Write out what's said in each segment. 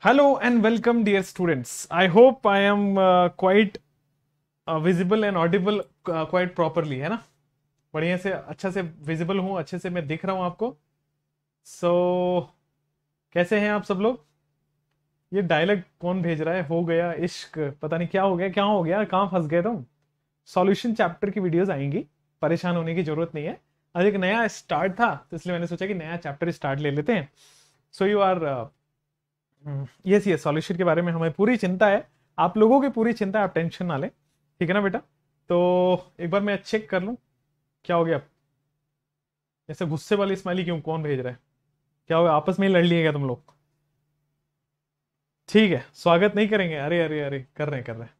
Hello and welcome, dear students. I hope I am quite visible and audible quite properly, है ना. बढ़िया से अच्छा से visible हूँ, अच्छे से मैं दिख रहा हूँ आपको. So कैसे हैं आप सब लोग. ये डायलॉग कौन भेज रहा है. हो गया इश्क, पता नहीं क्या हो गया, क्या हो गया, कहाँ फंस गए तुम. सॉल्यूशन चैप्टर की वीडियोस आएंगी, परेशान होने की जरूरत नहीं है. आज एक नया स्टार्ट था तो इसलिए मैंने सोचा कि नया चैप्टर स्टार्ट ले लेते हैं. So you are yes solution के बारे में हमें पूरी चिंता है, आप लोगों की पूरी चिंता है, आप टेंशन ना लें, ठीक है ना बेटा. तो एक बार मैं चेक कर लूँ क्या हो गया. ऐसे गुस्से वाली स्माइली क्यों, कौन भेज रहा है, क्या हो गया, आपस में ही लड़ लिएगा तुम लोग. ठीक है, स्वागत नहीं करेंगे. अरे अरे अरे कर रहे हैं कर रहे हैं.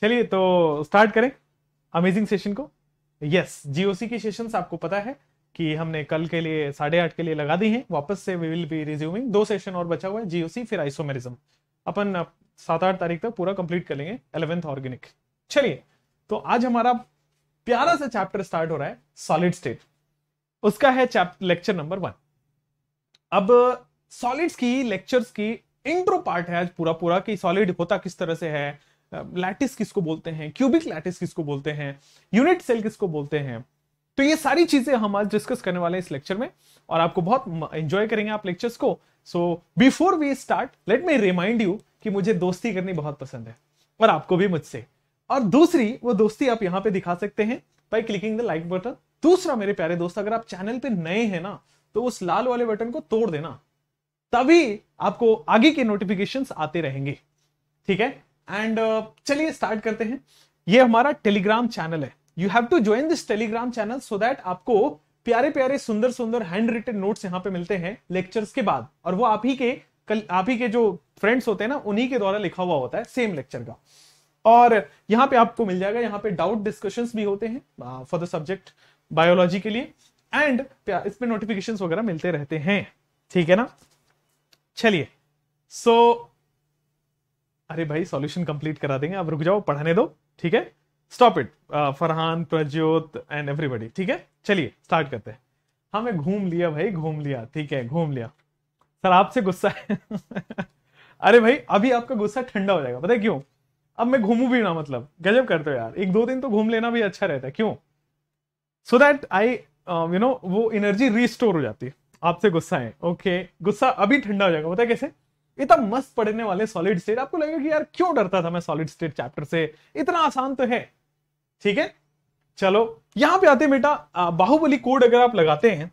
चलिए तो स्टार्ट करें अमेजिंग सेशन को. यस, जीओसी की सेशंस आपको पता है कि हमने कल के लिए 8:30 के लिए लगा दी हैं. वापस से we will be resuming. 2 session और बचा हुआ है, जीओसी फिर आइसोमेरिज्म. अपन 7-8 तारीख तक पूरा कंप्लीट कर लेंगे 11th ऑर्गेनिक. चलिए तो आज हमारा प्यारा सा चैप्टर स्टार्ट हो रहा है सॉलिड स्टेट. उसका है लेक्चर नंबर 1. अब सॉलिड्स की लेक्चर्स की इंट्रो पार्ट है आज पूरा कि सॉलिड होता किस तरह से है, लैटिस किसको बोलते हैं, क्यूबिक लैटिस किसको बोलते हैं, यूनिट सेल किसको बोलते हैं. तो ये सारी चीजें हम आज डिस्कस करने वाले हैं इस लेक्चर में और आपको बहुत एंजॉय करेंगे आप लेक्चर्स को. So before we start let me remind you कि मुझे दोस्ती करनी बहुत पसंद है और आपको भी मुझसे. और दूसरी वो दोस्ती आप यहाँ पे दिखा सकते हैं by clicking the like button. दूसरा मेरे प्यारे दोस्त, अगर आप चैनल पे नए हैं ना तो उस लाल वाले बटन को तोड़ देना, तभी आपको आगे के नोटिफिकेशंस आते रहेंगे, ठीक है. एंड चलिए स्टार्ट करते हैं. ये हमारा टेलीग्राम चैनल है. You have to join this Telegram channel so that आपको प्यारे प्यारे सुंदर सुंदर हैंड रिटन नोट्स यहाँ पे मिलते हैं लेक्चर्स के बाद. और वो आप ही के जो फ्रेंड्स होते हैं ना उन्हीं के द्वारा लिखा हुआ होता है सेम लेक्चर का. और यहाँ पे आपको मिल जाएगा, यहाँ पे डाउट डिस्कशंस भी होते हैं फॉर द सब्जेक्ट बायोलॉजी के लिए. एंड इसमें नोटिफिकेशंस वगैरह मिलते रहते हैं, ठीक है ना. चलिए सो अरे भाई सॉल्यूशन कंप्लीट करा देंगे, अब रुक जाओ, पढ़ाने दो, ठीक है. Stop it Farhan, Prajyot and everybody, ठीक है. चलिए स्टार्ट करते हैं. हाँ मैं घूम लिया भाई, घूम लिया, ठीक है, घूम लिया. सर आपसे गुस्सा है. अरे भाई अभी आपका गुस्सा ठंडा हो जाएगा, पता है क्यों. अब मैं घूमू भी ना, मतलब गजब करते हो यार. 1-2 दिन तो घूम लेना भी अच्छा रहता है, क्यों, so that I you know वो एनर्जी रिस्टोर हो जाती है. आपसे गुस्सा है, ओके, गुस्सा अभी ठंडा हो जाएगा. पता है कैसे, इतना मस्त पढ़ने वाले सॉलिड स्टेट. आपको लगेगा कि यार क्यों डरता था मैं सॉलिड स्टेट चैप्टर से, इतना आसान तो है, ठीक है. चलो यहां पे आते हैं बेटा. बाहुबली कोड अगर आप लगाते हैं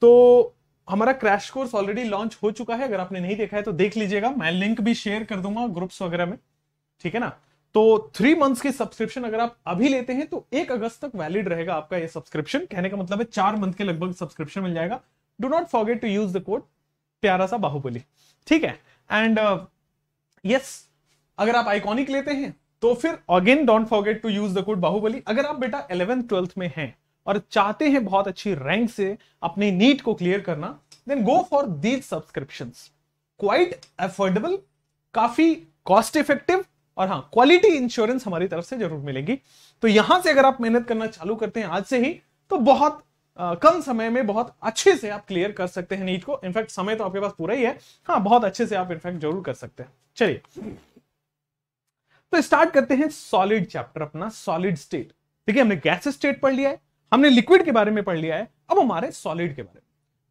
तो हमारा क्रैश कोर्स ऑलरेडी लॉन्च हो चुका है. अगर आपने नहीं देखा है तो देख लीजिएगा, मैं लिंक भी शेयर कर दूंगा ग्रुप्स वगैरह में, ठीक है ना. तो 3 मंथ्स की सब्सक्रिप्शन अगर आप अभी लेते हैं तो 1 अगस्त तक वैलिड रहेगा आपका ये सब्सक्रिप्शन. कहने का मतलब है 4 मंथ के लगभग सब्सक्रिप्शन मिल जाएगा. Do not forget to use the code प्यारा सा बाहुबली, ठीक है. एंड यस, अगर आप आइकॉनिक लेते हैं तो फिर again don't forget to use the code Baahubali. अगर आप बेटा 11th-12th में हैं और चाहते हैं बहुत अच्छी रैंक से अपनी नीट को क्लियर करना, then go for these subscriptions. Quite affordable, काफी कॉस्ट इफेक्टिव, और हाँ क्वालिटी इंश्योरेंस हमारी तरफ से जरूर मिलेगी. तो यहां से अगर आप मेहनत करना चालू करते हैं आज से ही तो बहुत कम समय में बहुत अच्छे से आप क्लियर कर सकते हैं नीट को. इनफैक्ट समय तो आपके पास पूरा ही है, हाँ बहुत अच्छे से आप इनफैक्ट जरूर कर सकते हैं. चलिए तो स्टार्ट करते हैं सॉलिड चैप्टर अपना, सॉलिड स्टेट. देखिए हमने गैस स्टेट पढ़ लिया है, हमने लिक्विड के बारे में पढ़ लिया है, अब हमारे सॉलिड के बारे में.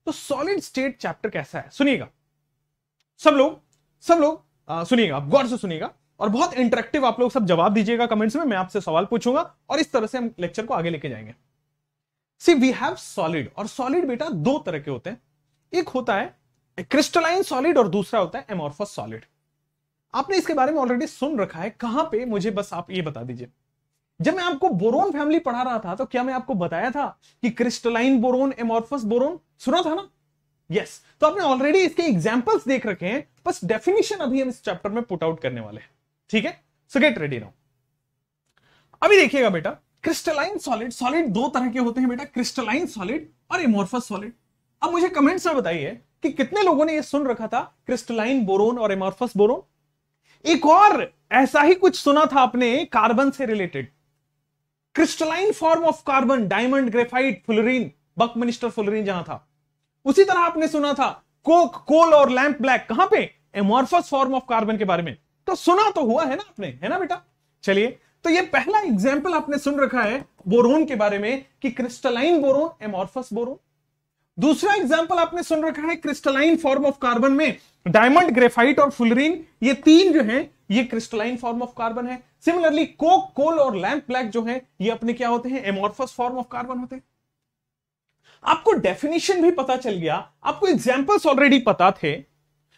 तो सॉलिड स्टेट चैप्टर कैसा है, सुनिएगा सब लोग सुनिएगा, आप गौर से सुनिएगा और बहुत इंटरेक्टिव आप लोग सब जवाब दीजिएगा कमेंट्स में. मैं आपसे सवाल पूछूंगा और इस तरह से हम लेक्चर को आगे लेके जाएंगे. See, we have solid. और solid बेटा 2 तरह के होते हैं, एक होता है क्रिस्टलाइन सॉलिड और दूसरा होता है amorphous solid. आपने इसके बारे में ऑलरेडी सुन रखा है, कहां पे, मुझे बस आप ये बता दीजिए. जब मैं आपको बोरोन फैमिली पढ़ा रहा था तो क्या मैं आपको बताया था कि क्रिस्टलाइन बोरोन, amorphous बोरोन, सुना था ना. यस, तो आपने ऑलरेडी इसके एग्जाम्पल्स देख रखे हैं, बस डेफिनेशन अभी हम इस चैप्टर में पुट आउट करने वाले हैं, ठीक है. So get ready now. अभी देखिएगा बेटा, क्रिस्टलाइन सॉलिड, सॉलिड दो तरह के होते हैं बेटा, क्रिस्टलाइन सॉलिड और एमोर्फस सॉलिड। अब मुझे कमेंट्स में बताइए कि कितने लोगों ने ये सुन रखा था क्रिस्टलाइन बोरोन और एमोर्फस बोरोन। एक और ऐसा ही कुछ सुना था आपने कार्बन से related, crystalline form of carbon, diamond, graphite, fullerene, buckminsterfullerene जहां था। उसी तरह आपने सुना था कोक, कोल और लैंप ब्लैक, कहां पे, एमोर्फस फॉर्म ऑफ कार्बन के बारे में। तो सुना तो हुआ है ना आपने, है ना बेटा। चलिए, तो ये पहला एग्जाम्पल आपने सुन रखा है बोरोन के बारे में कि क्रिस्टलाइन बोरोन, एमोर्फस बोरोन। दूसरा एग्जाम्पल आपने सुन रखा है क्रिस्टलाइन फॉर्म ऑफ कार्बन में डायमंड, ग्रेफाइट और फ्लोरीन, ये तीन जो है ये क्रिस्टलाइन फॉर्म ऑफ कार्बन है। सिमिलरली कोक, कोल और लैंप ब्लैक जो है ये अपने क्या होते हैं, एमोर्फस फॉर्म ऑफ कार्बन होते हैं। आपको डेफिनेशन भी पता चल गया, आपको एग्जाम्पल्स ऑलरेडी पता थे,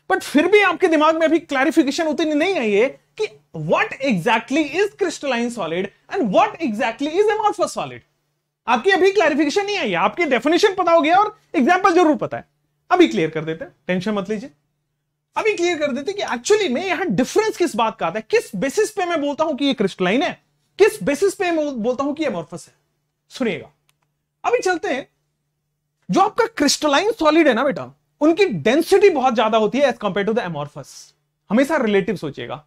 बट फिर भी आपके दिमाग में अभी क्लैरिफिकेशन उतनी नहीं आई है कि what exactly is crystalline solid and what exactly is amorphous solid. आपकी अभी क्लैरिफिकेशन नहीं आई है, आपकी डेफिनेशन पता हो गया और एग्जाम्पल जरूर पता है। अभी क्लियर कर देते हैं, टेंशन मत लीजिए, अभी क्लियर कर देते कि एक्चुअली में यहां डिफरेंस किस बात का आता है, किस बेसिस पे मैं बोलता हूं कि ये क्रिस्टलाइन है, किस बेसिस पे मैं बोलता हूं कि एमॉर्फस है। सुनिएगा, अभी चलते हैं। जो आपका क्रिस्टलाइन सॉलिड है ना बेटा, उनकी डेंसिटी बहुत ज्यादा होती है as compare to the amorphous. हमेशा रिलेटिव सोचिएगा,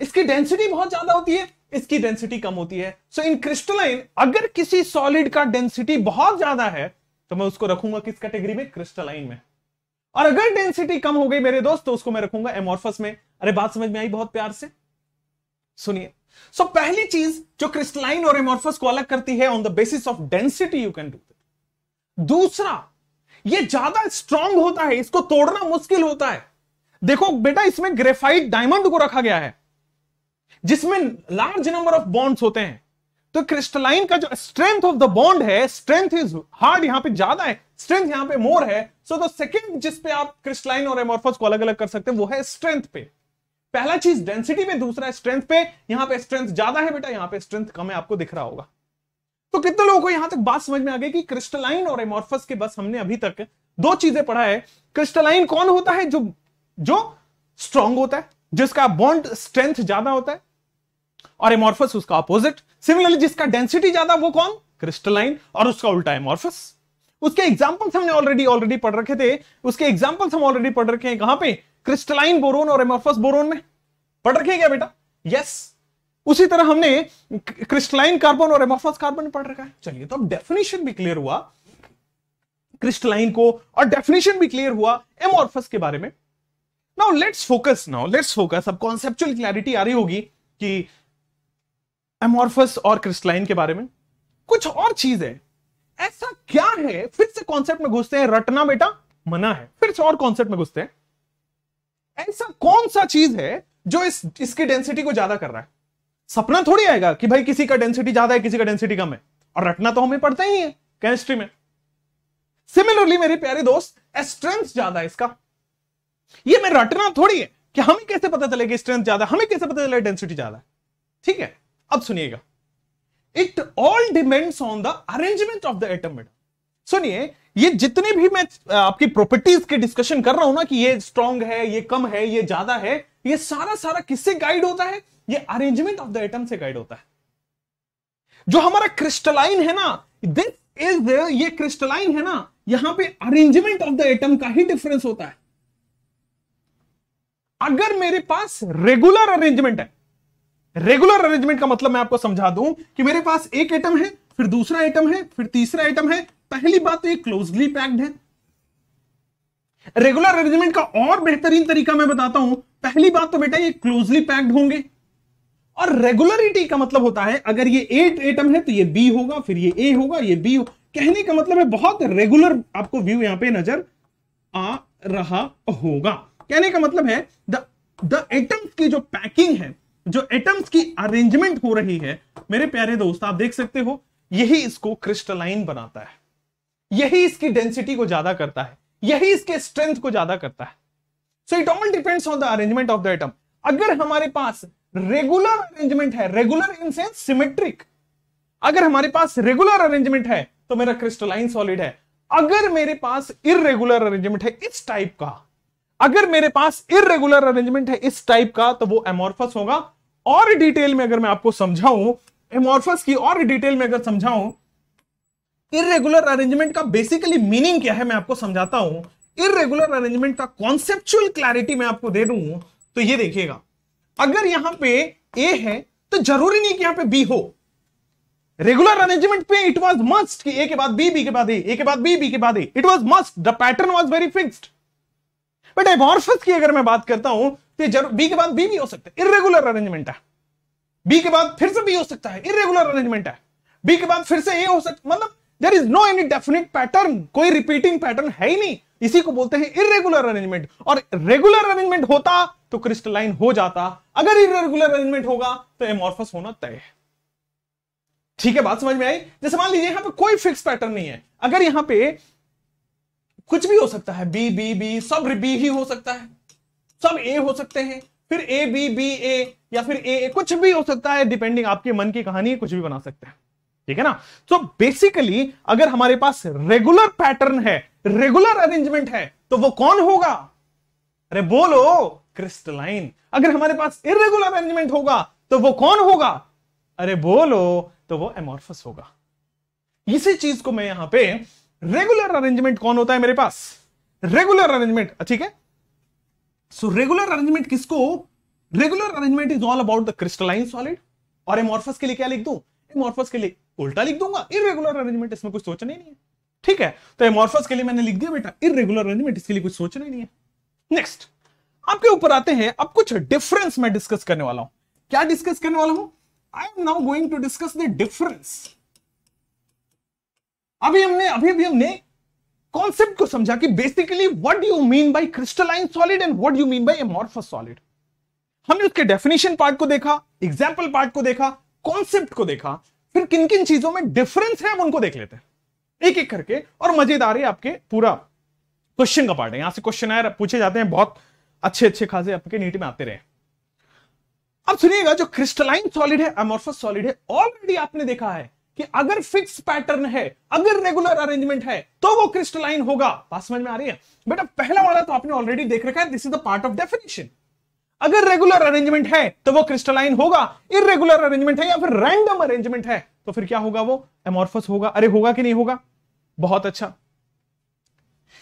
इसकी डेंसिटी बहुत ज्यादा होती है, इसकी डेंसिटी कम होती है। सो इन क्रिस्टलाइन, अगर किसी सॉलिड का डेंसिटी बहुत ज्यादा है तो मैं उसको रखूंगा किस कैटेगरी में, क्रिस्टलाइन में। और अगर डेंसिटी कम हो गई मेरे दोस्त तो उसको मैं रखूंगा एमॉर्फस में। अरे बात समझ में आई बहुत प्यार से, सुनिए। सो पहली चीज जो क्रिस्टलाइन और एमॉर्फस को अलग करती है, on the basis of density you can do. दूसरा, ये ज्यादा स्ट्रांग होता है, इसको तोड़ना मुश्किल होता है। देखो बेटा, इसमें ग्रेफाइट, डायमंड को रखा गया है जिसमें लार्ज नंबर ऑफ बॉन्ड्स होते हैं, तो क्रिस्टलाइन का जो स्ट्रेंथ ऑफ द बॉन्ड है, स्ट्रेंथ इज हार्ड, यहां पे ज्यादा है, स्ट्रेंथ यहां पे मोर है। सो द सेकंड जिस पे आप क्रिस्टलाइन और एमॉर्फस को अलग अलग कर सकते हैं वो है स्ट्रेंथ पे। पहला चीज डेंसिटी पे, दूसरा स्ट्रेंथ पे। यहां पे स्ट्रेंथ ज्यादा है बेटा, यहां पे स्ट्रेंथ कम है, आपको दिख रहा होगा। तो कितने लोगों को यहां तक बात समझ में आ गई कि क्रिस्टलाइन और एमॉर्फस के, बस हमने अभी तक दो चीजें पढ़ा है। क्रिस्टलाइन कौन होता है, जो स्ट्रांग होता है, जिसका बॉन्ड स्ट्रेंथ ज्यादा होता है, और एमॉर्फस उसका अपोजिट। सिमिलरली जिसका डेंसिटी ज्यादा वो कौन, क्रिस्टलाइन, और उसका उल्टा एमॉर्फस। उसके एग्जाम्पल्स हमने ऑलरेडी पढ़ रखे थे, उसके एग्जाम्पल्स हम ऑलरेडी पढ़ रखे हैं। कहां पे, क्रिस्टलाइन बोरोन और एमॉर्फस बोरोन में पढ़ रखे क्या बेटा, यस। उसी तरह हमने क्रिस्टलाइन कार्बन और एमॉर्फस कार्बन पढ़ रखा है। चलिए, तो अब डेफिनेशन भी क्लियर हुआ क्रिस्टलाइन को, और डेफिनेशन भी क्लियर हुआ एमॉर्फस के बारे में। Now let's focus. अब कॉन्सेप्चुअल क्लैरिटी आ रही होगी कि एमॉर्फस और क्रिस्टलाइन के बारे में कुछ और चीज है, ऐसा क्या है। फिर से कॉन्सेप्ट में घुसते हैं, रटना बेटा मना है। फिर से और कॉन्सेप्ट में घुसते हैं, ऐसा कौन सा चीज है जो इसकी डेंसिटी को ज्यादा कर रहा है। सपना थोड़ी आएगा कि भाई किसी का डेंसिटी ज्यादा है, किसी का डेंसिटी कम है, और रटना तो हमें पड़ता ही है केमिस्ट्री में। सिमिलरली मेरे प्यारे दोस्त, स्ट्रेंथ ज्यादा है इसका, ये मैं रटना थोड़ी है कि हमें कैसे पता चले कि स्ट्रेंथ ज्यादा, हमें कैसे पता चले डेंसिटी ज्यादा है। ठीक है, अब सुनिएगा, it all depends on the arrangement of the atom. सुनिए, ये जितने भी मैं आपकी प्रॉपर्टीज की डिस्कशन कर रहा हूं ना, कि ये स्ट्रॉन्ग है, ये कम है, ये ज्यादा है, ये सारा किससे गाइड होता है, ये अरेंजमेंट ऑफ द एटम से गाइड होता है। जो हमारा क्रिस्टलाइन है ना, दिस इज ये क्रिस्टलाइन है ना, यहां पे अरेंजमेंट ऑफ द एटम का ही डिफरेंस होता है। अगर मेरे पास रेगुलर अरेंजमेंट है, रेगुलर अरेंजमेंट का मतलब मैं आपको समझा दूं कि मेरे पास एक एटम है, फिर दूसरा एटम है, फिर तीसरा एटम है। पहली बात तो ये क्लोजली पैक्ड है। रेगुलर अरेंजमेंट का और बेहतरीन तरीका मैं बताता हूं। पहली बात तो बेटा ये क्लोजली पैक्ड होंगे, और रेगुलरिटी का मतलब होता है अगर ये एट एटम है तो ये बी होगा, फिर ये ए होगा, ये बी होगा। कहने का मतलब है बहुत रेगुलर आपको व्यू यहां पे नजर आ रहा होगा। कहने का मतलब है द एटम्स की जो पैकिंग है, जो एटम्स की अरेंजमेंट हो रही है मेरे प्यारे दोस्त, आप देख सकते हो, यही इसको क्रिस्टलाइन बनाता है, यही इसकी डेंसिटी को ज्यादा करता है, यही इसके स्ट्रेंथ को ज्यादा करता है। So it all depends on the arrangement of the atom. अगर हमारे पास रेगुलर अरेंजमेंट है, रेगुलर इन सेंस सिमेट्रिक, अगर हमारे पास रेगुलर अरेंजमेंट है तो मेरा क्रिस्टलाइन सॉलिड है। अगर मेरे पास इररेगुलर अरेंजमेंट है इस टाइप का, अगर मेरे पास इररेगुलर अरेंजमेंट है इस टाइप का, तो वो एमॉर्फस होगा। और डिटेल में अगर मैं आपको समझाऊं एमॉर्फस की और डिटेल में अगर समझाऊं, इर्रेगुलर अरेंजमेंट का बेसिकली मीनिंग क्या है मैं आपको समझाता हूं, इर्रेगुलर अरेंजमेंट का कॉन्सेप्चुअल क्लैरिटी मैं आपको दे दूं। तो ये देखिएगा, अगर यहां पे ए है तो जरूरी नहीं कि यहां पे बी हो। रेगुलर अरेंजमेंट पे इट वाज मस्ट कि ए के बाद बी, बी के बाद ए के बाद बी, बी के बाद A, it was must, the pattern was very fixed. But amorphous की अगर मैं बात करता हूं तो बी के बाद बी भी हो सकता है, इर्रेगुलर अरेंजमेंट है, बी के बाद फिर से बी हो सकता है, इर्रेगुलर अरेंजमेंट है, बी के बाद फिर से ए हो सकता, मतलब there is no any definite pattern, कोई रिपीटिंग पैटर्न है ही नहीं, इसी को बोलते हैं इर्रेगुलर अरेंजमेंट। और रेगुलर अरेंजमेंट होता तो क्रिस्टलाइन हो जाता, अगर इर्रेगुलर अरेंजमेंट होगा तो एमॉर्फस होना तय है। ठीक है, बात समझ में आई? जैसे मान लीजिए यहां पे कोई फिक्स पैटर्न नहीं है, अगर यहां पे कुछ भी हो सकता है, बी बी बी, सब बी ही हो सकता है, सब ए हो सकते हैं, फिर ए बी बी ए, या फिर ए कुछ भी हो सकता है, डिपेंडिंग आपके मन की कहानी, कुछ भी बना सकते हैं। ठीक है ना? तो बेसिकली अगर हमारे पास रेगुलर पैटर्न है, रेगुलर अरेंजमेंट है, तो वो कौन होगा? अरे बोलो, क्रिस्टलाइन। अगर हमारे पास इर्रेगुलर अरेंजमेंट होगा तो वो कौन होगा? अरे बोलो, तो वो एमॉर्फस होगा। इसी चीज को मैं यहां पे, रेगुलर अरेंजमेंट कौन होता है मेरे पास? Regular arrangement. ठीक है, सो रेगुलर अरेंजमेंट किसको, regular arrangement is all about the crystalline solid. और एमॉर्फस के लिए क्या लिख दूं? एमॉर्फस के लिए उल्टा लिख दूंगा, इर्रेगुलर अरेंजमेंट, इसमें कुछ सोचना ही नहीं है। ठीक है, तो एमॉर्फस के लिए मैंने लिख दिया बेटा इर्रेगुलर अरेंजमेंट, इसके लिए कुछ सोचना ही नहीं है। नेक्स्ट आपके ऊपर आते हैं, अब कुछ डिफरेंस मैं डिस्कस करने वाला हूं। क्या डिस्कस करने वाला हूं? I am now going to discuss the difference. अभी हमने कॉन्सेप्ट को समझा कि basically what you mean by crystalline solid and what you mean by amorphous solid. हमने उसके डेफिनेशन पार्ट को देखा, एग्जाम्पल पार्ट को देखा, कॉन्सेप्ट को देखा, फिर किन किन चीजों में डिफरेंस है हम उनको देख लेते हैं एक एक करके। और मजेदार है आपके पूरा क्वेश्चन का पार्ट है, यहां से क्वेश्चन आए पूछे जाते हैं, बहुत अच्छे अच्छे खासे आपके नीट में आते रहे। अब सुनिएगा, जो क्रिस्टलाइन सॉलिड है, एमॉर्फस सॉलिड है, ऑलरेडी आपने देखा है कि अगर फिक्स पैटर्न है, अगर रेगुलर अरेंजमेंट है, तो वो क्रिस्टलाइन होगा। बात समझ में आ रही है? बेटा पहला वाला तो आपने ऑलरेडी देख रखा है, this is the part of definition. अगर रेगुलर अरेंजमेंट है तो वो क्रिस्टलाइन होगा, इर्रेगुलर अरेंजमेंट है या फिर रैंडम अरेंजमेंट है तो फिर क्या होगा? वो एमॉर्फस होगा। अरे होगा कि नहीं होगा? बहुत अच्छा,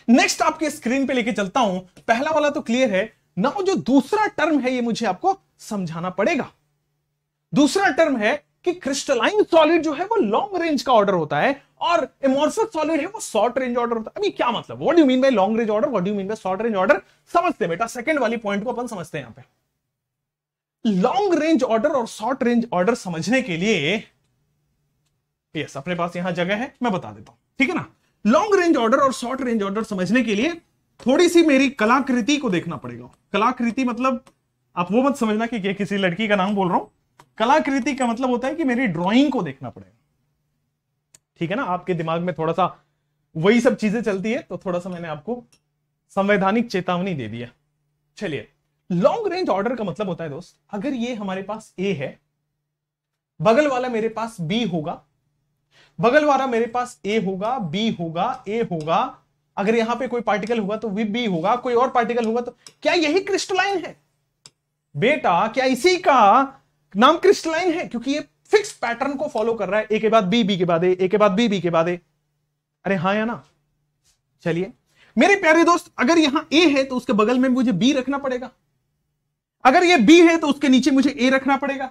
नेक्स्ट आपके स्क्रीन पे लेके चलता हूं। पहला वाला तो क्लियर है ना, जो दूसरा टर्म है ये मुझे आपको समझाना पड़ेगा। दूसरा टर्म है कि क्रिस्टलाइन सॉलिड जो है वो लॉन्ग रेंज का ऑर्डर होता है और एमॉर्फस सॉलिड है वो शॉर्ट रेंज ऑर्डर होता है। अभी क्या मतलब, what do you mean by long range order, what do you mean by short range order, समझते हैं बेटा। सेकंड वाली पॉइंट को अपन समझते हैं। यहां पे लॉन्ग रेंज ऑर्डर और शॉर्ट रेंज ऑर्डर समझने के लिए यस अपने पास यहां जगह है, मैं बता देता हूं। ठीक है ना, लॉन्ग रेंज ऑर्डर और शॉर्ट रेंज ऑर्डर समझने के लिए थोड़ी सी मेरी कलाकृति को देखना पड़ेगा। कलाकृति मतलब आप वो मत समझना कि किसी लड़की का नाम बोल रहा हूं, कलाकृति का मतलब होता है कि मेरी ड्राइंग को देखना पड़ेगा। ठीक है ना, आपके दिमाग में थोड़ा सा वही सब चीजें चलती है, तो थोड़ा सा मैंने आपको संवैधानिक चेतावनी दे दी है। चलिए, लॉन्ग रेंज ऑर्डर का मतलब होता है दोस्त, अगर ये हमारे पास ए है, बगल वाला मेरे पास बी होगा, बगल वाला मेरे पास ए होगा, बी होगा, ए होगा, अगर यहां पे कोई पार्टिकल होगा तो बी होगा, कोई और पार्टिकल होगा तो क्या यही क्रिस्टलाइन है बेटा? क्या इसी का नाम क्रिस्टलाइन है? क्योंकि ये फिक्स पैटर्न को फॉलो कर रहा है, ए के बाद बी, बी के बाद ए, ए के बाद बी, बी के बाद ए। अरे हाँ या ना? चलिए मेरे प्यारे दोस्त, अगर यहां ए है तो उसके बगल में मुझे बी रखना पड़ेगा, अगर ये बी है तो उसके नीचे मुझे ए रखना पड़ेगा,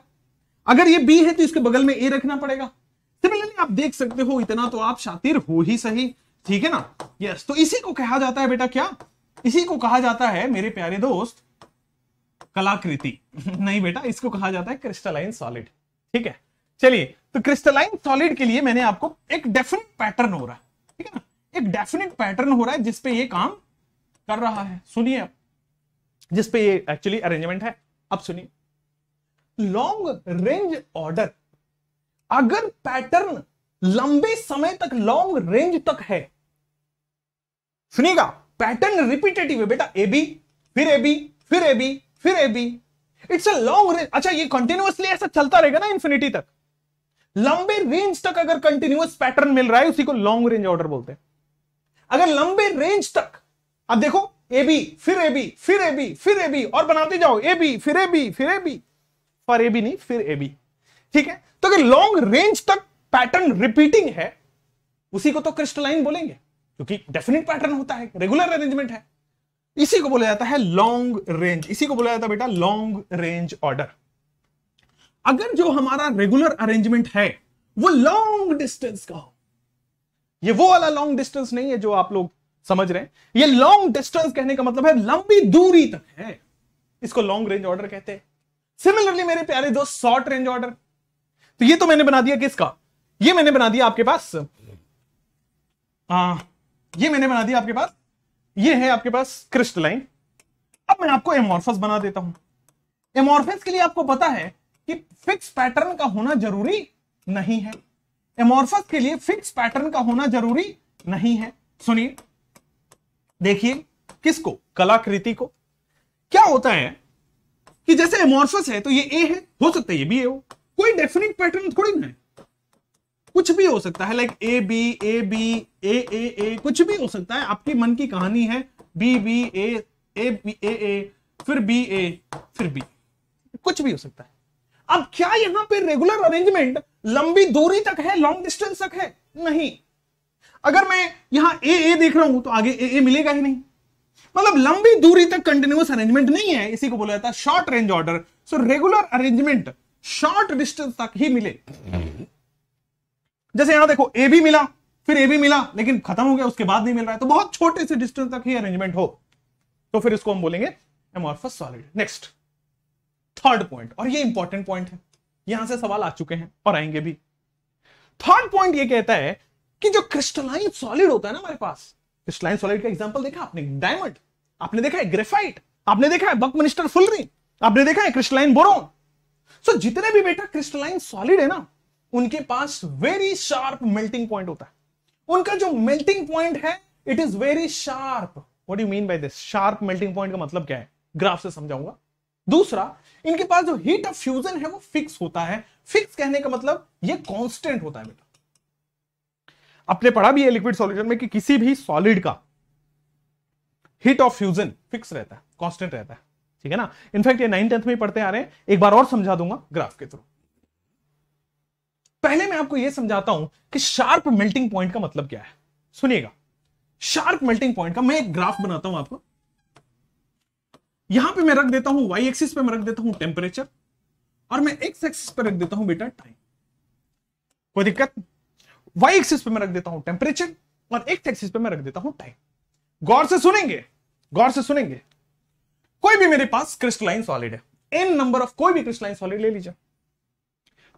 अगर ये बी है तो इसके बगल में ए रखना पड़ेगा। सिमिलरली आप देख सकते हो, इतना तो आप शातिर हो ही सही। ठीक है ना, यस, तो इसी को कहा जाता है बेटा, क्या इसी को कहा जाता है मेरे प्यारे दोस्त, कलाकृति नहीं बेटा, इसको कहा जाता है क्रिस्टलाइन सॉलिड। ठीक है, चलिए, तो क्रिस्टलाइन सॉलिड के लिए मैंने आपको एक डेफिनेट पैटर्न हो रहा है, ठीक है ना, एक डेफिनेट पैटर्न हो रहा है जिसपे ये काम कर रहा है। सुनिए आप, जिसपे ये एक्चुअली अरेंजमेंट है। अब सुनिए, लॉन्ग रेंज ऑर्डर, अगर पैटर्न लंबे समय तक लॉन्ग रेंज तक है, सुनिएगा, पैटर्न रिपीटेटिव है बेटा, एबी फिर एबी फिर एबी फिर AB, it's a long range. अच्छा, ये कंटिन्यूअसली ऐसा चलता रहेगा ना इंफिनिटी तक, लंबे रेंज तक अगर कंटिन्यूअस पैटर्न मिल रहा है उसी को लॉन्ग रेंज ऑर्डर बोलते हैं। अगर लंबे रेंज तक आप देखो, एबी फिर एबी फिर एबी फिर एबी, और बनाते जाओ, एबी फिर एबी फिर एबी, पर एबी नहीं फिर एबी, ठीक है। तो अगर लॉन्ग रेंज तक पैटर्न रिपीटिंग है उसी को तो क्रिस्टलाइन बोलेंगे, क्योंकि डेफिनेट पैटर्न होता है, रेगुलर अरेंजमेंट है, इसी को बोला जाता है लॉन्ग रेंज, इसी को बोला जाता है बेटा लॉन्ग रेंज ऑर्डर। अगर जो हमारा रेगुलर अरेंजमेंट है वो लॉन्ग डिस्टेंस का हो, ये वो वाला लॉन्ग डिस्टेंस नहीं है जो आप लोग समझ रहे हैं, ये लॉन्ग डिस्टेंस कहने का मतलब है लंबी दूरी तक है, इसको लॉन्ग रेंज ऑर्डर कहते हैं। सिमिलरली मेरे प्यारे दोस्त शॉर्ट रेंज ऑर्डर, तो ये तो मैंने बना दिया किसका, ये मैंने बना दिया आपके पास ये मैंने बना दिया आपके पास, ये है आपके पास क्रिस्टलाइन। अब मैं आपको एमॉर्फस बना देता हूं। एमॉर्फस के लिए आपको पता है कि फिक्स पैटर्न का होना जरूरी नहीं है, एमॉर्फस के लिए फिक्स पैटर्न का होना जरूरी नहीं है। सुनिए देखिए किसको, कलाकृति को। क्या होता है कि जैसे एमॉर्फस है तो ये ए है, हो सकता है ये भी ए हो, कोई डेफिनेट पैटर्न थोड़ी ना है, कुछ भी हो सकता है, like A B, A B, A A A, कुछ भी हो सकता है, आपके मन की कहानी है, B B A, A B A A, फिर बी ए, फिर बी, कुछ भी हो सकता है। अब क्या यहां पे रेगुलर अरेंजमेंट लंबी दूरी तक है, लॉन्ग डिस्टेंस तक है? नहीं। अगर मैं यहां ए ए देख रहा हूं तो आगे ए ए मिलेगा ही नहीं, मतलब लंबी दूरी तक कंटिन्यूअस अरेंजमेंट नहीं है, इसी को बोला जाता है short range order. So regular arrangement short distance तक ही मिले, जैसे यहां देखो ए भी मिला, फिर ए भी मिला, लेकिन खत्म हो गया, उसके बाद नहीं मिल रहा है, तो बहुत छोटे से डिस्टेंस तक ही अरेंजमेंट हो, तो फिर इसको हम बोलेंगे amorphous solid. Next third point, और ये इंपॉर्टेंट पॉइंट है, यहां से सवाल आ चुके हैं और आएंगे भी। थर्ड पॉइंट ये कहता है कि जो क्रिस्टलाइन सॉलिड होता है ना हमारे पास, क्रिस्टलाइन सॉलिड का एग्जाम्पल देखा आपने, डायमंड आपने देखा है, ग्रेफाइट आपने देखा है, बकमिंस्टरफुलरीन आपने देखा है, क्रिस्टलाइन बोरॉन। सो जितने भी बेटा क्रिस्टलाइन सॉलिड है ना उनके पास वेरी शार्प मेल्टिंग पॉइंट होता है, उनका जो मेल्टिंग पॉइंट है it is very sharp. What do you mean by this? Sharp melting point का मतलब क्या है ग्राफ से समझाऊंगा। दूसरा, इनके पास जो हीट ऑफ फ्यूजन है वो फिक्स होता है। फिक्स कहने का मतलब ये कांस्टेंट होता है बेटा। आपने पढ़ा भी है लिक्विड सॉल्यूशन में कि किसी भी सॉलिड का हीट ऑफ फ्यूजन फिक्स रहता है, कांस्टेंट रहता है, ठीक है ना। इनफैक्ट ये 9th-10th में पढ़ते आ रहे हैं, एक बार और समझा दूंगा ग्राफ के थ्रू। पहले मैं आपको यह समझाता हूं कि शार्प मेल्टिंग पॉइंट का मतलब क्या है। सुनिएगा, शार्प मेल्टिंग पॉइंट का मैं एक ग्राफ बनाता हूं आपको। यहां पे मैं रख देता हूं, वाई एक्सिस पे मैं रख देता हूं टेम्परेचर, और मैं एक्स एक्सिस पे रख देता हूं बेटा टाइम। कोई दिक्कत? वाई एक्सिस पे मैं रख देता हूं टेम्परेचर और एक्स एक्सिस पे मैं रख देता हूं टाइम। गौर से सुनेंगे, गौर से सुनेंगे। कोई भी मेरे पास क्रिस्टलाइन सॉलिड है, n नंबर ऑफ कोई भी क्रिस्टलाइन सॉलिड ले लीजिए।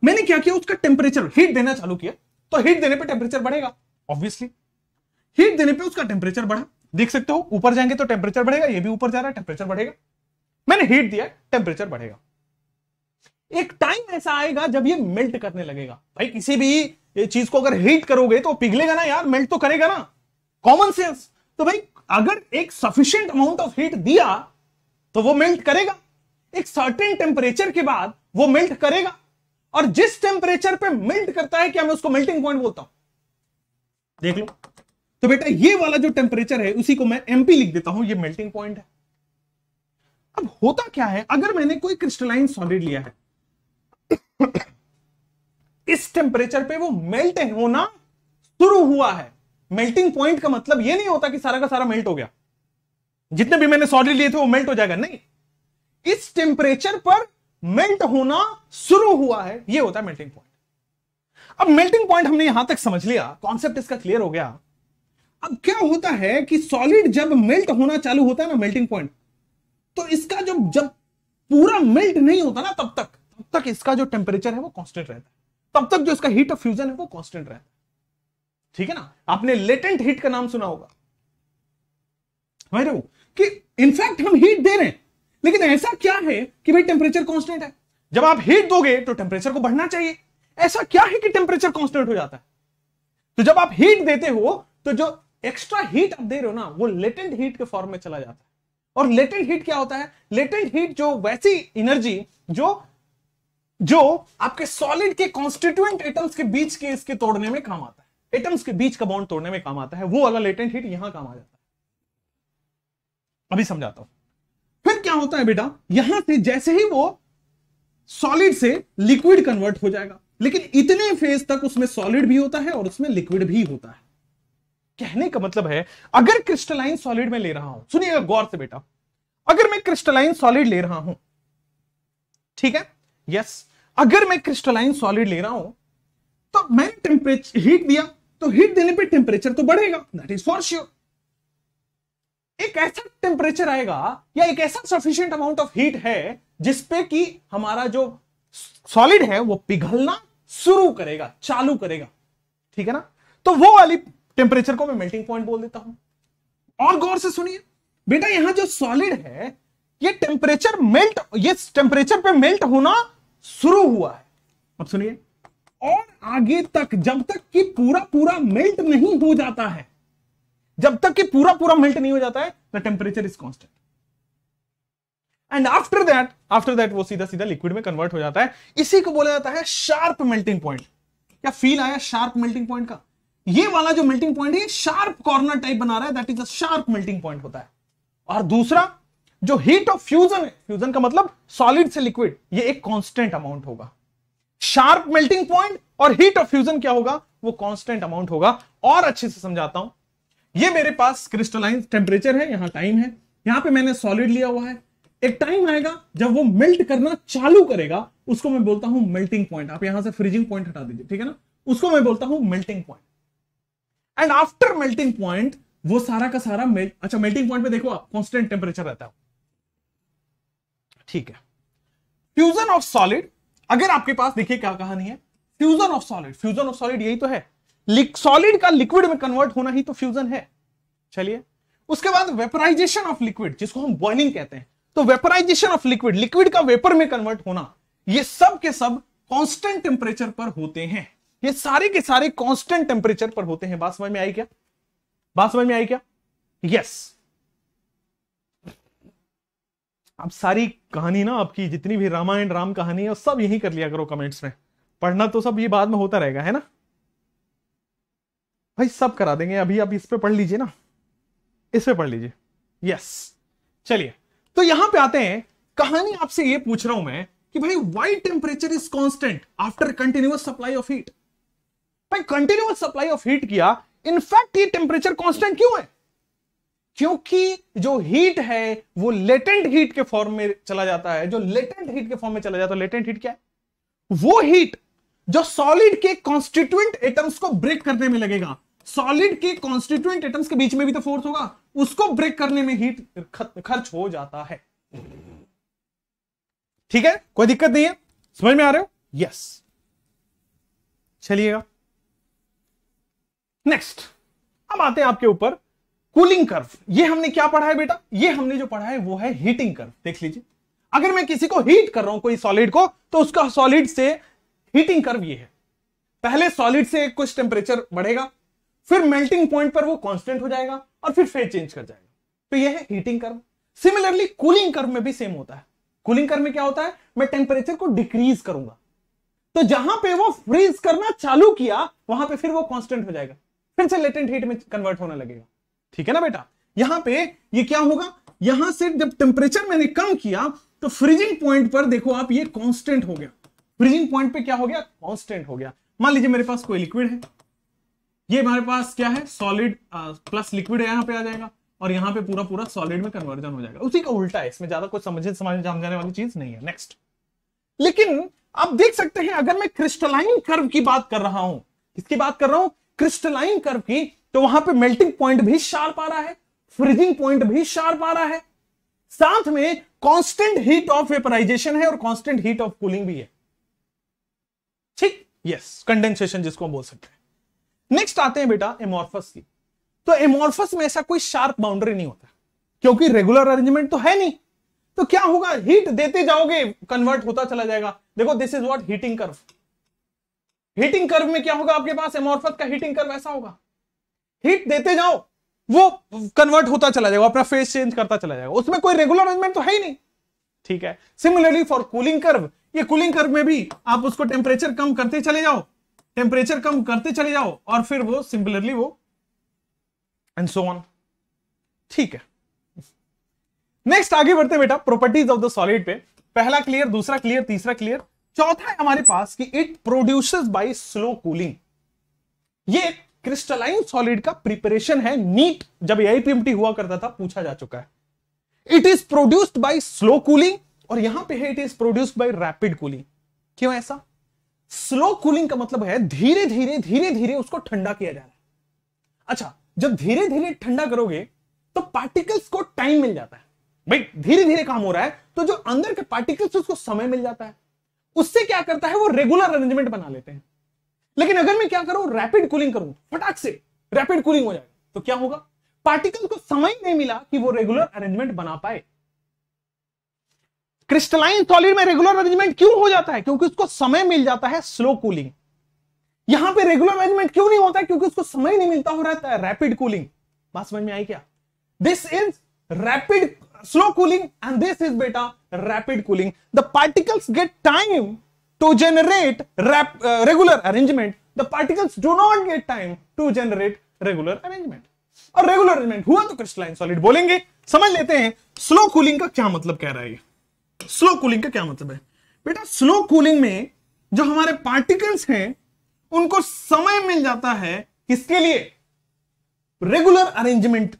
मैंने क्या किया, उसका टेम्परेचर हीट देना चालू किया, तो हीट देने पे टेम्परेचर बढ़ेगा ऑब्वियसली। हीट देने पे उसका टेम्परेचर बढ़ा, देख सकते हो ऊपर जाएंगे तो टेम्परेचर बढ़ेगा, ये भी ऊपर जा रहा है, टेम्परेचर बढ़ेगा। मैंने हीट दिया, टेम्परेचर बढ़ेगा। एक टाइम ऐसा आएगा जब ये मेल्ट करने लगेगा। भाई किसी भी चीज को अगर हीट करोगे तो पिघलेगा ना यार, मेल्ट तो करेगा ना, कॉमन सेंस। तो भाई अगर एक सफिशिएंट अमाउंट ऑफ हीट दिया तो वो मेल्ट करेगा, एक सर्टेन टेम्परेचर के बाद वो मेल्ट करेगा, और जिस टेम्परेचर पे मेल्ट करता है क्या मैं उसको मेल्टिंग पॉइंट बोलता हूं, देख लो। तो बेटा ये वाला जो टेम्परेचर है उसी को मैं एमपी लिख देता हूं, ये मेल्टिंग पॉइंट है। अब होता क्या है, अगर मैंने कोई क्रिस्टलाइन सॉलिड लिया है इस टेम्परेचर पे वो मेल्ट होना शुरू हुआ है। मेल्टिंग पॉइंट का मतलब ये नहीं होता कि सारा का सारा मेल्ट हो गया, जितने भी मैंने सॉलिड लिए थे वो मेल्ट हो जाएगा, नहीं, इस टेम्परेचर पर मेल्ट होना शुरू हुआ है, ये होता है मेल्टिंग पॉइंट। अब मेल्टिंग पॉइंट हमने यहां तक समझ लिया, कॉन्सेप्ट इसका क्लियर हो गया। अब क्या होता है कि सॉलिड जब मेल्ट होना चालू होता है ना, मेल्टिंग पॉइंट, तो इसका जो जब पूरा मेल्ट नहीं होता ना तब तक इसका जो टेम्परेचर है वो कांस्टेंट रहता है, तब तक जो इसका हीट ऑफ फ्यूजन है वो कांस्टेंट रहता है, ठीक है ना। आपने लेटेंट हीट का नाम सुना होगा, समझ रहे हो कि इनफैक्ट हम हीट दे रहे हैं, लेकिन ऐसा क्या है कि भाई टेम्परेचर कांस्टेंट है, जब आप हीट दोगे तो टेम्परेचर को बढ़ना चाहिए। ऐसा क्या है कि टेम्परेचर कांस्टेंट हो जाता है? तो जब आप हीट देते हो तो जो एक्स्ट्रा हीट आप दे रहे हो ना वो लेटेंट हीट के फॉर्म में चला जाता है। और लेटेंट हीट क्या होता है? लेटेंट हीट जो वैसी एनर्जी जो आपके सॉलिड के कॉन्स्टिट्यूएंट एटम्स के बीच के इसके तोड़ने में काम आता है, एटम्स के बीच का बॉन्ड तोड़ने में काम आता है, वो वाला लेटेंट हीट यहां काम आ जाता है। अभी समझाता हूं। फिर क्या होता है बेटा, यहां से जैसे ही वो सॉलिड से लिक्विड कन्वर्ट हो जाएगा, लेकिन इतने फेज तक उसमें सॉलिड भी होता है और उसमें लिक्विड भी होता है। कहने का मतलब है अगर क्रिस्टलाइन सॉलिड में ले रहा हूं, सुनिएगा गौर से बेटा, अगर मैं क्रिस्टलाइन सॉलिड ले रहा हूं, ठीक है, यस, अगर मैं क्रिस्टलाइन सॉलिड ले रहा हूं तो मैंने टेम्परेचर हीट दिया, तो हीट देने पे टेम्परेचर तो बढ़ेगा, दैट इज फॉर श्योर। एक ऐसा टेम्परेचर आएगा या एक ऐसा सफिशिएंट अमाउंट ऑफ हीट है जिसपे कि हमारा जो सॉलिड है वो पिघलना शुरू करेगा, चालू करेगा, ठीक है ना। तो वो वाली टेम्परेचर को मैं मेल्टिंग पॉइंट बोल देता हूं। और गौर से सुनिए बेटा, यहां जो सॉलिड है ये टेम्परेचर पे मेल्ट होना शुरू हुआ है। अब सुनिए, और आगे तक जब तक कि पूरा मेल्ट नहीं हो जाता है, जब तक कि पूरा मेल्ट नहीं हो जाता है, the temperature is constant, and after that वो सीधा लिक्विड में कन्वर्ट हो जाता है। इसी को बोला जाता है शार्प मेल्टिंग पॉइंट। क्या फील आया शार्प मेल्टिंग पॉइंट का? ये वाला जो मेल्टिंग पॉइंट है शार्प कॉर्नर टाइप बना रहा है, that is a sharp melting point होता है। और दूसरा जो हीट ऑफ फ्यूजन है, फ्यूजन का मतलब सॉलिड से लिक्विड, ये एक कांस्टेंट अमाउंट होगा। शार्प मेल्टिंग पॉइंट और हीट ऑफ फ्यूजन क्या होगा, वो कांस्टेंट अमाउंट होगा। और अच्छे से समझाता हूं, ये मेरे पास क्रिस्टलाइन टेम्परेचर है, यहां टाइम है, यहां पे मैंने सॉलिड लिया हुआ है। एक टाइम आएगा जब वो मेल्ट करना चालू करेगा, उसको मैं बोलता हूं मेल्टिंग पॉइंट। आप यहां से फ्रीजिंग पॉइंट हटा दीजिए, ठीक है ना, उसको मैं बोलता हूं melting point. And after melting point वो सारा का सारा मेल्ट, अच्छा मेल्टिंग पॉइंट पे देखो आप कांस्टेंट टेम्परेचर रहता है, ठीक है। फ्यूजन ऑफ सॉलिड, अगर आपके पास देखिए क्या कहानी है, फ्यूजन ऑफ सॉलिड यही तो है, सॉलिड का लिक्विड में कन्वर्ट होना ही तो फ्यूजन है। चलिए, उसके बाद वेपराइजेशन ऑफ लिक्विड, जिसको हम बॉइलिंग कहते हैं, तो वेपराइजेशन ऑफ लिक्विड, लिक्विड का वेपर में कन्वर्ट होना, ये सब के सब कांस्टेंट टेम्परेचर पर होते हैं, ये सारे के सारे कांस्टेंट टेम्परेचर पर होते हैं। बात समझ में आई क्या? यस। अब सारी कहानी ना आपकी, जितनी भी रामायण राम कहानी है, सब यही कर लिया करो कमेंट्स में, पढ़ना तो सब ये बाद में होता रहेगा, है ना भाई, सब करा देंगे, अभी आप इस पे पढ़ लीजिए ना, इस पे पढ़ लीजिए, यस। चलिए, तो यहां पे आते हैं, कहानी आपसे ये पूछ रहा हूं मैं कि भाई why temperature is constant after continuous supply of heat. भाई कंटिन्यूअस सप्लाई ऑफ हीट किया, इनफैक्ट ये टेम्परेचर कांस्टेंट क्यों है? क्योंकि जो हीट है वो लेटेंट हीट के फॉर्म में चला जाता है, लेटेंट हीट क्या है? वो हीट जो सॉलिड के कॉन्स्टिट्यूएंट एटम्स को ब्रेक करने में लगेगा, सॉलिड के कॉन्स्टिट्यूएंट एटम्स के बीच में भी तो फोर्स होगा, उसको ब्रेक करने में हीट खर्च हो जाता है, ठीक है, कोई दिक्कत नहीं है, समझ में आ रहे हो? यस। चलिएगा नेक्स्ट, अब आते हैं आपके ऊपर कूलिंग कर्व। ये हमने क्या पढ़ा है बेटा? ये हमने जो पढ़ा है वो है हीटिंग कर्व। देख लीजिए, अगर मैं किसी को हीट कर रहा हूं, कोई सॉलिड को, तो उसका सॉलिड से हीटिंग कर्व ये है, पहले सॉलिड से कुछ टेम्परेचर बढ़ेगा, फिर मेल्टिंग पॉइंट पर वो कांस्टेंट हो जाएगा और फिर फेज चेंज कर जाएगा, तो ये है heating curve. Similarly cooling curve में भी सेम होता है। कूलिंग कर्व में क्या होता है, मैं टेम्परेचर को डिक्रीज करूंगा, तो जहां पे वो फ्रीज करना चालू किया वहां पे फिर वो कांस्टेंट हो जाएगा, फिर से लेटेंट हीट में कन्वर्ट होने लगेगा, ठीक है ना बेटा। यहां पे ये क्या होगा, यहां से जब टेम्परेचर मैंने कम किया तो फ्रीजिंग पॉइंट पर देखो आप, ये कांस्टेंट हो गया, फ्रीजिंग पॉइंट पे क्या हो गया, कांस्टेंट हो गया। मान लीजिए मेरे पास कोई लिक्विड है, ये हमारे पास क्या है, सॉलिड प्लस लिक्विड यहां पे आ जाएगा और यहां पे पूरा सॉलिड में कन्वर्जन हो जाएगा, उसी का उल्टा है, इसमें ज्यादा कुछ समझाने वाली चीज नहीं है। नेक्स्ट, लेकिन आप देख सकते हैं अगर मैं क्रिस्टलाइन कर्व की बात कर रहा हूं, इसकी बात कर रहा हूं क्रिस्टलाइन कर्व की, तो वहां पे मेल्टिंग पॉइंट भी शार्प आ रहा है, फ्रीजिंग पॉइंट भी शार्प आ रहा है, साथ में कांस्टेंट हीट ऑफ वेपराइजेशन है और कांस्टेंट हीट ऑफ कूलिंग भी है, ठीक, यस, कंडेंसेशन जिसको हम बोल सकते हैं। नेक्स्ट आते हैं बेटा एमॉर्फस की, तो एमॉर्फस में ऐसा कोई शार्प बाउंड्री नहीं होता क्योंकि रेगुलर अरेंजमेंट तो है नहीं, तो क्या होगा, हीट देते जाओगे कन्वर्ट होता चला जाएगा। देखो this is what heating curve. Heating curve में क्या होगा आपके पास, एमॉर्फस का हीटिंग कर्व ऐसा होगा, हीट देते जाओ वो कन्वर्ट होता चला जाएगा, अपना फेज चेंज करता चला जाएगा, उसमें कोई रेगुलर अरेंजमेंट तो है ही नहीं, ठीक है। सिमिलरली फॉर कूलिंग कर्व, ये कूलिंग कर्व में भी आप उसको टेम्परेचर कम करते चले जाओ, और फिर वो सिमिलरली वो एंड सो ऑन, ठीक है। नेक्स्ट आगे बढ़ते बेटा प्रॉपर्टीज ऑफ द सॉलिड पे, पहला क्लियर, दूसरा क्लियर, तीसरा क्लियर। चौथा है हमारे पास कि it produces by slow cooling. ये क्रिस्टलाइन सॉलिड का प्रिपरेशन है। नीट जब एआईपीएमटी हुआ करता था पूछा जा चुका है। It is produced by slow cooling और यहां पे है it is produced by rapid cooling. क्यों ऐसा? स्लो कूलिंग का मतलब है धीरे धीरे धीरे धीरे उसको ठंडा किया जा रहा है। अच्छा, जब धीरे धीरे ठंडा करोगे तो पार्टिकल्स को टाइम मिल जाता है। भाई धीरे धीरे काम हो रहा है तो जो अंदर के पार्टिकल्स उसको समय मिल जाता है, उससे क्या करता है वो रेगुलर अरेंजमेंट बना लेते हैं। लेकिन अगर मैं क्या करूं, रैपिड कूलिंग करूं, फटाक से रैपिड कूलिंग हो जाएगा तो क्या होगा, पार्टिकल को समय नहीं मिला कि वो रेगुलर अरेंजमेंट बना पाए। क्रिस्टलाइन सॉलिड में रेगुलर अरेंजमेंट क्यों हो जाता है? क्योंकि उसको समय मिल जाता है स्लो कूलिंग। यहां पे रेगुलर अरेंजमेंट क्यों नहीं होता है? क्योंकि उसको समय नहीं मिलता, हो रहा है रैपिड कूलिंग। बात समझ में आई क्या? This is rapid slow cooling and this is बेटा rapid cooling. The particles get time to generate regular arrangement, the particles do not get time to generate regular arrangement. और regular arrangement हुआ तो crystalline solid बोलेंगे। समझ लेते हैं slow cooling का क्या मतलब कह रहा है ये। slow cooling का क्या मतलब है बेटा, slow cooling में जो हमारे particles हैं उनको समय मिल जाता है किसके लिए, regular arrangement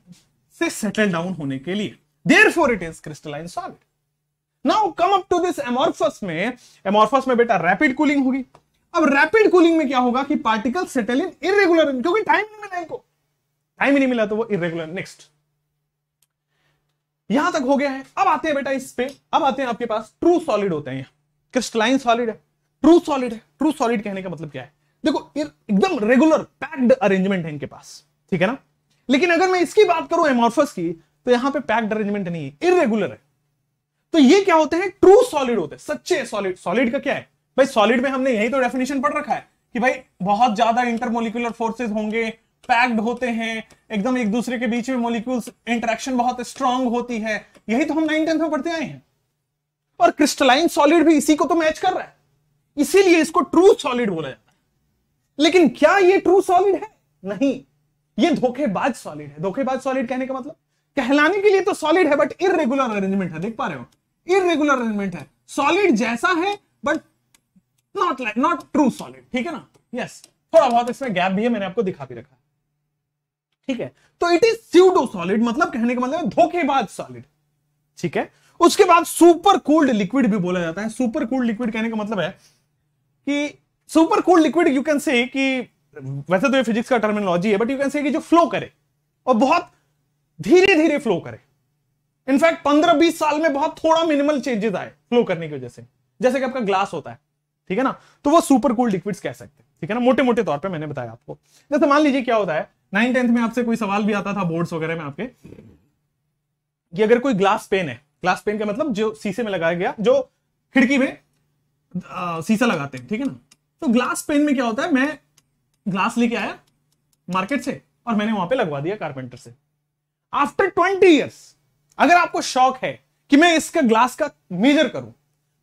से settle down होने के लिए। therefore it is crystalline solid. Now come up to this amorphous में, amorphous में बेटा रैपिड कूलिंग होगी। अब रैपिड कूलिंग में क्या होगा कि पार्टिकल सेटल इन इरेगुलर, क्योंकि टाइम नहीं मिला इनको, टाइम ही नहीं मिला तो वो इरेगुलर। नेक्स्ट, यहां तक हो गया है। अब आते हैं बेटा इस पे, अब आते हैं आपके पास ट्रू सॉलिड होते हैं। क्रिस्टलाइन सॉलिड है, ट्रू सॉलिड है। ट्रू सॉलिड कहने का मतलब क्या है, देखो एकदम रेगुलर पैक्ड अरेंजमेंट है इनके पास, ठीक है ना। लेकिन अगर मैं इसकी बात करूं एमोर्फस की, तो यहां पर पैक्ड अरेंजमेंट नहीं है, इरेगुलर है। तो ये क्या होते हैं, ट्रू सॉलिड होते हैं, सच्चे सॉलिड। सॉलिड का क्या है भाई, सॉलिड में हमने यही तो डेफिनेशन पढ़ रखा है कि भाई बहुत ज्यादा इंटरमोलिकुलर फोर्सेस होंगे, पैक्ड होते हैं एकदम, एक दूसरे के बीच में मॉलिक्यूल्स इंटरेक्शन बहुत स्ट्रांग होती है। यही तो हम 9th-10th में पढ़ते आए हैं। और क्रिस्टलाइन सॉलिड भी इसी को तो मैच कर रहा है, इसीलिए इसको ट्रू सॉलिड बोला जाता है। लेकिन क्या ये ट्रू सॉलिड है? नहीं, ये धोखेबाज सॉलिड है। धोखेबाज सॉलिड कहने का मतलब, कहलाने के लिए तो सॉलिड है बट इरेगुलर अरेंजमेंट है। देख पा रहे हो, इरेगुलर अरेंजमेंट है, सॉलिड जैसा है बट नॉट ट्रू सॉलिड, ठीक है ना। यस, थोड़ा बहुत इसमें गैप भी है, मैंने आपको दिखा भी रखा है, ठीक है। तो इट इज स्यूडो सॉलिड, मतलब कहने का मतलब धोखेबाज सॉलिड, ठीक है। उसके बाद सुपर कूल्ड लिक्विड भी बोला जाता है। सुपर कूल्ड लिक्विड कहने का मतलब है कि super cooled liquid, you can say कि वैसे तो ये फिजिक्स का टर्मिनोलॉजी है बट यू कैन से कि जो फ्लो करे और बहुत धीरे धीरे फ्लो करे। इनफैक्ट 15-20 साल में बहुत थोड़ा मिनिमल चेंजेस आए फ्लो करने की वजह से, जैसे कि आपका ग्लास होता है, ठीक है ना। तो वो सुपर कूल्ड लिक्विड्स कह सकते हैं, ठीक है ना। मोटे मोटे तौर पे मैंने बताया आपको। जैसे मान लीजिए क्या होता है, 9th-10th में आपसे कोई सवाल भी आता था बोर्ड्स वगैरह में आपके, कि अगर कोई ग्लास पेन है, ग्लास पेन का मतलब जो शीशे में लगाया गया, जो खिड़की में शीशा लगाते हैं, ठीक है ना। तो ग्लास पेन में क्या होता है, मैं ग्लास लेके आया मार्केट से और मैंने वहां पर लगवा दिया कारपेंटर से। आफ्टर 20 ईयर्स अगर आपको शौक है कि मैं इसका ग्लास का मेजर करूं,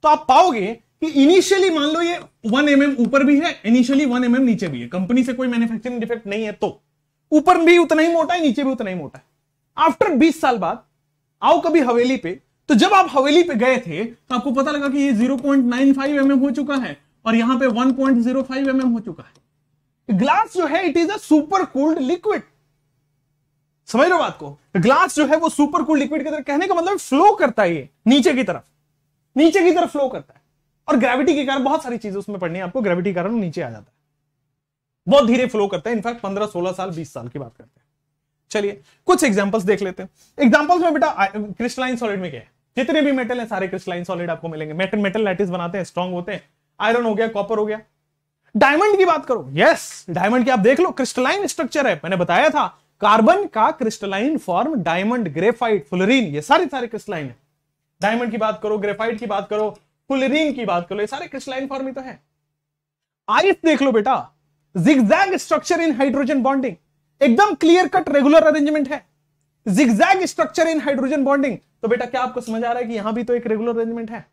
तो आप पाओगे कि इनिशियली मान लो ये 1 mm ऊपर भी है, इनिशियली 1 mm नीचे भी है, कंपनी से कोई मैन्युफैक्चरिंग डिफेक्ट नहीं है, तो ऊपर भी उतना ही मोटा है, नीचे भी उतना ही मोटा है। आफ्टर 20 साल बाद आओ कभी हवेली पे, तो जब आप हवेली पे गए थे तो आपको पता लगा कि ये 0.95 mm हो चुका है और यहां पर 1.05 mm हो चुका है। ग्लास जो है it is a super cooled liquid, समझ रहे हो बात को। ग्लास जो है वो सुपर कूल लिक्विड की तरह, कहने का मतलब फ्लो करता है ये नीचे की तरफ फ्लो करता है। और ग्रेविटी के कारण बहुत सारी चीजें उसमें पढ़नी है आपको, ग्रेविटी के कारण नीचे आ जाता है, बहुत धीरे फ्लो करता है। इनफैक्ट 15-16 साल 20 साल की बात करते हैं। चलिए कुछ एग्जाम्पल्स देख लेते हैं। एग्जाम्पल्स में बेटा क्रिस्टलाइन सॉलिड में क्या है, जितने भी मेटल है सारे क्रिस्टलाइन सॉलिड आपको मिलेंगे। मेटल लैटिस बनाते हैं, स्ट्रॉन्ग होते हैं। आयरन हो गया, कॉपर हो गया। डायमंड की बात करो, यस डायमंड की आप देख लो, क्रिस्टलाइन स्ट्रक्चर है। मैंने बताया था कार्बन का crystalline form diamond, graphite, fullerene, ये सारे क्रिस्टलाइन है। डायमंड की बात करो, ग्रेफाइट की बात करो, फुलरीन की बात करो, ये सारे क्रिस्टलाइन फॉर्म ही तो है। आइस देख लो बेटा, zigzag structure in hydrogen bonding, एकदम क्लियर कट रेगुलर अरेंजमेंट है, zigzag structure in hydrogen bonding. तो बेटा क्या आपको समझ आ रहा है कि यहां भी तो एक रेगुलर अरेंजमेंट है।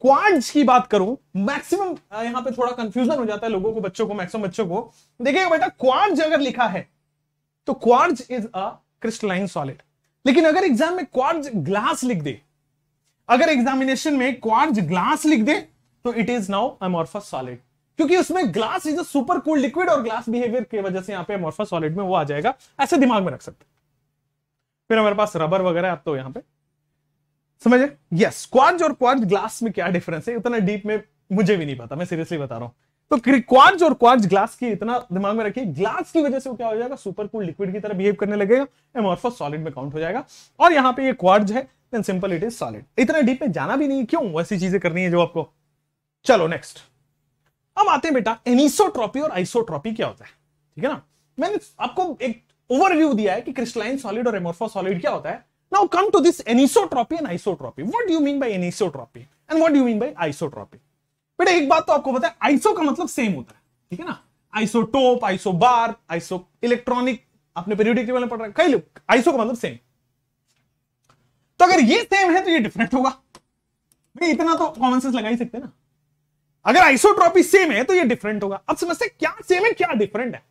क्वार्ट्ज की बात करूं, मैक्सिमम यहां पर थोड़ा कंफ्यूजन हो जाता है लोगों को, बच्चों को, मैक्सिमम बच्चों को। देखिएगा बेटा क्वार्ट्ज अगर लिखा है तो quartz is a crystalline solid. लेकिन अगर एग्जाम में क्वार्ट्ज ग्लास लिख दे, अगर एग्जामिनेशन में क्वार्ट्ज ग्लास लिख दे तो it is now amorphous solid, क्योंकि उसमें glass is a super cool liquid और ग्लास बिहेवियर की वजह से यहां पे अमॉर्फस सॉलिड में वो आ जाएगा। ऐसे दिमाग में रख सकते। फिर हमारे पास रबर वगैरह आप तो यहां पे समझे। यस, क्वार्ट्ज और क्वार्ट्ज ग्लास में क्या डिफरेंस है उतना डीप में मुझे भी नहीं पता, मैं सीरियसली बता रहा हूं। तो क्वार्ट्ज और क्वार्ट्ज ग्लास की इतना दिमाग में रखिए, ग्लास की वजह से वो क्या हो जाएगा, सुपर कूल लिक्विड की तरह बिहेव करने लगेगा, अमॉर्फस सॉलिड में काउंट हो जाएगा। और यहाँ पे ये क्वार्ट्ज है, then simple it is solid. इतना डीप में जाना भी नहीं, क्यों, वैसी चीजें करनी है जो आपको। चलो नेक्स्ट, अब आते हैं बेटा एनिसोट्रॉपी और आइसोट्रॉपी क्या होता है, ठीक है ना। मैंने आपको एक ओवरव्यू दिया है कि क्रिस्टलाइन सॉलिड और अमॉर्फस सॉलिड क्या होता है। Now come to this anisotropy and isotropy. What do you mean by anisotropy and what do you mean by isotropy. बेटा एक बात तो आपको पता है, आइसो का मतलब सेम होता है, ठीक है ना। Isotope, isobar, isoelectronic, आपने पीरियोडिक टेबल में पढ़ रहा है कई लोग। आइसो का मतलब सेम, तो अगर ये सेम है तो ये डिफरेंट होगा, इतना तो कॉमन सेंस लगा ही सकते हैं ना। अगर आइसोट्रॉपी सेम है तो ये डिफरेंट होगा। अब समझते क्या सेम है क्या डिफरेंट है।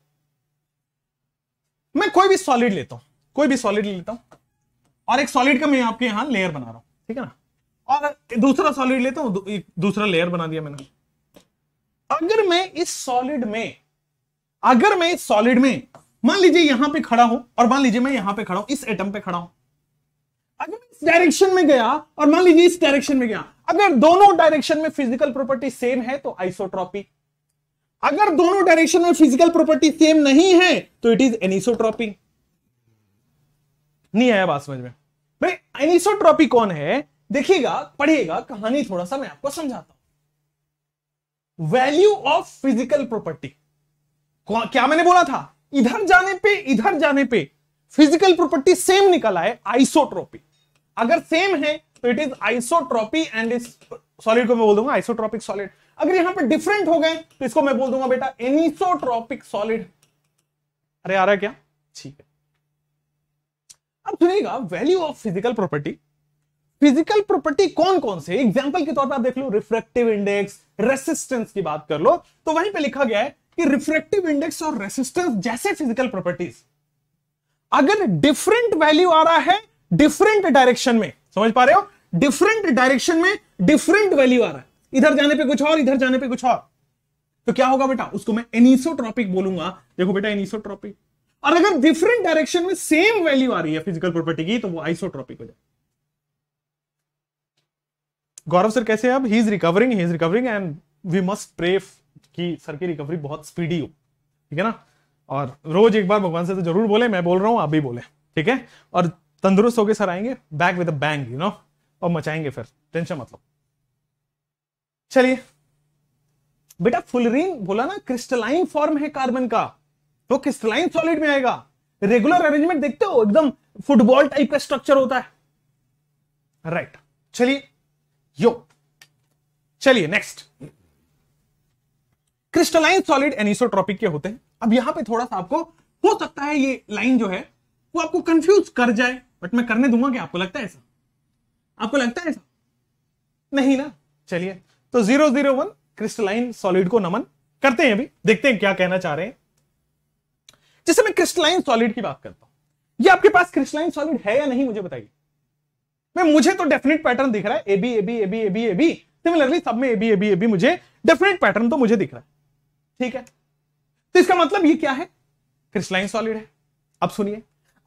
मैं कोई भी सॉलिड लेता हूं, कोई भी सॉलिड लेता हूं और एक सॉलिड का मैं आपके यहां लेयर बना रहा हूं, ठीक है ना। और दूसरा सॉलिड लेता हूं, दूसरा लेयर बना दिया मैंने। अगर मैं इस सॉलिड में मान लीजिए यहां पे खड़ा हूं और मान लीजिए मैं यहां पे खड़ा हूं, इस एटम पे खड़ा हूं। अगर इस डायरेक्शन में गया और मान लीजिए इस डायरेक्शन में गया, अगर दोनों डायरेक्शन में फिजिकल प्रॉपर्टी सेम है तो आइसोट्रॉपी। अगर दोनों डायरेक्शन में फिजिकल प्रॉपर्टी सेम नहीं है तो इट इज एनिसोट्रॉपी। नहीं आया बात समझ में। भाई एनिसोट्रॉपी कौन है, देखिएगा, पढ़िएगा, कहानी थोड़ा सा मैं आपको समझाता हूं। वैल्यू ऑफ फिजिकल प्रॉपर्टी, क्या मैंने बोला था, इधर जाने पे फिजिकल प्रॉपर्टी सेम निकल आए आइसोट्रॉपी। अगर सेम है तो इट इज आइसोट्रॉपी एंड इस सॉलिड को मैं बोल दूंगा आइसोट्रॉपिक सॉलिड। अगर यहां पे डिफरेंट हो गए तो इसको मैं बोल दूंगा बेटा एनिसोट्रॉपिक सॉलिड। अरे आ रहा है क्या, ठीक है। अब सुनिएगा, value of physical property. Physical property कौन कौन से, एग्जांपल के तौर पर आप देख लो, रिफ्रैक्टिव इंडेक्स, रेसिस्टेंस की बात कर लो, तो वहीं पे लिखा गया है कि रिफ्रैक्टिव इंडेक्स और रेसिस्टेंस जैसे फिजिकल प्रॉपर्टीज अगर डिफरेंट वैल्यू आ रहा है डिफरेंट डायरेक्शन में, समझ पा रहे हो, डिफरेंट डायरेक्शन में डिफरेंट वैल्यू आ रहा है, इधर जाने पे कुछ और इधर जाने पे कुछ और, तो क्या होगा बेटा, उसको मैं एनिसोट्रॉपिक बोलूंगा। देखो बेटा एनिसोट्रॉपिक। और अगर डिफरेंट डायरेक्शन में सेम वैल्यू आ रही है फिजिकल प्रॉपर्टी की तो वो आइसोट्रॉपिक हो जाए। गौरव सर कैसे हैं आप, he is recovering and we must pray कि सर की रिकवरी बहुत स्पीडी हो, ठीक है ना। और रोज एक बार भगवान से तो जरूर बोले, मैं बोल रहा हूं आप भी बोले, ठीक है। और तंदुरुस्त होके सर आएंगे back with a bang, you know, और मचाएंगे फिर, टेंशन मत लो। चलिए बेटा फुलरीन बोला ना, क्रिस्टलाइन फॉर्म है कार्बन का, तो क्रिस्टलाइन सॉलिड में आएगा। रेगुलर अरेंजमेंट देखते हो, एकदम फुटबॉल टाइप का स्ट्रक्चर होता है, राइट। चलिए नेक्स्ट, क्रिस्टलाइन सॉलिड एनिसोट्रॉपिक के होते हैं। अब यहां पे थोड़ा सा आपको हो सकता है ये लाइन जो है वो आपको कंफ्यूज कर जाए, बट मैं करने दूंगा। क्या आपको लगता है ऐसा, आपको लगता है ऐसा नहीं ना। चलिए तो 001 क्रिस्टलाइन सॉलिड को नमन करते हैं। अभी देखते हैं क्या कहना चाह रहे हैं। जैसे मैं क्रिस्टलाइन सॉलिड की बात करता हूं, ये आपके पास क्रिस्टलाइन सॉलिड है या नहीं मुझे बताइए। मैं मुझे तो डेफिनेट पैटर्न दिख रहा है, AB AB AB AB AB, similarly सब में एबी एबी एबी, मुझे डेफिनेट पैटर्न तो मुझे दिख रहा है, ठीक है। तो इसका मतलब ये क्या है, क्रिस्टलाइन सॉलिड है। अब सुनिए,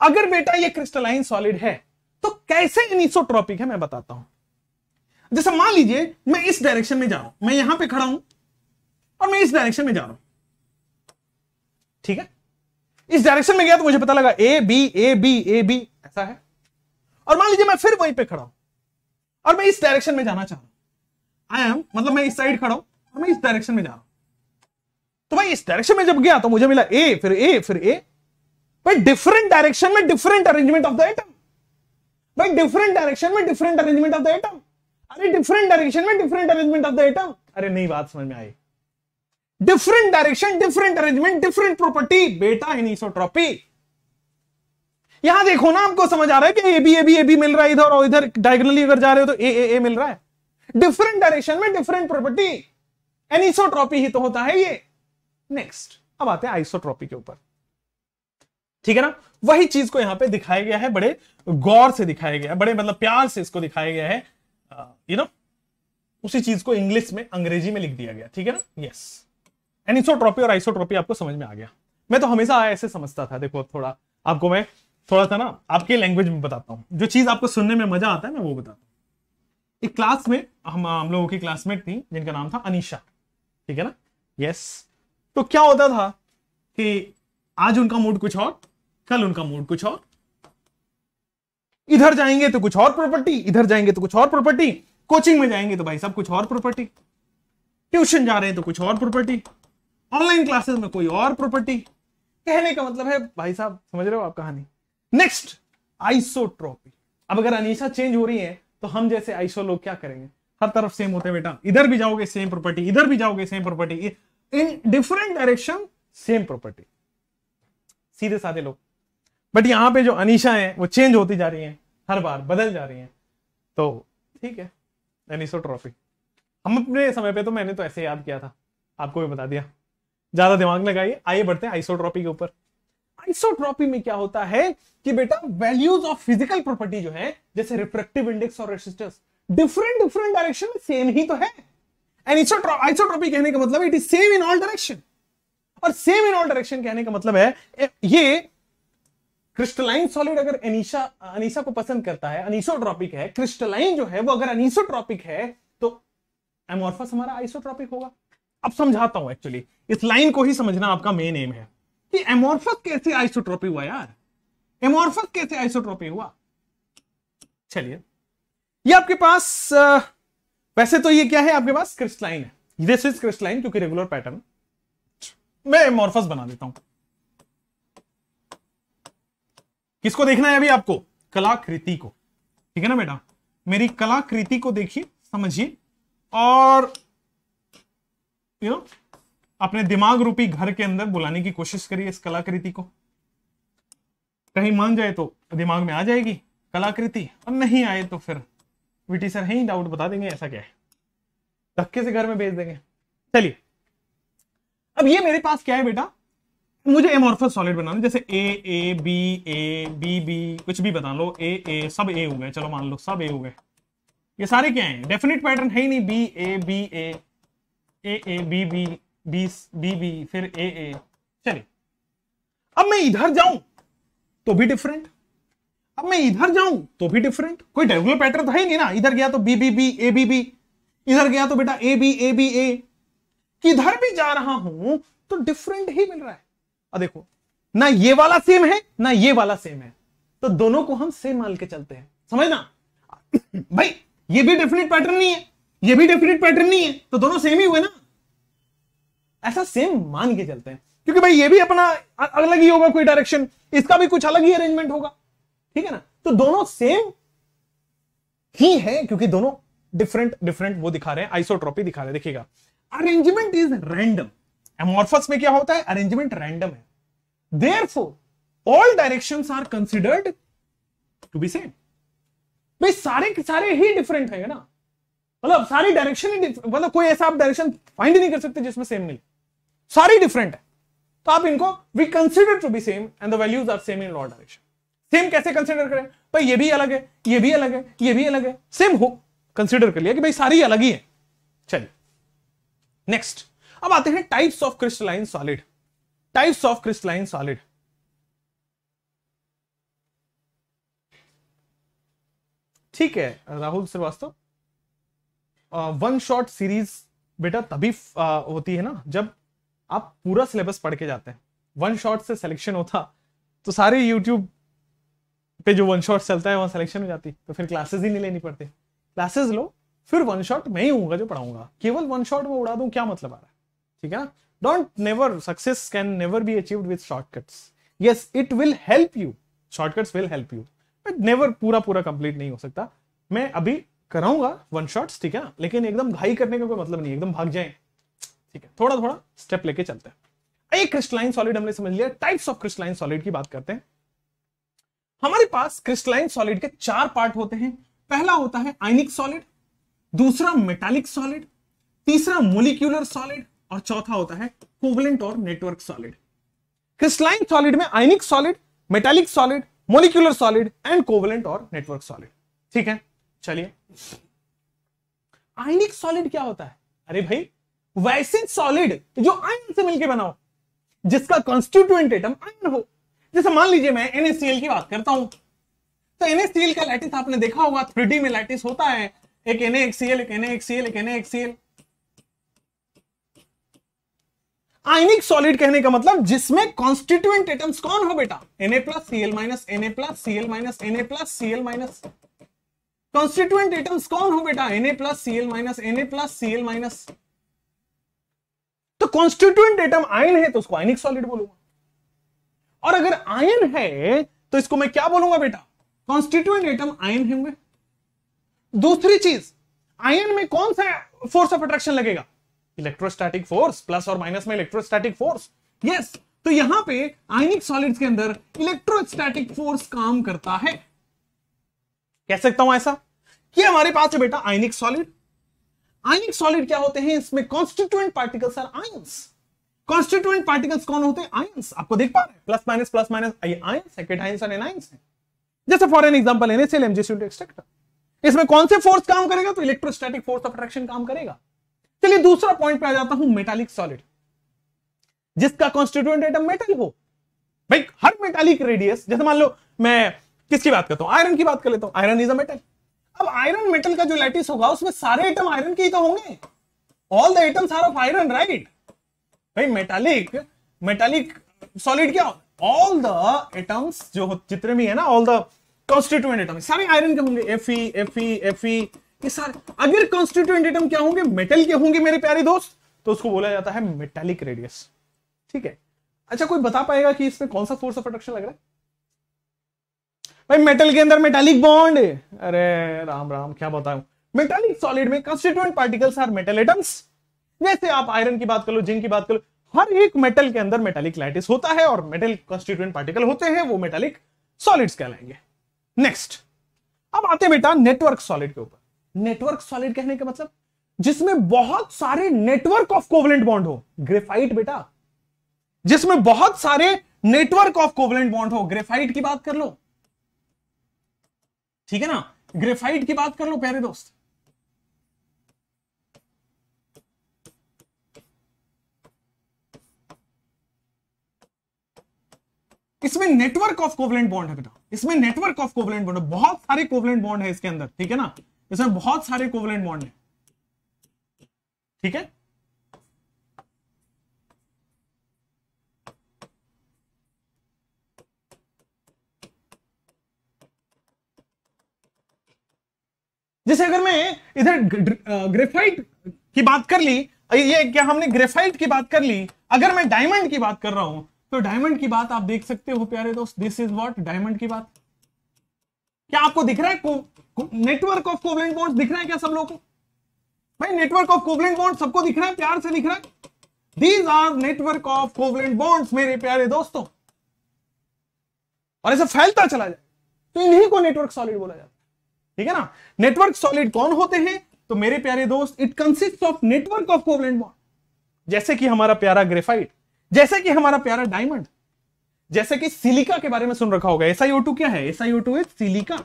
अगर बेटा ये क्रिस्टलाइन सॉलिड है तो कैसे एनिसोट्रॉपिक है मैं बताता हूं। जैसे मान लीजिए मैं इस डायरेक्शन में जा रहा हूं, मैं यहां पे खड़ा हूं और मैं इस डायरेक्शन में जा रहा हूं, ठीक है। इस डायरेक्शन में गया तो मुझे पता लगा A B A B A B, ऐसा है। और मान लीजिए मैं फिर वहीं पे खड़ा हूं और मैं इस डायरेक्शन में जाना चाह रहा हूं, आई एम, मतलब मैं इस साइड खड़ा हूं और मैं इस डायरेक्शन में जा रहा हूं, तो भाई इस डायरेक्शन में जब गया तो मुझे मिला ए फिर ए फिर ए। भाई डिफरेंट डायरेक्शन में different arrangement of the atom, भाई डिफरेंट डायरेक्शन में different arrangement of the atom, अरे डिफरेंट डायरेक्शन में different arrangement of the atom. अरे नहीं बात समझ में आई, different direction different arrangement different property, बेटा एनिसोट्रॉपी। यहां देखो ना, आपको समझ आ रहा है कि A B A B A B मिल रहा है इधर, और इधर डायगोनली अगर जा रहे हो तो ए ए ए मिल रहा है। डिफरेंट डायरेक्शन में डिफरेंट प्रॉपर्टी, एनिसोट्रॉपी ही तो होता है ये। नेक्स्ट, अब आते हैं आइसोट्रॉपी के ऊपर, ठीक है ना। वही चीज को यहां पे दिखाया गया है, बड़े गौर से दिखाया गया है, बड़े मतलब प्यार से इसको दिखाया गया है। उसी चीज को इंग्लिश में अंग्रेजी में लिख दिया गया, ठीक है ना। यस, एनिसोट्रोपी और आइसोट्रोपी आपको समझ में आ गया। मैं तो हमेशा ऐसे समझता था। देखो थोड़ा आपको मैं थोड़ा सा ना आपके लैंग्वेज में बताता हूँ, जो चीज आपको सुनने में मजा आता है मैं वो बताता हूँ। एक क्लास में हम लोगों की क्लासमेट थी जिनका नाम था अनिशा, ठीक है ना। यस, तो क्या होता था कि आज उनका मूड कुछ और, कल उनका मूड कुछ और, इधर जाएंगे तो कुछ और प्रॉपर्टी, इधर जाएंगे तो कुछ और प्रॉपर्टी, कोचिंग में जाएंगे तो भाई सब कुछ और प्रॉपर्टी, ट्यूशन जा रहे हैं तो कुछ और प्रॉपर्टी, ऑनलाइन क्लासेस में कोई और प्रॉपर्टी। कहने का मतलब है भाई साहब, समझ रहे हो आप कहानी। Next, isotropy. अब अगर अनिशा चेंज हो रही है तो हम जैसे आइसो लोग क्या करेंगे, हर तरफ सेम होते हैं बेटा, इधर भी जाओगे सेम प्रॉपर्टी, इधर भी जाओगे same property, in different direction same property, सीधे साधे लोग। बट यहाँ पे जो अनिशा है वो चेंज होती जा रही है, हर बार बदल जा रही है, तो ठीक है एनिसोट्रोपी। हम अपने समय पे तो मैंने तो ऐसे याद किया था, आपको भी बता दिया, ज्यादा दिमाग लगाइए। आइए बढ़ते हैं आइसोट्रोपी के ऊपर। आइसोट्रोपी में क्या होता है कि बेटा वैल्यूज ऑफ फिजिकल प्रॉपर्टी जो है, जैसे रिफ्रैक्टिव इंडेक्स और रेसिस्टेंस, डिफरेंट डिफरेंट डायरेक्शन में सेम ही तो है। आइसोट्रोपी कहने का मतलब it is same in all direction, और सेम इन ऑल डायरेक्शन कहने का मतलब है ये क्रिस्टलाइन सॉलिड अगर अनिशा को पसंद करता है, अनिसोट्रोपिक है, क्रिस्टलाइन जो है वो अगर अनिसोट्रोपिक है तो एमोर्फस हमारा आइसोट्रोपिक होगा। अब समझाता हूं, एक्चुअली इस लाइन को ही समझना आपका मेन एम है कि एमोर्फस कैसे आइसोट्रोपी हुआ यार, एमोर्फस कैसे आइसोट्रोपी हुआ। चलिए, ये आपके पास वैसे तो ये क्या है आपके पास, क्रिस्टलाइन है, दिस इज क्रिस्टलाइन, क्योंकि रेगुलर पैटर्न मैं एमोर्फस बना देता हूं। किसको देखना है अभी आपको, कलाकृति को, ठीक है ना बेटा। मेरी कलाकृति को देखिए, समझिए, और अपने दिमाग रूपी घर के अंदर बुलाने की कोशिश करिए इस कलाकृति को। कहीं मान जाए तो दिमाग में आ जाएगी कलाकृति, और नहीं आए तो फिर वीटी सर है ही, डाउट बता देंगे, ऐसा क्या है, धक्के से घर में भेज देंगे। चलिए, अब ये मेरे पास क्या है बेटा, मुझे एमोर्फस सॉलिड बनाना, जैसे ए बी बी, कुछ भी बता लो, ए सब ए हो गए, चलो मान लो सब ए हो गए। ये सारे क्या हैं, डेफिनेट पैटर्न है ही नहीं, B A B B B B फिर ए। चलिए, अब मैं इधर जाऊं तो भी डिफरेंट, अब मैं इधर जाऊं तो भी डिफरेंट, कोई रेगुलर पैटर्न तो है ही नहीं ना। इधर गया तो B B B A B B, इधर गया तो बेटा ए बी ए, इधर भी जा रहा हूं तो डिफरेंट ही मिल रहा है। देखो ना, ये वाला सेम है ना ये वाला सेम है, तो दोनों को हम सेम मान के चलते हैं, समझना भाई। ये भी डेफिनेट पैटर्न नहीं है, ये भी डेफिनेट पैटर्न नहीं है, तो दोनों सेम ही हुए ना, ऐसा सेम मान के चलते हैं, क्योंकि भाई ये भी अपना अलग ही होगा कोई डायरेक्शन, इसका भी कुछ अलग ही अरेंजमेंट होगा, ठीक है ना। तो दोनों सेम ही है क्योंकि दोनों डिफरेंट डिफरेंट वो दिखा रहे हैं, आइसोट्रोपी दिखा रहे हैं। देखिएगा, अरेंजमेंट इज रैंडम, एमोर्फस में क्या होता है, अरेंजमेंट रैंडम है। Therefore, all directions are considered to be same. भाई सारे के सारे ही डिफरेंट है ना, मतलब सारी डायरेक्शन, मतलब कोई ऐसा आप डायरेक्शन फाइंड नहीं कर सकते जिसमें सेम नहीं, सारी डिफरेंट है। तो आप इनको we consider to be same and the values are same in all direction. Same कैसे कंसिडर करें भाई, ये भी अलग है, ये भी अलग है, ये भी अलग है, सेम हो कंसिडर कर लिया कि भाई सारी अलग ही है। चलिए नेक्स्ट, अब आते हैं types of crystalline solid. Types of crystalline solid, ठीक है Rahul Shrivastava. One shot series बेटा तभी होती है ना जब आप पूरा सिलेबस पढ़ के जाते हैं। वन शॉट से सिलेक्शन होता तो सारे यूट्यूब पे जो वन शॉट चलता है वहां सिलेक्शन हो जाती, तो फिर क्लासेस ही नहीं लेनी पड़ती। क्लासेस लो, फिर वन शॉट मैं ही हूंगा जो पढ़ाऊंगा, केवल वन शॉट में उड़ा दूं, क्या मतलब आ रहा है, ठीक है ना। Don't never, success can never be achieved with shortcuts. Yes, it will help you. Shortcuts will help you. But never पूरा complete नहीं हो सकता। मैं अभी कराऊंगा one shots, ठीक है, लेकिन एकदम घाई करने का कोई मतलब नहीं, एकदम भाग जाएं, ठीक है, थोड़ा थोड़ा step लेके चलते हैं। एक crystalline solid हमने समझ लिया, types of crystalline solid की बात करते हैं। हमारे पास crystalline solid के 4 part होते हैं। पहला होता है आयनिक solid, दूसरा metallic solid, तीसरा molecular solid, और चौथा होता है कोवेलेंट और नेटवर्क सॉलिड। क्रिस्टलाइन सॉलिड में ionic solid, metallic solid, molecular solid and covalent और नेटवर्क सॉलिड, ठीक है। चलिए, आयनिक सॉलिड क्या होता है? अरे भाई वैसे सॉलिड जो आयन से मिलकर बना हो, जिसका कॉन्स्टिट्यूएंट एटम आयन हो। जैसे मान लीजिए मैं NaCl की बात करता हूं तो NaCl का लैटिस आपने देखा होगा 3D में लैटिस होता है, एक NaHCl एक NaHCl एक NaHCl। आयनिक सॉलिड कहने का मतलब जिसमें कॉन्स्टिट्यूएंट एटम्स कौन हो बेटा, Na+Cl-Na+Cl-Na+Cl-। कॉन्स्टिट्यूएंट एटम्स कौन हो बेटा, Na+Cl-Na+Cl-। तो कॉन्स्टिट्यूएंट एटम आयन है तो उसको आयनिक सॉलिड बोलूंगा, और अगर आयन है तो इसको मैं क्या बोलूंगा बेटा, कॉन्स्टिट्यूएंट एटम आयन होंगे। दूसरी चीज, आयन में कौन सा फोर्स ऑफ अट्रैक्शन लगेगा, इलेक्ट्रोस्टैटिक फोर्स, प्लस और माइनस में इलेक्ट्रोस्टैटिक फोर्स। यस, तो यहां पे आयनिक सॉलिड्स के अंदर इलेक्ट्रोस्टैटिक फोर्स काम करता है। कह सकता हूं ऐसा कि हमारे पास है बेटा आयनिक सॉलिड। आयनिक सॉलिड क्या होते हैं, इसमें constituent particles are ions. Constituent particles कौन होते हैं, आयंस। आपको देख पा रहे हैं प्लस माइनस आयंस, केटायंस और एनायंस है। जैसे for an example NaCl MgCl2 extractor, इसमें कौन से फोर्स काम करेगा, तो इलेक्ट्रोस्टैटिक फोर्स ऑफ अट्रैक्शन काम करेगा। चलिए दूसरा पॉइंट पे आ जाता हूं, मेटालिक सॉलिड, जिसका कॉन्स्टिट्यूएंट एटम मेटल हो। भाई हर मेटालिक रेडियस, जैसे मान लो मैं किसकी बात करता हूं, आयरन की बात कर लेता हूं, आयरन इज अ मेटल। अब आयरन मेटल का जो लैटिस होगा उसमें सारे एटम आयरन के ही तो होंगे, all the atoms are of iron, right. भाई मेटालिक सॉलिड क्या होगा, ऑल द एटम्स जो जितने भी है ना, ऑल द कॉन्स्टिट्यूएंट एटम सारे आयरन के होंगे, Fe ये सारे। अगर कॉन्स्टिट्यूएंट एटम क्या होंगे, मेटल के होंगे मेरे प्यारे दोस्त, तो उसको बोला जाता है मेटालिक रेडियस। ठीक है, अच्छा कोई बता पाएगा कि इसमें कौन सा फोर्स ऑफ अट्रैक्शन लग रहा है? भाई मेटल के अंदर मेटालिक बॉन्ड, अरे राम राम क्या बताऊं। मेटालिक सॉलिड में constituent particles are metal atoms. जैसे आप आयरन की बात कर लो, जिंक की बात कर लो, हर एक मेटल के अंदर मेटालिक लैटिस होता है और मेटल कॉन्स्टिट्यूएंट पार्टिकल होते हैं, वो मेटालिक सॉलिड्स कहलाएंगे। नेक्स्ट, अब आते हैं बेटा नेटवर्क सॉलिड के ऊपर। नेटवर्क सॉलिड कहने का मतलब जिसमें बहुत सारे नेटवर्क ऑफ कोवेलेंट बॉन्ड हो, ग्रेफाइट बेटा, जिसमें बहुत सारे नेटवर्क ऑफ कोवेलेंट बॉन्ड हो। ग्रेफाइट की बात कर लो, ठीक है ना, ग्रेफाइट की बात कर लो प्यारे दोस्त। इसमें नेटवर्क ऑफ कोवेलेंट बॉन्ड है बेटा, इसमें नेटवर्क ऑफ कोवेलेंट बॉन्ड है, बहुत सारे कोवेलेंट बॉन्ड है इसके अंदर, ठीक है ना, इसमें बहुत सारे कोवेलेंट बॉन्ड है, ठीक है। जैसे अगर मैं इधर ग्रेफाइट की बात कर ली, ये क्या हमने ग्रेफाइट की बात कर ली, अगर मैं डायमंड की बात कर रहा हूं तो डायमंड की बात आप देख सकते हो प्यारे दोस्त, दिस इज व्हाट डायमंड की बात। क्या आपको दिख रहा है नेटवर्क ऑफ कोवेलेंट बॉन्ड्स, दिख रहा है क्या सब लोगों को? भाई नेटवर्क ऑफ कोवेलेंट बॉन्ड्स सबको दिख रहा है, प्यार से दिख रहा है, these are network of covalent bonds मेरे प्यारे दोस्तों। और ऐसा फैलता चला जाए तो इन्हीं को नेटवर्क सॉलिड बोला जाता है, ठीक है ना। नेटवर्क सॉलिड कौन होते हैं तो मेरे प्यारे दोस्त, it consist of network of covalent bond, जैसे कि हमारा प्यारा ग्रेफाइट, जैसे कि हमारा प्यारा डायमंड, जैसे कि सिलिका के बारे में सुन रखा होगा। SiO2 क्या है, SiO2 इज सिलिका,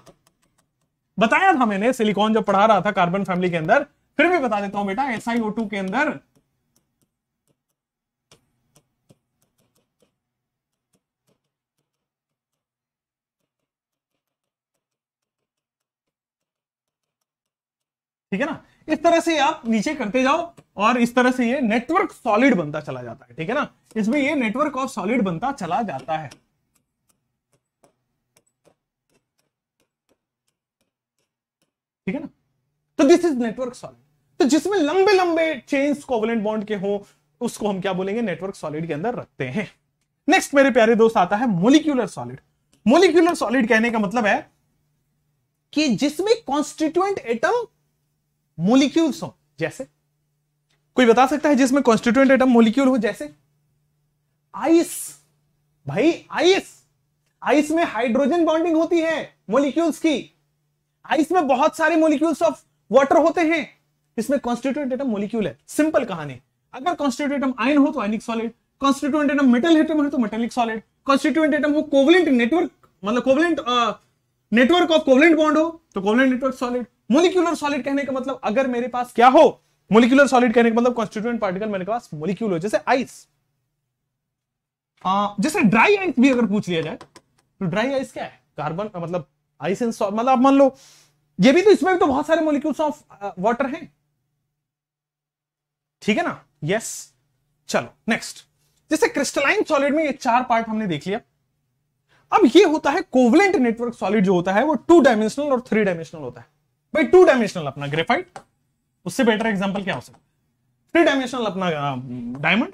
बताया था मैंने सिलिकॉन जब पढ़ा रहा था कार्बन फैमिली के अंदर, फिर भी बता देता हूं बेटा। SiO2 के अंदर ठीक है ना, इस तरह से आप नीचे करते जाओ और इस तरह से ये नेटवर्क सॉलिड बनता चला जाता है, ठीक है ना, इसमें ये नेटवर्क ऑफ सॉलिड बनता चला जाता है। ठीक है ना, तो दिस इज नेटवर्क सॉलिड। तो जिसमें लंबे लंबे चेन्स कोवेलेंट बॉन्ड के हो उसको हम क्या बोलेंगे, नेटवर्क सॉलिड के अंदर रखते हैं। नेक्स्ट मेरे प्यारे दोस्त आता है मोलिक्यूलर सॉलिड। मोलिक्यूलर सॉलिड कहने का मतलब है कि जिसमें कॉन्स्टिट्यूएंट एटम मोलिक्यूल्स हो। जैसे कोई बता सकता है जिसमें कॉन्स्टिट्यूएंट एटम मोलिक्यूल हो, जैसे आइस। भाई आइस, आइस में हाइड्रोजन बॉन्डिंग होती है मोलिक्यूल्स की, आइस में बहुत सारे मोलिक्यूल्स ऑफ वाटर होते हैं, इसमें कॉन्स्टिट्यूएंट एटम मोलिक्यूल है। सिंपल कहानी, अगर कॉन्स्टिट्यूएंट एटम आयन हो तो ionic solid, constituent atom metal atom है तो मेटालिक सॉलिड, कॉन्स्टिट्यूएंट एटम हो कोवेलेंट नेटवर्क, मतलब covalent network of covalent bond हो तो covalent network solid, molecular solid कहने का मतलब अगर मेरे पास क्या हो, मोलिक्यूलर सॉलिड कहने का मतलब कॉन्स्टिट्यूएंट पार्टिकल मेरे पास मोलिक्यूल हो, जैसे आइस, जैसे ड्राई आइस भी अगर पूछ लिया जाए तो ड्राई आइस क्या है, कार्बन मतलब आइस एंड सॉल्ट, मतलब मान लो ये भी तो, इसमें भी तो बहुत सारे मोलिक्यूल्स ऑफ वाटर हैं, ठीक है ना, यस। चलो नेक्स्ट, जैसे क्रिस्टलाइन सॉलिड में ये चार पार्ट हमने देख लिया। अब ये होता है कोवलेंट नेटवर्क सॉलिड, जो होता है वो 2 डायमेंशनल और 3 डायमेंशनल होता है। भाई 2 डायमेंशनल अपना ग्रेफाइट, उससे बेटर एग्जांपल क्या हो सकता है, 3 डायमेंशनल अपना डायमंड,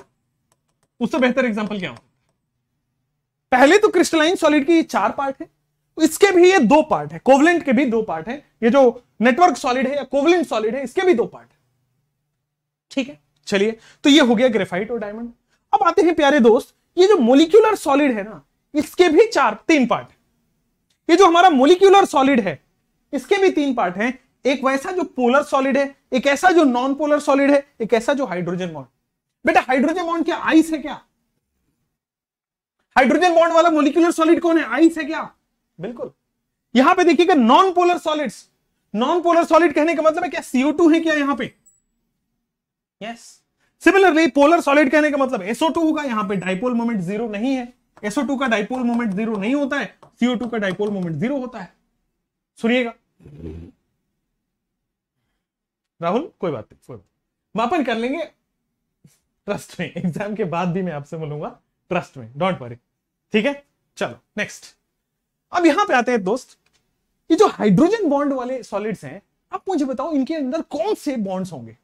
उससे बेहतर एग्जांपल क्या हो सकता है। पहले तो क्रिस्टलाइन सॉलिड के ये 4 पार्ट है, इसके भी ये 2 पार्ट है, कोवलेंट के भी 2 पार्ट है, ये जो नेटवर्क सॉलिड है या कोवलेंट सॉलिड है इसके भी 2 पार्ट है, ठीक है। चलिए तो ये हो गया ग्रेफाइट और डायमंड। अब आते हैं प्यारे दोस्त, ये जो मोलिक्यूलर सॉलिड है ना, इसके भी 3 पार्ट, ये जो हमारा मोलिक्यूलर सॉलिड है इसके भी 3 पार्ट हैं। एक वैसा जो पोलर सॉलिड है, एक ऐसा जो नॉन पोलर सॉलिड है, एक ऐसा जो हाइड्रोजन बॉन्ड। बेटा हाइड्रोजन बॉन्ड क्या आइस है क्या? हाइड्रोजन बॉन्ड वाला मोलिक्यूलर सॉलिड कौन है, आइस है क्या? बिल्कुल। यहां पे देखिएगा non polar solids, non polar solid कहने का मतलब है क्या CO2 है क्या यहां पे? यस। सिमिलरली पोलर सॉलिड कहने का मतलब SO2 होगा, यहां पे डाइपोल मोमेंट 0 नहीं है, SO2 का डाइपोल मोमेंट 0 नहीं होता है, CO2 का डाइपोल मोमेंट 0 होता है। सुनिएगा राहुल, कोई बात नहीं, कोई बात, मापन कर लेंगे, ट्रस्ट में। एग्जाम के बाद भी मैं आपसे मिलूंगा, ट्रस्ट में, डोंट वरी, ठीक है। चलो नेक्स्ट, अब यहां पे आते हैं दोस्त, ये जो हाइड्रोजन बॉन्ड वाले सॉलिड्स हैं, आप मुझे बताओ इनके अंदर कौन से बॉन्ड्स होंगे?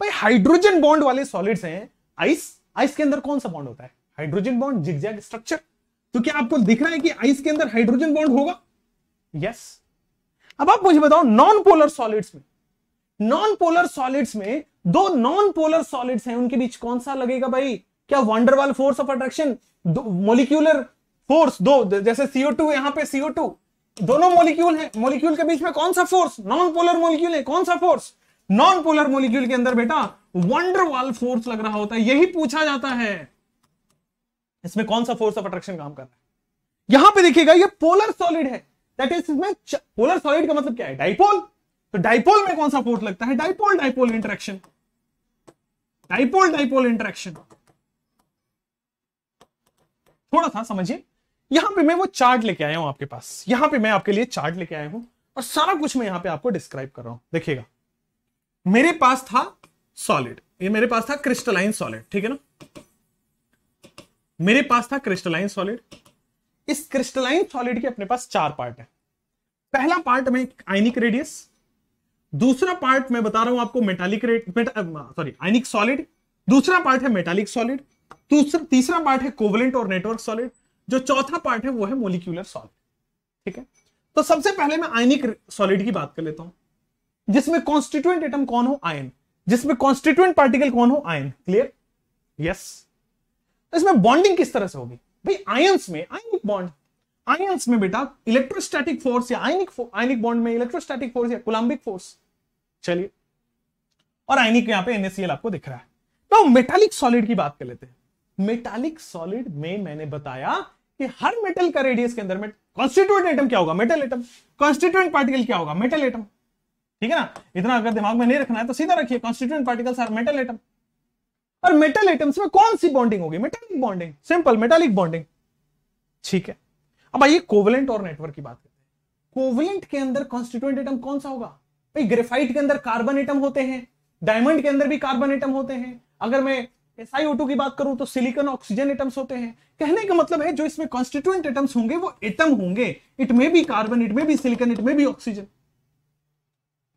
भाई हाइड्रोजन बॉन्ड वाले सॉलिड्स हैं, आइस, आइस के अंदर कौन सा बॉन्ड होता है? Hydrogen bond, zigzag structure. तो क्या आपको दिख रहा है कि आइस के अंदर हाइड्रोजन बॉन्ड होगा? यस। अब आप मुझे बताओ नॉन पोलर सॉलिड्स में, नॉन पोलर सॉलिड्स में दो नॉन पोलर सॉलिड्स हैं, उनके बीच कौन सा लगेगा भाई? क्या van der Waals force of attraction, molecular force दो, जैसे CO2 यहां पे CO2, दोनों मोलिक्यूल है, मोलिक्यूल के बीच में कौन सा फोर्स? नॉन पोलर मोलिक्यूल है, कौन सा फोर्स? नॉन पोलर मोलिक्यूल के अंदर बेटा वंडरवाल फोर्स लग रहा होता है, यही पूछा जाता है, इसमें कौन सा फोर्स ऑफ अट्रैक्शन काम कर रहा है। यहां पे देखिएगा ये पोलर सॉलिड है, दैट इज, इसमें पोलर सॉलिड का मतलब क्या है? डाइपोल। तो डाइपोल में कौन सा फोर्स लगता है? Dipole dipole interaction, dipole dipole interaction. थोड़ा सा समझिए, यहां पे मैं वो चार्ट लेके आया हूं आपके पास, यहां पे मैं आपके लिए चार्ट लेके आया हूं और सारा कुछ मैं यहां पे आपको डिस्क्राइब कर रहा हूं। देखिएगा मेरे पास था सॉलिड, ये मेरे पास था क्रिस्टलाइन सॉलिड, ठीक है ना, मेरे पास था क्रिस्टलाइन सॉलिड। इस क्रिस्टलाइन सॉलिड के अपने पास 4 पार्ट है। पहला पार्ट में आयनिक रेडियस, दूसरा पार्ट मैं बता रहा हूं आपको मेटालिक आयनिक सॉलिड, दूसरा पार्ट है मेटालिक सॉलिड, तीसरा पार्ट है कोवलेंट और नेटवर्क सॉलिड, जो चौथा पार्ट है वो है मोलिक्यूलर सॉलिड, ठीक है। तो सबसे पहले मैं आयनिक सॉलिड की बात कर लेता हूं, जिसमें कॉन्स्टिट्यूएंट एटम कौन हो? आयन। जिसमें कॉन्स्टिट्यूएंट पार्टिकल कौन हो? आयन। क्लियर? यस। इसमें बॉन्डिंग किस तरह से होगी भाई? आयंस में आयनिक बॉन्ड, आयंस में बेटा इलेक्ट्रोस्टैटिक फोर्स या आयनिक बॉन्ड में इलेक्ट्रोस्टैटिक फोर्स या कूलम्बिक फोर्स। चलिए, और आयनिक यहां पे NaCl आपको दिख रहा है। तो मेटालिक सॉलिड की बात कर लेते हैं। मेटालिक सॉलिड में मैंने बताया कि हर मेटल का रेडियस के अंदर में कॉन्स्टिट्यूएंट एटम क्या होगा? Metal atom. कॉन्स्टिट्यूएंट पार्टिकल क्या होगा? मेटल एटम, ठीक है ना। इतना अगर दिमाग में नहीं रखना है तो सीधा रखिए, constituent particles are metal atom. और मेटल एटम्स में कौन सी बॉन्डिंग होगी? Metallic bonding, simple metallic bonding, ठीक है। अब आइए कोवलेंट और नेटवर्क की बात करते हैं। कोवलेंट के अंदर कॉन्स्टिट्यूएंट एटम कौन सा होगा? भाई ग्रेफाइट के अंदर कार्बन एटम होते हैं, डायमंड के अंदर भी कार्बन एटम होते हैं, अगर मैं SiO2 की बात करूं तो सिलिकॉन ऑक्सीजन एटम्स होते हैं। कहने का मतलब है जो इसमें कॉन्स्टिट्यूएंट एटम्स होंगे वो एटम होंगे, इट में भी कार्बन, इट में भी सिलिकॉन, इट में भी ऑक्सीजन,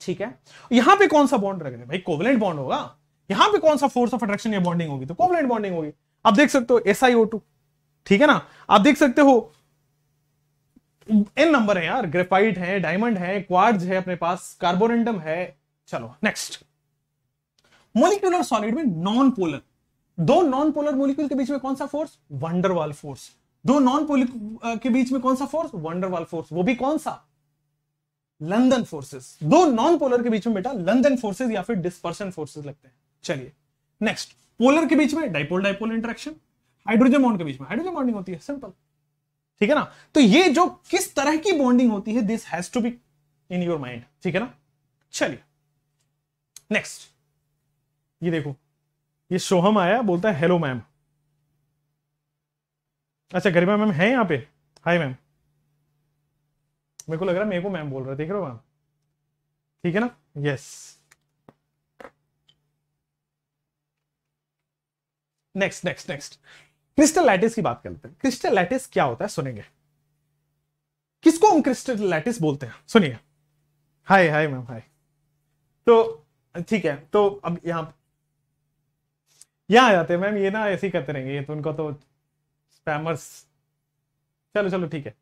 ठीक है। यहां पे कौन सा बॉन्ड रख रहे हैं? भाई कोवलेंट बॉन्ड होगा। यहां पे कौन सा फोर्स ऑफ अट्रैक्शन या बॉन्डिंग होगी? तो कोवलेंट बॉन्डिंग होगी। आप देख सकते हो SiO2, ठीक है ना, आप देख सकते हो n नंबर है यार, ग्रेफाइट है, डायमंड है, क्वार्ट्ज है, अपने पास कार्बोरेंडम है। चलो नेक्स्ट, मोलिक्यूलर सॉलिड में नॉन पोलर, दो नॉन पोलर मोलिक्यूल के बीच में कौन सा फोर्स? Van der Waals force. दो नॉन पोलर के बीच में कौन सा फोर्स? वंडरवाल फोर्स, वो भी कौन सा? London forces. दो नॉन पोलर के बीच में बेटा लंदन फोर्सेस या फिर डिस्पर्सन फोर्सेस लगते हैं। चलिए नेक्स्ट, पोलर के बीच में dipole dipole interaction, hydrogen bond के बीच में हाइड्रोजन बॉन्डिंग होती है, सिंपल, ठीक है ना। तो ये जो किस तरह की बॉन्डिंग होती है, this has to be in your mind, ठीक है ना। चलिए नेक्स्ट, ये देखो ये सोहम आया, बोलता है हेलो मैम। अच्छा गरिमा मैम है यहाँ पे, हाय मैम। मेरे को लग रहा है मेरे को मैम बोल रहा है, देख रहे हो मैम, ठीक है ना, yes. Next next next crystal lattice की बात करते हैं। क्रिस्टल लैटिस क्या होता है सुनेंगे, किसको हम क्रिस्टल लैटिस बोलते हैं सुनिए। Hi hi ma'am hi. तो ठीक है, तो अब यहाँ आ जाते हैं मैम, ये ना ऐसे ही करते रहेंगे, ये तो उनको तो स्पैमर्स। चलो चलो ठीक है,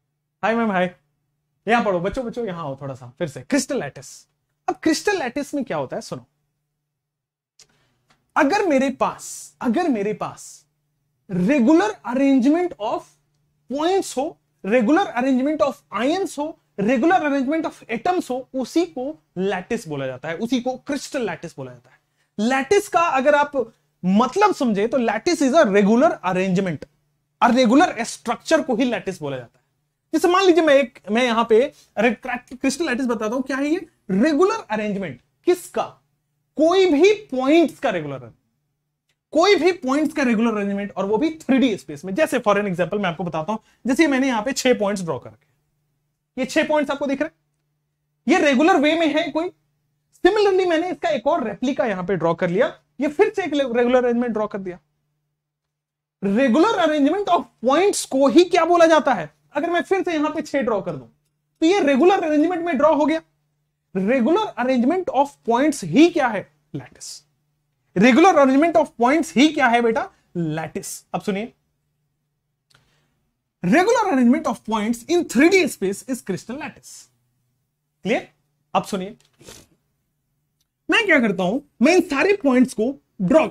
हाय मैम हाय। यहाँ पढ़ो बच्चों, बच्चों यहाँ आओ थोड़ा सा फिर से। क्रिस्टल लैटिस, अब क्रिस्टल लैटिस में क्या होता है सुनो। अगर मेरे पास रेगुलर अरेंजमेंट ऑफ पॉइंट्स हो, रेगुलर अरेंजमेंट ऑफ आयंस हो, रेगुलर अरेंजमेंट ऑफ एटम्स हो, उसी को लैटिस बोला जाता है, उसी को क्रिस्टल लैटिस बोला जाता है। लैटिस का अगर आप मतलब समझे तो lattice is a regular arrangement, a regular structure को ही लैटिस बोला जाता है। जैसे मान लीजिए मैं यहां पे क्रिस्टल लैटिस बताता हूं क्या है ये। रेगुलर अरेंजमेंट किसका, कोई भी पॉइंट्स का रेगुलर अरेंजमेंट, और वो भी 3D स्पेस में। जैसे फॉर एन एग्जांपल मैं आपको बताता हूं, जैसे मैंने यहां पे 6 पॉइंट्स ड्रॉ करके, ये 6 पॉइंट्स आपको दिख रहे, ये रेगुलर वे में है कोई। सिमिलरली मैंने इसका एक और रेप्लिका यहां पे ड्रॉ कर लिया, ये फिर से एक रेगुलर अरेंजमेंट ड्रॉ कर दिया। रेगुलर अरेंजमेंट ऑफ पॉइंट्स को ही क्या बोला जाता है। अगर मैं फिर से यहां पे 6 ड्रॉ कर दूं तो ये रेगुलर अरेंजमेंट में ड्रॉ हो गया। रेगुलर अरेंजमेंट ऑफ पॉइंट्स ही क्या है, lattice. Regular arrangement of points ही क्या है बेटा, लैटिस। अब सुनिए, regular arrangement of points in 3D space is crystal lattice. Clear. अब सुनिए मैं क्या करता हूं, मैं इन सारे पॉइंट्स को ड्रॉ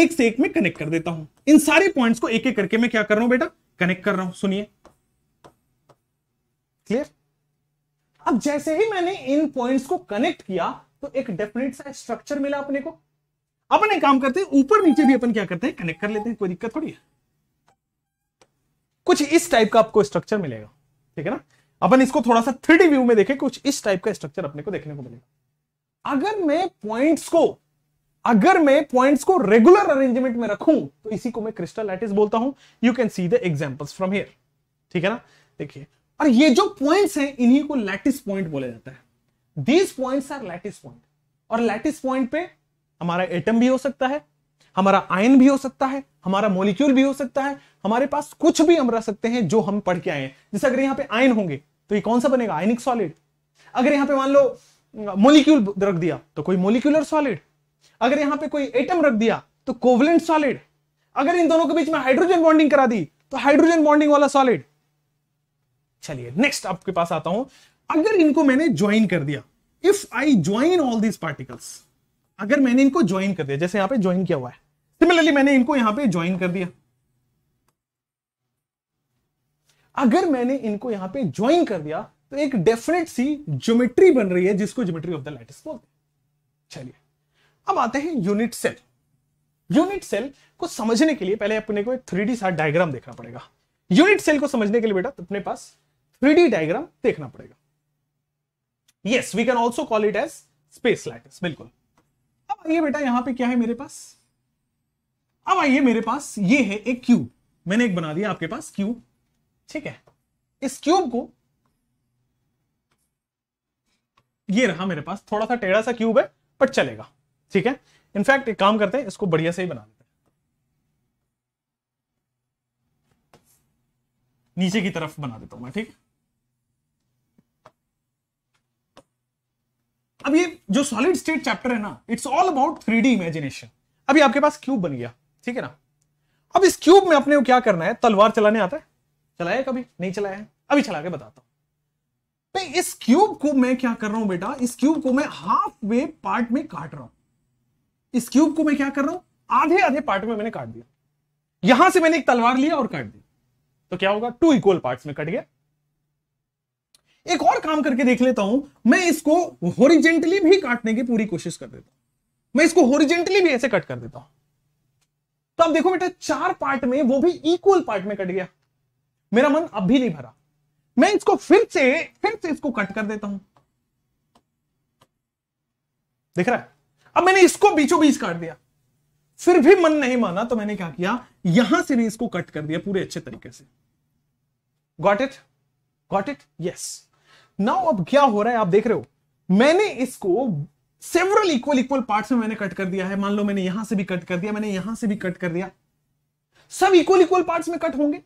एक से एक में कनेक्ट कर देता हूं। इन सारे पॉइंट्स को एक एक करके मैं क्या कर रहा हूं बेटा, कनेक्ट कर रहा हूं। सुनिए क्लियर। अब जैसे ही मैंने इन पॉइंट्स को कनेक्ट किया तो एक डेफिनेट सा स्ट्रक्चर मिला अपने को। अपन एक काम करते हैं, ऊपर नीचे भी अपन क्या करते हैं, कनेक्ट कर लेते हैं, कोई दिक्कत थोड़ी है। कुछ इस टाइप का आपको स्ट्रक्चर मिलेगा, ठीक है ना। अपन इसको थोड़ा सा 3D व्यू में देखें, कुछ इस टाइप का स्ट्रक्चर अपने को देखने को मिलेगा। अगर मैं पॉइंट्स को रेगुलर अरेंजमेंट में रखूं तो इसी को मैं क्रिस्टल लैटिस बोलता हूं। You can see the examples from here, ठीक है ना, देखिए। और ये जो पॉइंट्स हैं इन्हीं को लैटिस पॉइंट बोला जाता है। These points are lattice point. और लैटिस पॉइंट पे हमारा एटम भी हो सकता है, हमारा आयन भी हो सकता है, हमारा मॉलिक्यूल भी हो सकता है, हमारे पास कुछ भी हम रख सकते हैं जो हम पढ़ के आए हैं। जैसे अगर यहाँ पे आयन होंगे तो ये कौन सा बनेगा, आयनिक सॉलिड। अगर यहाँ पे मान लो मॉलिक्यूल रख दिया तो कोई मॉलिक्यूलर सॉलिड। अगर यहाँ पे कोई एटम रख दिया तो कोवलेंट सॉलिड। अगर इन दोनों के बीच में हाइड्रोजन बॉन्डिंग करा दी तो हाइड्रोजन बॉन्डिंग वाला सॉलिड। चलिए नेक्स्ट आपके पास आता हूं। अगर इनको मैंने ज्वाइन कर दिया, if I join all these particles, अगर मैंने इनको ज्वाइन कर दिया, जैसे यहां पे ज्वाइन किया हुआ है, सिमिलरली मैंने इनको यहां पे ज्वाइन कर दिया। अगर मैंने इनको यहां पे ज्वाइन कर दिया तो एक डेफिनेट सी ज्योमेट्री बन रही है, जिसको ज्योमेट्री ऑफ द लैटिस बोलते हैं। चलिए अब आते हैं यूनिट सेल। यूनिट सेल को समझने के लिए पहले अपने को एक 3D सा डायग्राम देखना पड़ेगा। यूनिट सेल को समझने के लिए बेटा अपने पास 3D डायग्राम देखना पड़ेगा। Yes, we can also call it as space lattice, बिल्कुल। अब आइए बेटा यहां पे क्या है मेरे पास, अब आइए मेरे पास ये है एक क्यूब। मैंने एक बना दिया आपके पास क्यूब, ठीक है। इस क्यूब को, ये रहा मेरे पास, थोड़ा सा टेढ़ा सा क्यूब है पर चलेगा, ठीक है। इनफैक्ट एक काम करते हैं, इसको बढ़िया से ही बना देते हैं, नीचे की तरफ बना देता हूं मैं, ठीक है। अब ये जो सॉलिड स्टेट चैप्टर है ना, it's all about 3D imagination. अभी आपके पास क्यूब बन गया, ठीक है ना। अब इस क्यूब में अपने को क्या करना है, तलवार चलाने आता है, चलाया कभी नहीं चलाया है, अभी चला के बताता हूं। मैं इस क्यूब को मैं क्या कर रहा हूं बेटा, इस क्यूब को मैं हाफ वे पार्ट में काट रहा हूं। इस क्यूब को मैं क्या कर रहा हूं, आधे आधे पार्ट में मैंने काट दिया। यहां से मैंने एक तलवार लिया और काट दी तो क्या होगा, 2 इक्वल पार्ट्स में कट गया। एक और काम करके देख लेता हूं, मैं इसको हॉरिजॉन्टली भी काटने की पूरी कोशिश कर देता हूं। मैं इसको हॉरिजॉन्टली भी ऐसे कट कर देता हूं तो अब देखो बेटा 4 पार्ट में, वो भी इक्वल पार्ट में कट गया। मेरा मन अब भी नहीं भरा, मैं इसको फिर से इसको कट कर देता हूं। दिख रहा है। अब मैंने इसको बीचों बीच काट दिया, फिर भी मन नहीं माना तो मैंने क्या किया, यहां से भी इसको कट कर दिया पूरे अच्छे तरीके से। Got it yes. नाउ अब क्या हो रहा है आप देख रहे हो, मैंने इसको सेवरल इक्वल इक्वल पार्ट्स में मैंने कट कर दिया है। मान लो मैंने यहां से भी कट कर दिया, मैंने यहां से भी कट कर दिया, सब इक्वल इक्वल पार्ट्स में कट होंगे।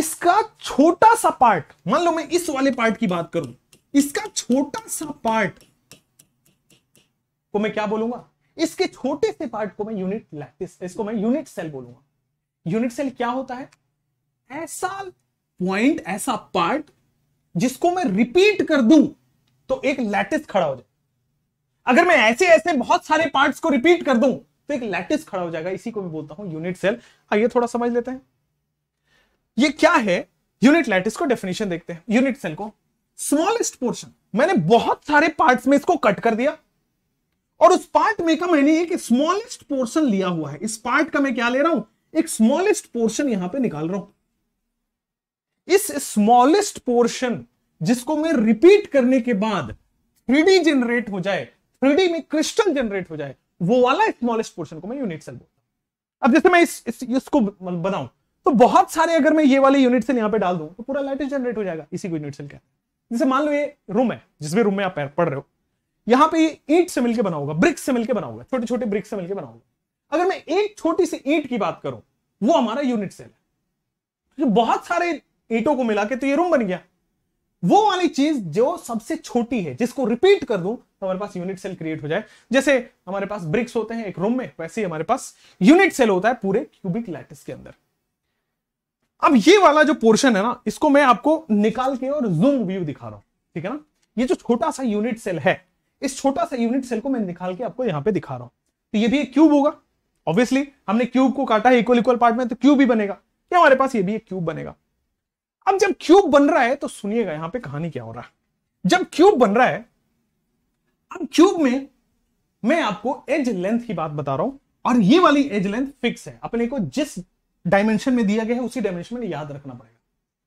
इसका छोटा सा पार्ट, मान लो मैं इस वाले पार्ट की बात करूं, इसका छोटा सा पार्ट को मैं क्या बोलूंगा, इसके छोटे से पार्ट को मैं यूनिट लैटिस, इसको मैं यूनिट सेल बोलूंगा। यूनिट सेल क्या होता है, ऐसा पॉइंट, ऐसा पार्ट जिसको मैं रिपीट कर दूं तो एक लैटिस खड़ा हो जाए। अगर मैं ऐसे ऐसे बहुत सारे पार्ट्स को रिपीट कर दूं तो एक लैटिस खड़ा हो जाएगा, इसी को मैं बोलता हूं यूनिट सेल। आइए थोड़ा समझ लेते हैं ये क्या है। यूनिट लैटिस को डेफिनेशन देखते हैं। यूनिट सेल को स्मॉलेस्ट पोर्शन, मैंने बहुत सारे पार्ट्स में इसको कट कर दिया और उस पार्ट में का मैंने एक स्मॉलेस्ट पोर्शन लिया हुआ है। इस पार्ट का मैं क्या ले रहा हूं, एक स्मॉलेस्ट पोर्शन यहां पे निकाल रहा हूं। इस स्मॉलेस्ट पोर्शन जिसको मैं रिपीट करने के बाद 3D जनरेट हो जाए, 3D में क्रिस्टल जनरेट हो जाए, वो वाला स्मॉलेस्ट पोर्शन को मैं यूनिट सेल बोलता हूं। अब जैसे मैं इसको बनाऊं तो बहुत सारे, अगर मैं ये वाले यूनिट सेल यहां पे डाल दूं तो पूरा लैटिस जनरेट हो जाएगा, इसी को यूनिट सेल कहते हैं। जैसे मान लो ये रूम है, जिस भी रूम में आप पढ़ रहे हो, यहां पे ये ईंट से मिलकर बना होगा, ब्रिक्स से मिलकर बना होगा, छोटे छोटे ब्रिक्स से मिलकर बना होगा। अगर मैं एक छोटी सी ईंट की बात करूं, वो हमारा यूनिट सेल है। तो बहुत सारे ईंटों को मिला के तो ये रूम बन गया। वो वाली चीज जो सबसे छोटी है, जिसको रिपीट कर दूं तो हमारे पास यूनिट सेल क्रिएट हो जाए। जैसे हमारे पास ब्रिक्स होते हैं एक रूम में, वैसे ही हमारे पास यूनिट सेल होता है पूरे क्यूबिक लैटिस के अंदर। अब ये वाला जो पोर्शन है ना, इसको मैं आपको निकाल के और जूम व्यू दिखा रहा हूं, ठीक है ना। ये जो छोटा सा यूनिट सेल है, इस छोटा सा यूनिट सेल को मैं निकाल के आपको यहां पे दिखा रहा हूं। तो ये भी एक क्यूब होगा, ऑब्वियसली हमने क्यूब को काटा है इक्वल इक्वल पार्ट में, तो क्यूब भी बनेगा। ये हमारे पास ये भी एक क्यूब बनेगा। अब जब क्यूब बन रहा है तो सुनिएगा यहां पे कहानी क्या हो रहा है। जब क्यूब बन रहा है, अब क्यूब में मैं आपको एज लेंथ की बात बता रहा हूं, और ये वाली एज लेंथ फिक्स है, अपने को जिस डायमेंशन में दिया गया है उसी डायमेंशन में याद रखना पड़ेगा।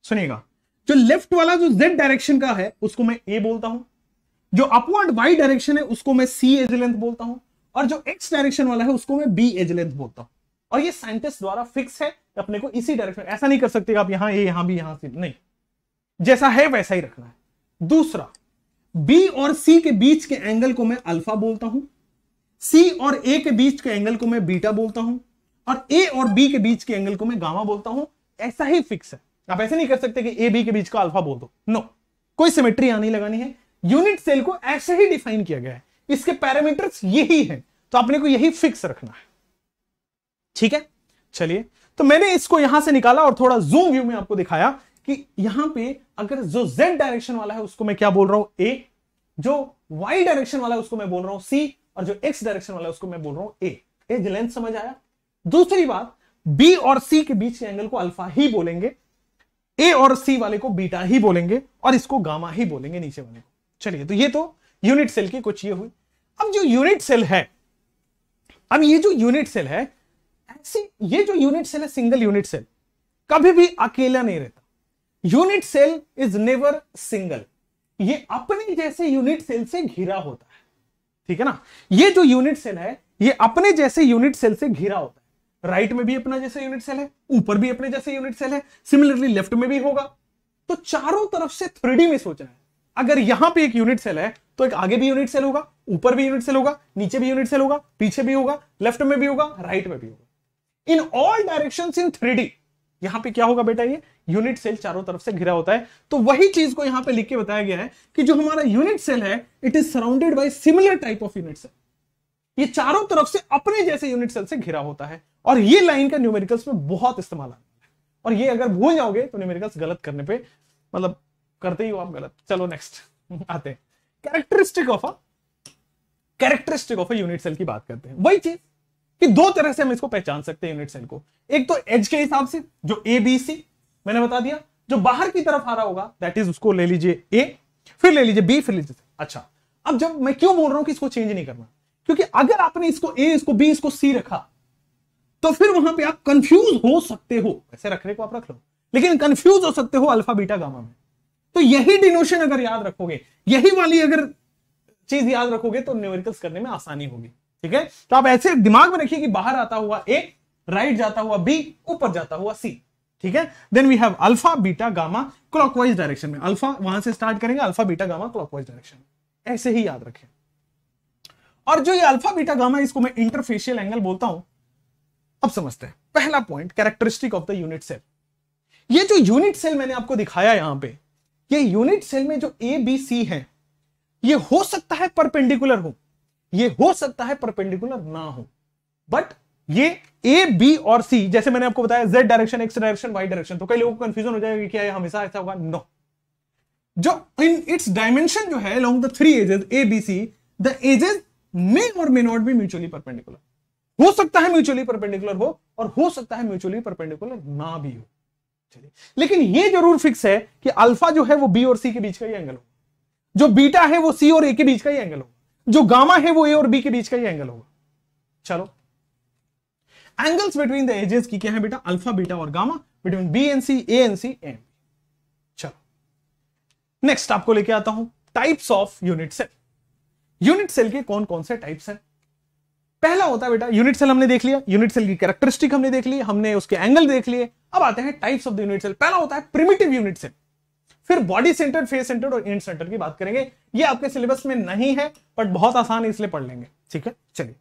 सुनिएगा, जो लेफ्ट वाला जो z डायरेक्शन का है उसको मैं a बोलता हूं, जो अपवर्ड y डायरेक्शन है उसको मैं c एज लेंथ बोलता हूं, और जो x डायरेक्शन वाला है उसको मैं b एज लेंथ बोलता हूं। और ये साइंटिस्ट द्वारा फिक्स है, अपने को इसी डायरेक्शन, ऐसा नहीं कर सकते आप यहां ये यहां भी यहां से नहीं, जैसा है वैसा ही रखना है। दूसरा, b और c के बीच के एंगल को मैं अल्फा बोलता हूं, c और a के बीच के एंगल को मैं बीटा बोलता हूं, और ए और बी के बीच के एंगल को मैं गामा बोलता हूं। ऐसा ही फिक्स है, आप ऐसे नहीं कर सकते कि ए बी के बीच का अल्फा बोल दो, नो, कोई सिमेट्री यहां नहीं लगानी है। यूनिट सेल को ऐसे ही डिफाइन किया गया है, इसके पैरामीटर्स यही हैं, तो आपने को यही फिक्स रखना है, ठीक है। चलिए, तो मैंने इसको यहां से निकाला और थोड़ा जूम व्यू में आपको दिखाया कि यहां पे अगर जो जेड डायरेक्शन वाला है उसको मैं क्या बोल रहा हूं, ए, जो वाई डायरेक्शन वाला है उसको मैं बोल रहा हूं, सी, और जो एक्स डायरेक्शन वाला है उसको मैं बोल रहा हूं, ए। एज लेंथ समझ आया। दूसरी बात, बी और सी के बीच के एंगल को अल्फा ही बोलेंगे, ए और सी वाले को बीटा ही बोलेंगे, और इसको गामा ही बोलेंगे नीचे वाले को। चलिए, तो ये तो यूनिट सेल की कुछ ये हुई। अब जो यूनिट सेल है, अब ये जो यूनिट सेल है, ऐसी ये जो यूनिट सेल है, सिंगल यूनिट सेल कभी भी अकेला नहीं रहता। Unit cell is never single, ये अपने जैसे यूनिट सेल से घिरा होता है, ठीक है ना। ये जो यूनिट सेल है ये अपने जैसे यूनिट सेल से घिरा होता है। राइट में भी अपना जैसा यूनिट सेल है, ऊपर भी अपने जैसे यूनिट सेल है, सिमिलरली लेफ्ट में भी होगा। तो चारों तरफ से 3D में सोचना है। अगर यहां पे एक यूनिट सेल है तो एक आगे भी यूनिट सेल होगा, ऊपर भी यूनिट सेल होगा, नीचे भी यूनिट सेल होगा, पीछे भी होगा, लेफ्ट में भी होगा, राइट में भी होगा, in all directions in 3D। यहां पे क्या होगा बेटा, ये यूनिट सेल चारों तरफ से घिरा होता है। तो वही चीज को यहां पे लिख के बताया गया है कि जो हमारा यूनिट सेल है, it is surrounded by similar type of unit cell. ये चारों तरफ से अपने जैसे यूनिट सेल से घिरा होता है, और ये लाइन का न्यूमेरिकल्स में बहुत इस्तेमाल आता है, और ये अगर भूल जाओगे तो न्यूमेरिकल्स गलत करने पे, मतलब करते ही हो आप गलत। चलो नेक्स्ट आते हैं, characteristic of a unit cell की बात करते हैं। वही चीज कि दो तरह से हम इसको पहचान सकते हैं यूनिट सेल को। एक तो एज के हिसाब से, जो ए बी सी मैंने बता दिया, जो बाहर की तरफ आ रहा होगा दैट इज उसको ले लीजिए ए, फिर ले लीजिए बी, फिर लीजिए। अच्छा, अब जब मैं क्यों बोल रहा हूं कि इसको चेंज नहीं करना, क्योंकि अगर आपने इसको ए, इसको बी, इसको सी रखा तो फिर वहां पे आप कंफ्यूज हो सकते हो। ऐसे रखने को आप रख लो, लेकिन कंफ्यूज हो सकते हो अल्फा बीटा गामा में। तो यही डिनोशन अगर याद रखोगे, यही वाली अगर चीज याद रखोगे तो न्यूमेरिकल्स करने में आसानी होगी। ठीक है, तो आप ऐसे दिमाग में रखिए कि बाहर आता हुआ ए, राइट जाता हुआ बी, ऊपर जाता हुआ सी। ठीक है, then we have alpha beta gamma clockwise direction में, अल्फा वहां से स्टार्ट करेंगे, alpha beta gamma clockwise direction, ऐसे ही याद रखें। और जो ये अल्फा बीटा गामा, इसको मैं इंटरफेशियल एंगल बोलता हूं। अब समझते हैं पहला point, characteristic of the unit cell. ये जो यूनिट सेल मैंने आपको दिखाया यहां पे, ये यूनिट सेल में जो ए बी सी है, ये हो सकता है परपेंडिकुलर हो, ये हो सकता है परपेंडिकुलर ना हो, बट ये ए बी और सी, जैसे मैंने आपको बताया Z direction, X direction, Y direction, तो कई लोगों को कंफ्यूजन हो जाएगा कि क्या ये हमेशा ऐसा होगा। नो, जो इन इट्स डायमेंशन जो है along the three edges A B C, the edges may और may not be mutually perpendicular, हो सकता है म्यूचुअली परपेंडिकुलर हो और हो सकता है म्यूचुअली परपेंडिकुलर ना भी हो। चलिए, लेकिन यह जरूर फिक्स है कि अल्फा जो है वो बी और सी के बीच का ही एंगल होगा, जो बीटा है वो सी और ए के बीच का ही एंगल होगा, जो गामा है वो ए और बी के बीच का ही एंगल होगा। चलो, एंगल्स बिटवीन द एजेस की क्या है बेटा, अल्फा बीटा और gamma, between B and C, A and C and. चलो, नेक्स्ट आपको लेके आता हूं types of unit cell. Unit cell के कौन कौन से टाइप्स हैं? पहला होता है बेटा, यूनिट सेल हमने देख लिया, यूनिट सेल की कैरेक्टरिस्टिक हमने देख ली, हमने उसके एंगल देख लिए। अब आते हैं types of the unit cell. पहला होता है प्रिमिटिव यूनिट सेल, फिर बॉडी सेंटर्ड, फेस सेंटर्ड और एंड सेंटर्ड की बात करेंगे। ये आपके सिलेबस में नहीं है बट बहुत आसान है इसलिए पढ़ लेंगे। ठीक है, चलिए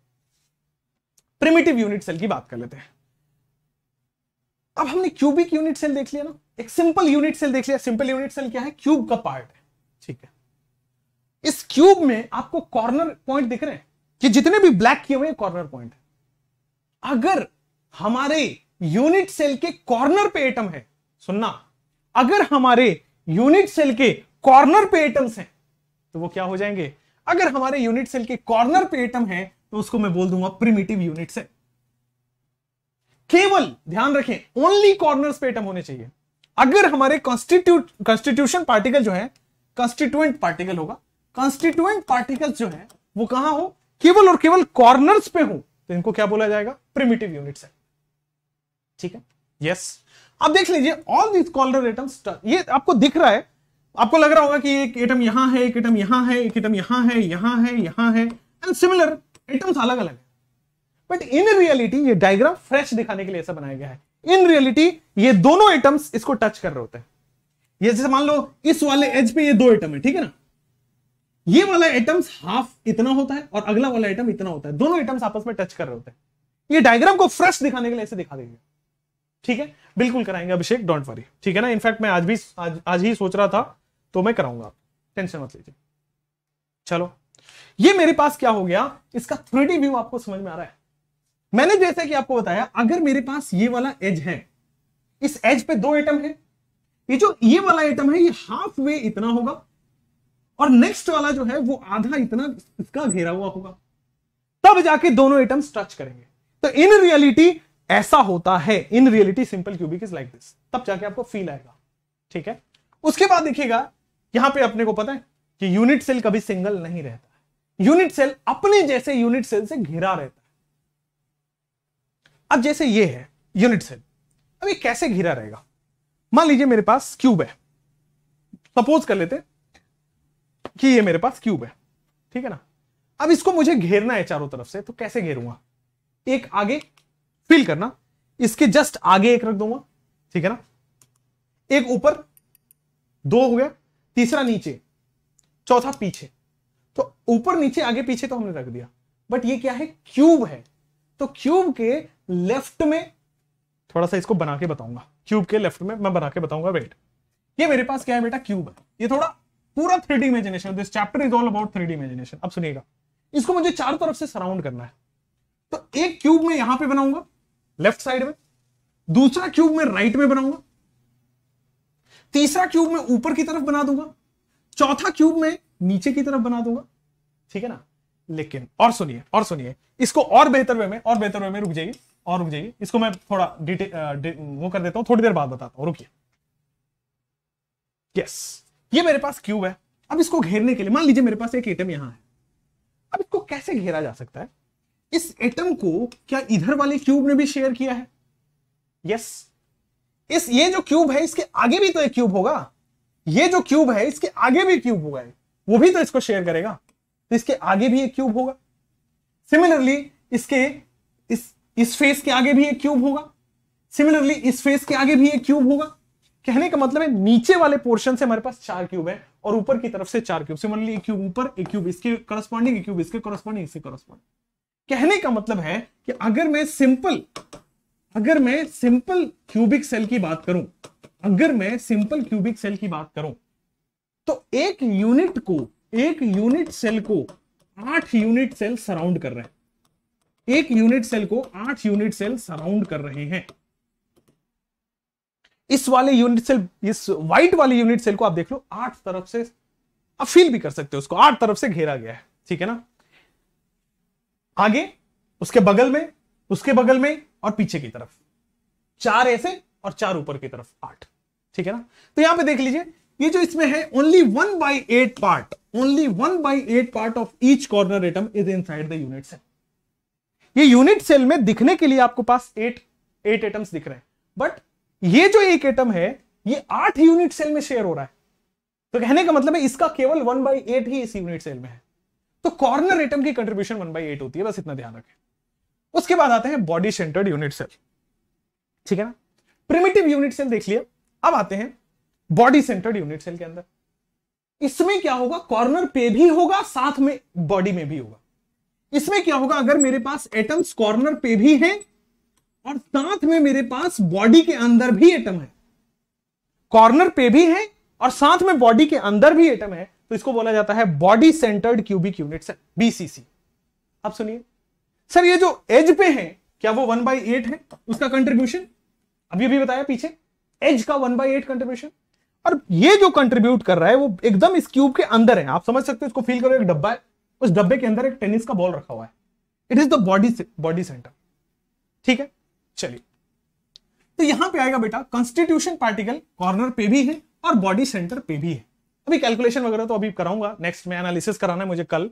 प्रिमिटिव यूनिट सेल की बात कर लेते हैं। अब हमने क्यूबिक यूनिट सेल देख लिया ना, एक सिंपल यूनिट सेल देख लिया। सिंपल यूनिट सेल क्या है, क्यूब का पार्ट है। ठीक है, इस क्यूब में आपको कॉर्नर पॉइंट दिख रहे हैं कि जितने भी ब्लैक किए हुए हैं कॉर्नर पॉइंट है। अगर हमारे यूनिट सेल के कॉर्नर पे एटम है, सुनना, अगर हमारे यूनिट सेल के कॉर्नर पे एटम्स हैं तो वो क्या हो जाएंगे, अगर हमारे यूनिट सेल के कॉर्नर पे एटम है तो उसको मैं बोल दूंगा प्रिमिटिव यूनिट सेल। केवल ध्यान रखें, ओनली कॉर्नर्स पे एटम होने चाहिए। अगर हमारे कंस्टिट्यूशन पार्टिकल जो है कंस्टिट्यूएंट पार्टिकल होगा, कंस्टिट्यूएंट पार्टिकल्स जो है वो कहां हो, केवल और केवल कॉर्नर्स पे हो, तो इनको क्या बोला जाएगा, प्रिमिटिव यूनिट सेल। ठीक है, यस, अब देख लीजिए ऑल दीज कॉर्नर एटम्स, ये आपको दिख रहा है, आपको लग रहा होगा कि एक एटम यहां है, एक एटम यहां है, एक एटम यहां है, यहां है, यहां है, एंड सिमिलर एटम्स अलग अलग है, बट इन रियलिटी ये डायग्राम फ्रेश दिखाने के लिए ऐसा बनाया गया है। इन रियलिटी ये दोनों एटम्स इसको टच कर रहे होते हैं। ये जैसे मान लो इस वाले एज पे ये दो एटम है, ठीक है ना, ये वाला एटम्स हाफ इतना होता है और अगला वाला एटम इतना होता है, दोनों एटम्स आपस में टच कर रहे होते हैं। ये डायग्राम को फ्रेश दिखाने के लिए ऐसे दिखा देंगे। ठीक है, बिल्कुल कराएंगे अभिषेक, डोंट वरी। ठीक है ना, इनफैक्ट मैं आज ही सोच रहा था तो मैं कराऊंगा, आप टेंशन मत लीजिए। चलो, ये मेरे पास क्या हो गया, इसका 3D व्यू आपको समझ में आ रहा है। मैंने जैसे कि आपको बताया, अगर मेरे पास ये वाला एज है, इस एज पे दो एटम है, ये जो ये वाला एटम है ये हाफ वे इतना होगा और नेक्स्ट वाला जो है वो आधा इतना इसका घेरा हुआ होगा, तब जाके दोनों एटम्स टच करेंगे। तो इन रियलिटी ऐसा होता है, in reality simple cubic is like this, तब जाके आपको फील आएगा। ठीक है, उसके बाद देखिएगा यहां पर अपने को पता है कि यूनिट सेल कभी सिंगल नहीं रहता, यूनिट सेल अपने जैसे यूनिट सेल से घिरा रहता है। अब जैसे ये है यूनिट सेल, अब ये कैसे घिरा रहेगा, मान लीजिए मेरे पास क्यूब है, सपोज कर लेते कि ये मेरे पास क्यूब है, ठीक है ना। अब इसको मुझे घेरना है चारों तरफ से, तो कैसे घेरूंगा, एक आगे फील करना, इसके जस्ट आगे एक रख दूंगा, ठीक है ना, एक ऊपर, दो हो गया, तीसरा नीचे, चौथा पीछे। तो ऊपर नीचे आगे पीछे तो हमने रख दिया, बट ये क्या है, क्यूब है, तो क्यूब के लेफ्ट में थोड़ा सा इसको बना के बताऊंगा, क्यूब के लेफ्ट में मैं बना के बताऊंगा। वेट, ये मेरे पास क्या है बेटा, क्यूब है, ये थोड़ा पूरा 3D imagination, this chapter is all about 3D imagination. अब सुनिएगा, इसको मुझे चारों तरफ से सराउंड करना है, तो एक क्यूब में यहां पर बनाऊंगा लेफ्ट साइड में, दूसरा क्यूब में राइट में बनाऊंगा, तीसरा क्यूब में ऊपर की तरफ बना दूंगा, चौथा क्यूब में नीचे की तरफ बना दूंगा, ठीक है ना। लेकिन और सुनिए, और सुनिए, इसको और बेहतर वे में, और बेहतर वे में, रुक जाइए और रुक जाइए, इसको मैं थोड़ा वो कर देता हूं, थोड़ी देर बाद बताता हूं, रुकिए। यस, ये मेरे पास क्यूब है, अब इसको घेरने के लिए मान लीजिए मेरे पास एक एटम यहां है, अब इसको कैसे घेरा जा सकता है, इस एटम को क्या इधर वाले क्यूब ने भी शेयर किया है, यस, इस ये जो क्यूब है इसके आगे भी तो एक क्यूब होगा, ये जो क्यूब है इसके आगे भी क्यूब होगा, वो भी तो इसको शेयर करेगा, तो इसके आगे भी एक क्यूब होगा। सिमिलरली इसके इस फेस के आगे भी एक क्यूब होगा। सिमिलरली इस फेस के आगे भी एक क्यूब होगा। कहने का मतलब है नीचे वाले पोर्शन से हमारे पास चार क्यूब है और ऊपर की तरफ से चार क्यूब। सिमिलरली एक क्यूब ऊपर, एक क्यूब इसके करस्पॉन्डिंग, एक क्यूब इसके करस्पॉन्डिंग, इसके करस्पॉन्डिंग। कहने का मतलब है कि अगर मैं सिंपल क्यूबिक सेल की बात करूं, तो एक यूनिट सेल को 8 यूनिट सेल सराउंड कर रहे हैं। 8 यूनिट सेल सराउंड कर रहे हैं। इस वाले यूनिट सेल, इस व्हाइट वाले यूनिट सेल को आप देख लो, 8 तरफ से, आप फील भी कर सकते हो उसको, 8 तरफ से घेरा गया है, ठीक है ना। आगे, उसके बगल में, और पीछे की तरफ 4 ऐसे और 4 ऊपर की तरफ 8, ठीक है ना। तो यहां पे देख लीजिए, ये जो इसमें है only 1/8 part of each corner atom is inside the unit cell. ये यूनिट सेल में दिखने के लिए आपको पास 8 एटम्स दिख रहे हैं, बट ये जो एक एटम है ये 8 यूनिट सेल में शेयर हो रहा है। तो कहने का मतलब है इसका केवल 1/8 ही इस यूनिट सेल में है। तो कॉर्नर एटम की कंट्रीब्यूशन 1/8 होती है, बस इतना ध्यान रखें। उसके बाद आते हैं बॉडी सेंटर्ड यूनिट सेल, ठीक है ना। प्रिमिटिव यूनिट सेल देख लिया, अब आते हैं बॉडी सेंटर्ड यूनिट सेल के अंदर। इसमें क्या होगा, कॉर्नर पे भी होगा, साथ में बॉडी में भी होगा। इसमें क्या होगा, अगर मेरे पास एटम्स कॉर्नर पे भी हैं और साथ में मेरे पास बॉडी के अंदर भी एटम है, कॉर्नर पे भी है और साथ में बॉडी के अंदर भी एटम है, तो इसको बोला जाता है body centred cubic unit cell, BCC. अब सुनिए सर, ये जो एज पे है क्या वो 1/8 है उसका कंट्रीब्यूशन? अभी भी बताया पीछे, एज का 1/8 कंट्रीब्यूशन। और ये जो कंट्रीब्यूट कर रहा है वो एकदम इस क्यूब के अंदर है, आप समझ सकते हो, इसको फील करो, एक डब्बा है, उस डब्बे के अंदर एक टेनिस का बॉल रखा हुआ है। It is the body centre, ठीक है। चलिए, तो यहां पे आएगा बेटा कॉन्स्टिट्यूशन पार्टिकल, कॉर्नर पे भी है और बॉडी सेंटर पे भी है। अभी कैलकुलेशन वगैरह तो अभी कराऊंगा, नेक्स्ट में एनालिसिस कराना है मुझे, कल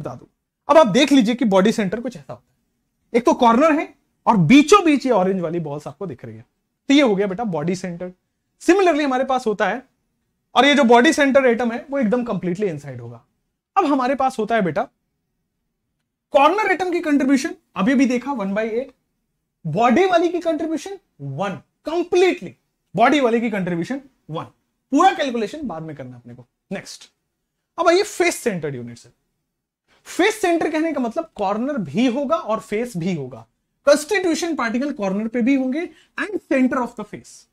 बता दू। अब आप देख लीजिए कि बॉडी सेंटर कुछ ऐसा होता है, एक तो कॉर्नर है और बीचों बीच ये ऑरेंज वाली बॉल्स आपको दिख रही है। तो ये हो गया बेटा बॉडी सेंटर। सिमिलरली हमारे पास होता है, और ये जो बॉडी सेंटर एटम है वो एकदम कंप्लीटली इनसाइड होगा। अब हमारे पास होता है बेटा कॉर्नर एटम की कंट्रीब्यूशन, अभी भी देखा 1/8, बॉडी वाली की कंट्रीब्यूशन 1, कंप्लीटली बॉडी वाली की कंट्रीब्यूशन 1। पूरा कैलकुलेशन बाद में करना अपने को। नेक्स्ट, अब आइए face centred unit cell. Face centre कहने का मतलब कॉर्नर भी होगा और फेस भी होगा। कंस्टिट्यूशन पार्टिकल कॉर्नर पे भी होंगे and centre of the face.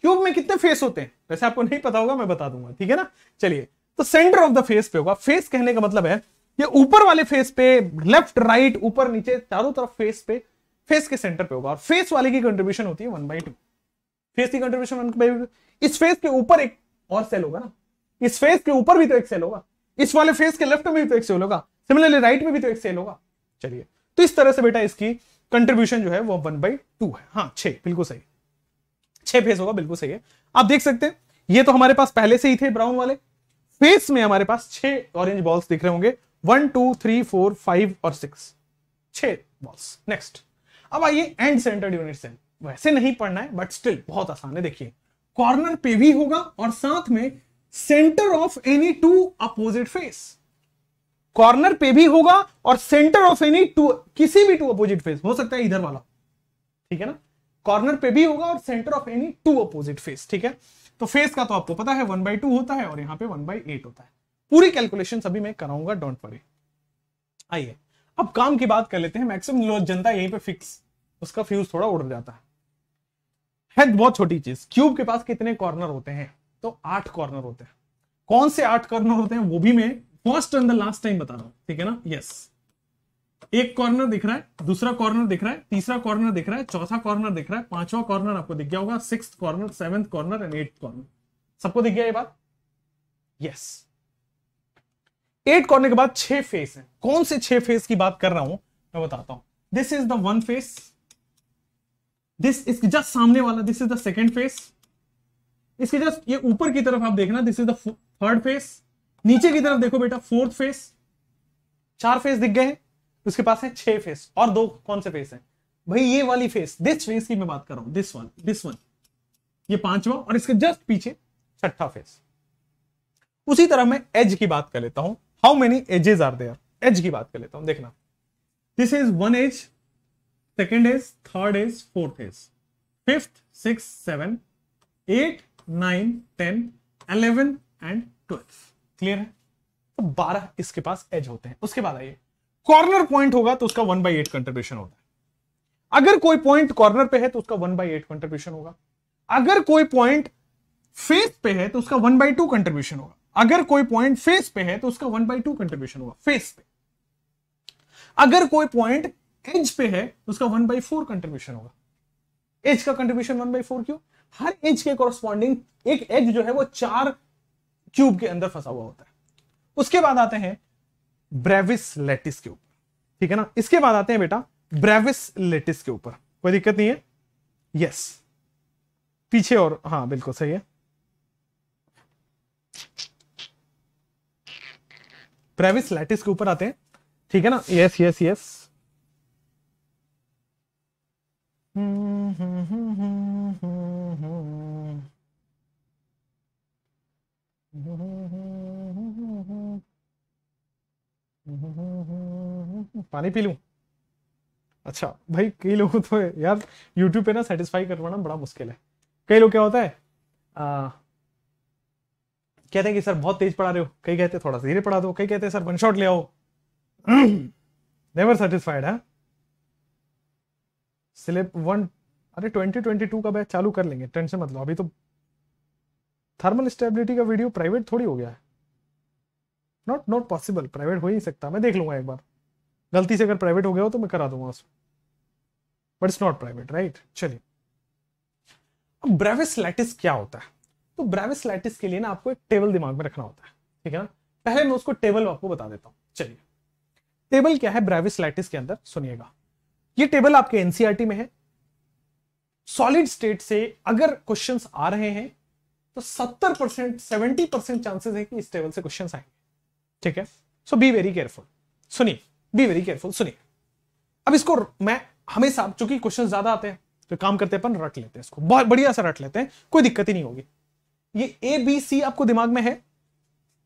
Cube में कितने फेस होते हैं वैसे आपको नहीं पता होगा, मैं बता दूंगा, ठीक है ना। चलिए, तो सेंटर ऑफ द फेस पे होगा। फेस कहने का मतलब है ये ऊपर वाले फेस पे, लेफ्ट राइट ऊपर नीचे चारों तरफ फेस पे, फेस के सेंटर पे होगा। और फेस वाले की कंट्रीब्यूशन होती है 1/2। फेस की कंट्रीब्यूशन 1/2। इस फेस के ऊपर एक और सेल होगा ना, इस फेस के ऊपर भी तो एक सेल होगा, इस वाले फेस के लेफ्ट में भी तो एक सेल होगा, सिमिलरली राइट में भी तो एक सेल होगा। चलिए, तो इस तरह से बेटा इसकी कंट्रीब्यूशन जो है वो 1/2 है। हाँ, 6, बिल्कुल सही, 6 फेस होगा, बिल्कुल सही है। आप देख सकते हैं, ये तो हमारे पास पहले से ही थे ब्राउन वाले। फेस में हमारे पास 6 ऑरेंज बॉल्स दिख रहे होंगे, 1, 2, 3, 4, 5 और 6, 6 बॉल्स। नेक्स्ट, अब आइए एंड सेंटर्ड यूनिट सेल। वैसे नहीं पढ़ना है बट स्टिल बहुत आसान है। देखिए, कॉर्नर पे भी होगा और साथ में centre of any two opposite face. Corner पे भी होगा और सेंटर ऑफ एनी टू, किसी भी टू अपोजिट फेस, हो सकता है इधर वाला, ठीक है ना। कॉर्नर पे भी होगा और centre of any two opposite face, ठीक है। तो फेस का तो आपको पता है 1/2 होता है और यहां पे 1/8 होता है। पूरी कैलकुलेशन सभी मैं कराऊंगा, डोंट वरी। आइए अब काम की बात कर लेते हैं। मैक्सिमम लोग, जनता यहीं पे फिक्स, उसका फ्यूज थोड़ा उड़ जाता है, बहुत छोटी चीज। क्यूब के पास कितने कॉर्नर होते हैं? तो 8 कॉर्नर होते हैं। कौन से 8 कॉर्नर होते हैं वो भी मैं first and the last time बता रहा हूं, ठीक है ना। यस, एक कॉर्नर दिख रहा है, दूसरा कॉर्नर दिख रहा है, तीसरा कॉर्नर दिख रहा है, चौथा कॉर्नर दिख रहा है, पांचवा कॉर्नर आपको दिख गया होगा, 6th corner, 7th corner and 8th corner. सबको दिख गया ये बात? यस। 8 कॉर्नर के बाद 6 फेस हैं। कौन से 6 फेस की बात कर रहा हूं मैं बताता हूं। This is the 1 face, this इसके जस्ट सामने वाला, this is the 2nd face, इसके जस्ट ये ऊपर की तरफ आप देखना, this is the 3rd face, नीचे की तरफ देखो बेटा 4th फेस। 4 फेस दिख गए हैं, उसके पास है 6 फेस। और 2 कौन से फेस हैं भाई? ये वाली फेस, दिस फेस की मैं बात कर रहा हूं, दिस वन, ये 5वां और इसके जस्ट पीछे 6ठा फेस। उसी तरह मैं एज की बात कर लेता हूं। How many edges are there. Edge की बात कर लेता हूं, देखना this is one edge, second edge, third edge, fourth edge, fifth, six, seven, eight, nine, ten, 11 and 12। Clear है? तो 12 इसके पास एज होते हैं। उसके बाद आइए कॉर्नर पॉइंट होगा तो उसका 1/8 कंट्रीब्यूशन होता है। अगर कोई पॉइंट कॉर्नर पे है तो उसका 1/8 कंट्रीब्यूशन होगा। अगर कोई पॉइंट फेस पे है तो उसका 1/2 कंट्रीब्यूशन होगा। अगर कोई पॉइंट फेस पे है तो उसका 1/2 कंट्रीब्यूशन होगा फेस पे। अगर कोई पॉइंट एज पे है तो उसका 1/4 कंट्रीब्यूशन होगा। एज का कंट्रीब्यूशन 1/4 क्यों? हर एज के कॉरस्पॉन्डिंग एक एज जो है वो 4 क्यूब के अंदर फंसा हुआ होता है। उसके बाद आते हैं ब्रेविस लेटिस के ऊपर, ठीक है ना। इसके बाद आते हैं बेटा ब्रेविस लेटिस के ऊपर, कोई दिक्कत नहीं है। यस, पीछे और हाँ बिल्कुल सही है। ब्रेविस लेटिस के ऊपर आते हैं, ठीक है ना। यस यस यस, पानी पी लूं? अच्छा भाई, कई लोगों तो यार YouTube पे ना सेटिस्फाई करवाना बड़ा मुश्किल है। कई लोग क्या होता है कहते हैं कि सर बहुत तेज पढ़ा रहे हो, कई कहते हैं थोड़ा धीरे पढ़ा दो, कई कहते हैं सर वन शॉट ले आओ। नेवर सेटिस्फाइड है। स्लिप वन, अरे 2022 का बैच चालू कर लेंगे, टेंशन मत लो। अभी तो थर्मल स्टेबिलिटी का वीडियो प्राइवेट थोड़ी हो गया है, नॉट पॉसिबल, प्राइवेट हो ही नहीं सकता। मैं देख लूंगा एक बार, गलती से अगर प्राइवेट हो गया हो तो मैं करा दूंगा उसको, but it's not private, right. चलिए, अब ब्रेविस लैटिस क्या होता है? तो ब्रेविस लैटिस के लिए ना आपको एक टेबल दिमाग में रखना होता है, ठीक है ना। पहले मैं उसको टेबल आपको बता देता हूँ। चलिए, टेबल क्या है ब्रेविस लैटिस के अंदर, सुनिएगा। ये टेबल आपके एनसीईआरटी में है। सॉलिड स्टेट से अगर क्वेश्चन आ रहे हैं तो 70% 70% चांसेस है कि इस टेबल से क्वेश्चन आएंगे, ठीक है। सो बी वेरी केयरफुल, सुनिए, बी वेरी केयरफुल, सुनिए। अब इसको मैं हमेशा, चूंकि क्वेश्चन ज्यादा आते हैं तो काम करते हैं अपन रट लेते हैं इसको, बहुत बढ़िया सा रट लेते हैं, कोई दिक्कत ही नहीं होगी। ये ए बी सी आपको दिमाग में है,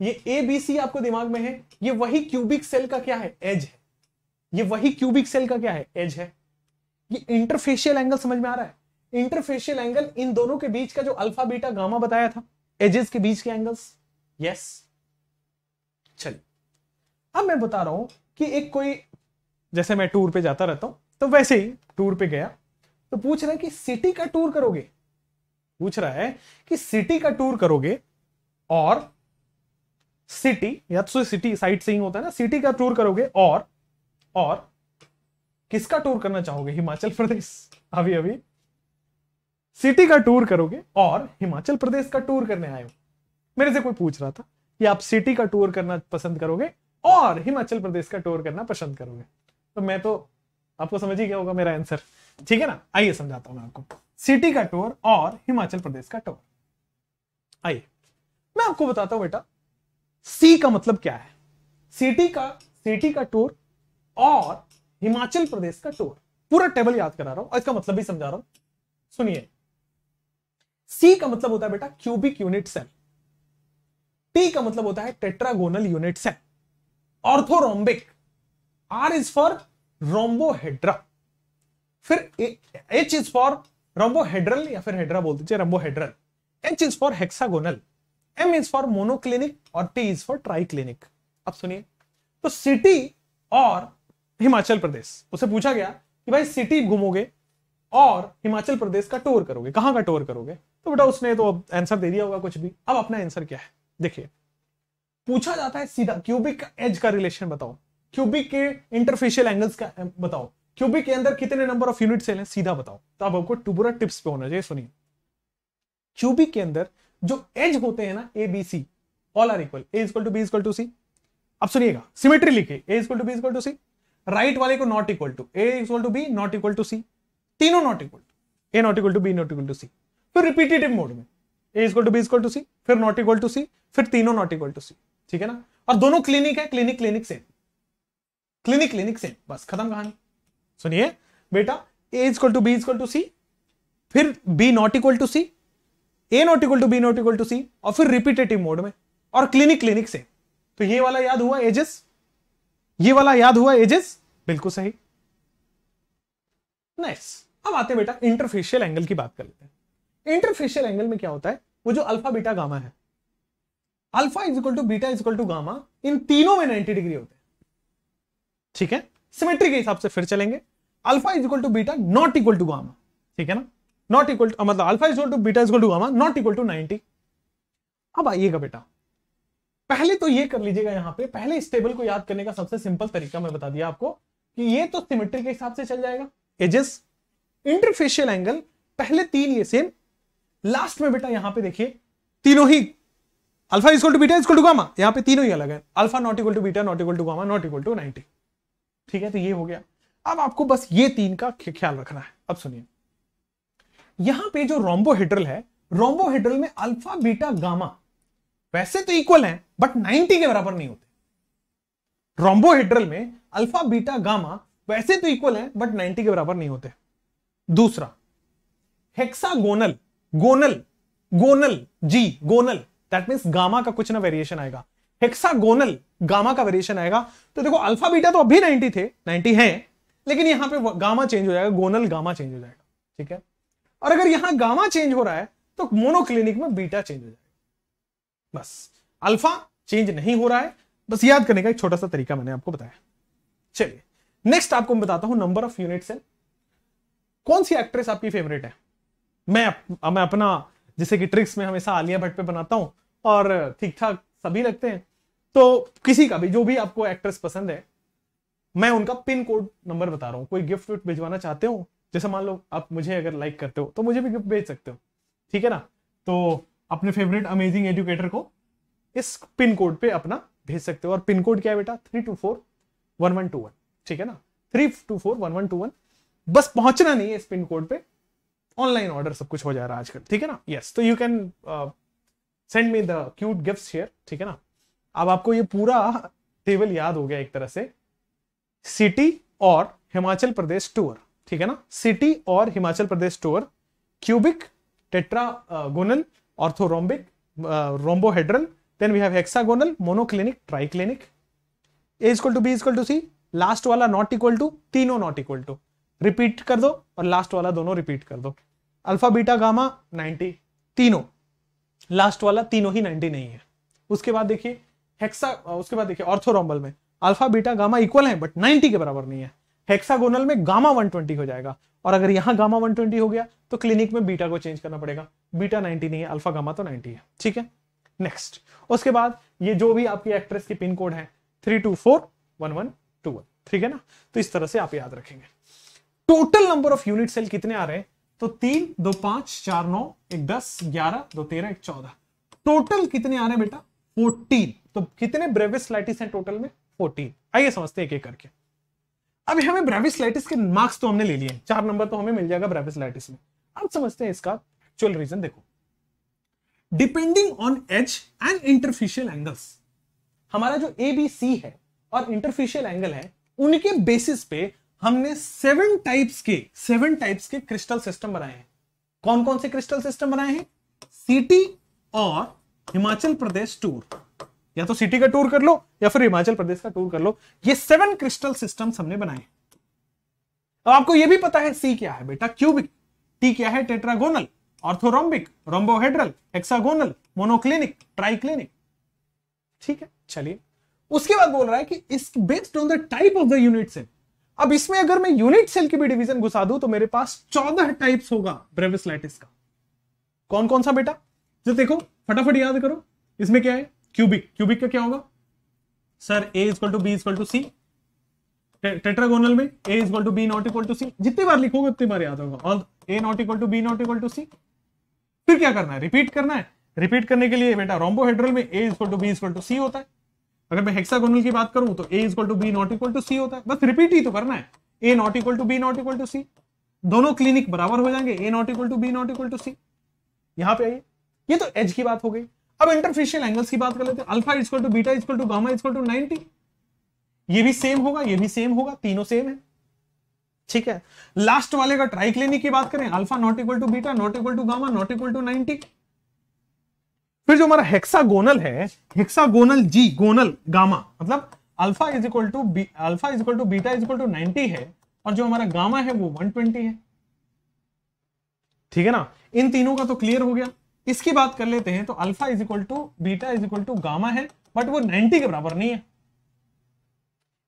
ये ए बी सी आपको दिमाग में है। ये वही क्यूबिक सेल का क्या है, एज है। ये वही क्यूबिक सेल का क्या है, एज है। ये इंटरफेशियल एंगल समझ में आ रहा है? इंटरफेशियल एंगल इन दोनों के बीच का जो अल्फा बीटा गामा बताया था, एजेस के बीच के एंगल्स। यस, चलिए अब मैं बता रहा हूं कि एक कोई, जैसे मैं टूर पे जाता रहता हूं तो वैसे ही टूर पे गया तो पूछ रहा है कि सिटी का टूर करोगे, पूछ रहा है कि सिटी का टूर करोगे, और सिटी या तो सिटी साइट सीइंग होता है ना, सिटी का टूर करोगे और किसका टूर करना चाहोगे, हिमाचल प्रदेश। अभी अभी सिटी का टूर करोगे और हिमाचल प्रदेश का टूर करने आए हो। मेरे से कोई पूछ रहा था कि आप सिटी का टूर करना पसंद करोगे और हिमाचल प्रदेश का टूर करना पसंद करोगे, तो मैं तो आपको समझ ही गया होगा मेरा आंसर, ठीक है ना। आइए समझाता हूं मैं आपको, सिटी का टूर और हिमाचल प्रदेश का टूर। आइए मैं आपको बताता हूं बेटा, सी का मतलब क्या है, सिटी का टूर और हिमाचल प्रदेश का टूर। पूरा टेबल याद करा रहा हूं और इसका मतलब भी समझा रहा हूं, सुनिए। सी का मतलब होता है बेटा क्यूबिक यूनिट सेल, टी का मतलब होता है tetragonal unit cell, orthorhombic, R is for rhombohedra, फिर एच इज फॉर रोम्बोहेड्रल या फिर हेड्रा बोल दीजिए, rhombohedral, H is for hexagonal, M is for monoclinic और टी इज फॉर ट्राइक्लिनिक। अब सुनिए, तो सिटी और हिमाचल प्रदेश, उसे पूछा गया कि भाई सिटी घूमोगे और हिमाचल प्रदेश का टूर करोगे, कहां का टूर करोगे, तो बेटा उसने तो अब आंसर दे दिया होगा कुछ भी। अब अपना आंसर क्या है देखिए, पूछा जाता है सीधा क्यूबिक का एज का रिलेशन बताओ, क्यूबिक के इंटरफेशियल एंगल्स का बताओ, क्यूबिक के अंदर कितने नंबर ऑफ यूनिट सेल हैं सीधा बताओ। तो अब आपको टूबरा टिप्स पे होना चाहिए, सुनिए। क्यूबिक के अंदर जो एज होते हैं ना, A B C all are equal, A equal to B equal to C. अब सुनिएगा, सिमेट्री लिखे, A equal to B equal to C, right वाले को not equal to, A equal to B not equal to C, तीनों not equal to, A not equal to B not equal to C. फिर repetitive mode में A equal to B equal to C, फिर not equal to C, फिर तीनों not equal to सी, ठीक है ना। और दोनों क्लिनिक है, clinic clinic same, clinic clinic same, बस खत्म कहानी। सुनिए बेटा, A equal to B equal to C, फिर B not equal to C, A not equal to B not equal to C, और फिर रिपीटेटिव मोड में, और क्लिनिक क्लिनिक सेम, तो ये वाला याद हुआ एजेस, ये वाला याद हुआ एजेस, बिल्कुल सही। नाइस। अब आते बेटा इंटरफेशियल एंगल की बात कर लेते हैं। इंटरफेशियल एंगल में क्या होता है, वो जो अल्फा बीटा गामा है, alpha is equal to beta is equal to gamma, इन तीनों में 90 डिग्री होते हैं। ठीक है, सिमेट्री के हिसाब से फिर चलेंगे। Alpha is equal to beta not equal to gamma, ठीक है ना, नॉट इक्वल टू मतलब alpha is equal to beta is equal to gamma not equal to 90। अब आइएगा बेटा, पहले तो ये कर लीजिएगा, यहां पे पहले इस टेबल को याद करने का सबसे सिंपल तरीका मैं बता दिया आपको कि ये तो सिमेट्री के हिसाब से चल जाएगा एजेस। इंटरफेशियल एंगल पहले तीन ये सेम, लास्ट में बेटा यहां पे देखिए तीनों ही alpha is equal to beta is equal to gamma, यहां पे तीनों ही अलग है, alpha not equal to beta not equal to gamma not equal to 90। ठीक है, तो ये हो गया। अब आपको बस ये तीन का ख्याल रखना है। अब सुनिए, यहां पे जो रोम्बोहेड्रल है, रोम्बोहेड्रल में अल्फा बीटा गामा वैसे तो इक्वल हैं बट 90 के बराबर नहीं होते। रोम्बोहेड्रल में अल्फा बीटा गामा वैसे तो इक्वल हैं बट 90 के बराबर नहीं होते। दूसरा hexagonal, gonal gonal ji gonal, that means gamma का कुछ ना वेरिएशन आएगा, हेक्सागोनल गामा का वेरिएशन आएगा। तो देखो अल्फा बीटा तो अभी 90 थे, 90 हैं, लेकिन यहां पे गामा चेंज हो जाएगा, गोनल गामा चेंज हो जाएगा। ठीक है, और अगर यहां गामा चेंज हो रहा है तो मोनोक्लिनिक में बीटा चेंज हो जाएगा, बस अल्फा चेंज नहीं हो रहा है। बस याद करने का एक छोटा सा तरीका मैंने आपको बताया। चलिए नेक्स्ट आपको मैं बताता हूं नंबर ऑफ यूनिट सेल। कौन सी एक्ट्रेस आपकी फेवरेट है? मैं अपना जैसे कि ट्रिक्स में हमेशा आलिया भट्ट पे बनाता हूं और ठीक ठाक सभी लगते हैं, तो किसी का भी जो भी आपको एक्ट्रेस पसंद है, मैं उनका पिन कोड नंबर बता रहा हूँ। कोई गिफ्ट विफ्ट भिजवाना चाहते हो, जैसे मान लो आप मुझे अगर लाइक करते हो तो मुझे भी गिफ्ट भेज सकते हो, ठीक है ना। तो अपने फेवरेट अमेजिंग एजुकेटर को इस पिन कोड पे अपना भेज सकते हो। और पिन कोड क्या है बेटा, 3241121, ठीक है ना, 3241121। बस पहुंचना नहीं है इस पिन कोड पे, ऑनलाइन ऑर्डर सब कुछ हो जा रहा है आजकल, ठीक है ना। यस, तो you can send me the cute gifts here, ठीक है ना। अब आपको ये पूरा टेबल याद हो गया एक तरह से, सिटी और हिमाचल प्रदेश टूर, ठीक है ना, सिटी और Himachal Pradesh tour, cubic, tetragonal, orthorhombic, rhombohedral, then we have hexagonal, monoclinic, triclinic, A equal to B equal to C, last वाला नॉट इक्वल टू, तीनों नॉट इक्वल टू, रिपीट कर दो और लास्ट वाला दोनों रिपीट कर दो। अल्फा बीटा गामा 90 तीनों, लास्ट वाला तीनों ही 90 नहीं है। उसके बाद देखिए उसके बाद देखिए ऑर्थोरोम्बल में अल्फा बीटा गामा इक्वल है बट 90 के बराबर नहीं है। हेक्सागोनल में गामा 120 हो जाएगा, और अगर यहां गामा 120 हो गया तो क्लिनिक में बीटा को चेंज करना पड़ेगा, बीटा 90 नहीं है, अल्फा गामा तो 90 है, ठीक है। नेक्स्ट, उसके बाद ये जो भी आपकी एक्ट्रेस की पिन कोड है 3241121, ठीक है ना। तो इस तरह से आप याद रखेंगे। Total number of unit cell कितने आ रहे हैं, तो 3, 2, 5, 4, 9, 1, 10, 11, 2, 13, 1, 14। टोटल कितने आ रहे हैं बेटा, 14। तो कितने ब्रेविस लाइटिस हैं टोटल में, 14। आइए समझते हैं एक एक करके। अब हमें ब्रेविस लाइटिस के मार्क्स तो हमने ले लिए, 4 नंबर तो हमें मिल जाएगा ब्रेविस लाइटिस में। अब समझते हैं इसका एक्चुअल रीजन। देखो, depending on edge and interfacial angles, हमारा जो एबीसी है और इंटरफेशियल एंगल है, उनके बेसिस पे हमने 7 टाइप्स के क्रिस्टल सिस्टम बनाए हैं। कौन कौन से क्रिस्टल सिस्टम बनाए हैं, सिटी और हिमाचल प्रदेश टूर, या तो सिटी का टूर कर लो या फिर हिमाचल प्रदेश का टूर कर लो। ये 7 क्रिस्टल सिस्टम्स हमने बनाए। अब आपको ये भी पता है सी क्या है बेटा, क्यूबिक, टी क्या है, tetragonal, orthorhombic, rhombohedral, hexagonal, monoclinic, triclinic, ठीक है। चलिए, उसके बाद बोल रहा है कि इस based on the type of the unit cell. अब इसमें अगर मैं यूनिट सेल की भी डिवीजन घुसा दूं तो मेरे पास 14 टाइप्स होगा ब्रेविस लैटिस का। कौन कौन सा बेटा, जो देखो फटाफट याद करो। इसमें क्या है, क्यूबिक, क्यूबिक का क्या होगा sir, A equal to B equal to C. Tetragonal में A equal to B not equal to C, जितनी बार लिखोगे उतनी बार याद होगा, और A not equal to B not equal to C. फिर क्या करना है, रिपीट करना है। रिपीट करने के लिए बेटा रोम्बोहेड्रल में A equal to B equal to C होता है। अगर मैं हेक्सागोनल की बात करूं तो a equal to B not equal to C होता है। बस रिपीट ही तो करना है, a not equal to B not equal to C. दोनों क्लिनिक बराबर हो जाएंगे, a not equal to B not equal to C. यहां पे आइए, ये तो एज की बात हो गई। अब इंटरफेशियल एंगल्स की बात कर लेते हैं। Alpha equal to beta equal to gamma equal to 90, ये भी सेम होगा, ये भी सेम होगा, तीनों सेम है, ठीक है। लास्ट वाले का ट्राइक्लिनिक की बात करें, alpha not equal to beta not equal to gamma not equal to 90। फिर जो हमारा हेक्सागोनल है, हेक्सागोनल जी गोनल गामा मतलब alpha is equal to beta is equal to 90 है और जो हमारा गामा है वो 120 है, ठीक है ना। इन तीनों का तो क्लियर हो गया। इसकी बात कर लेते हैं तो alpha is equal to beta is equal to gamma है बट वो 90 के बराबर नहीं है।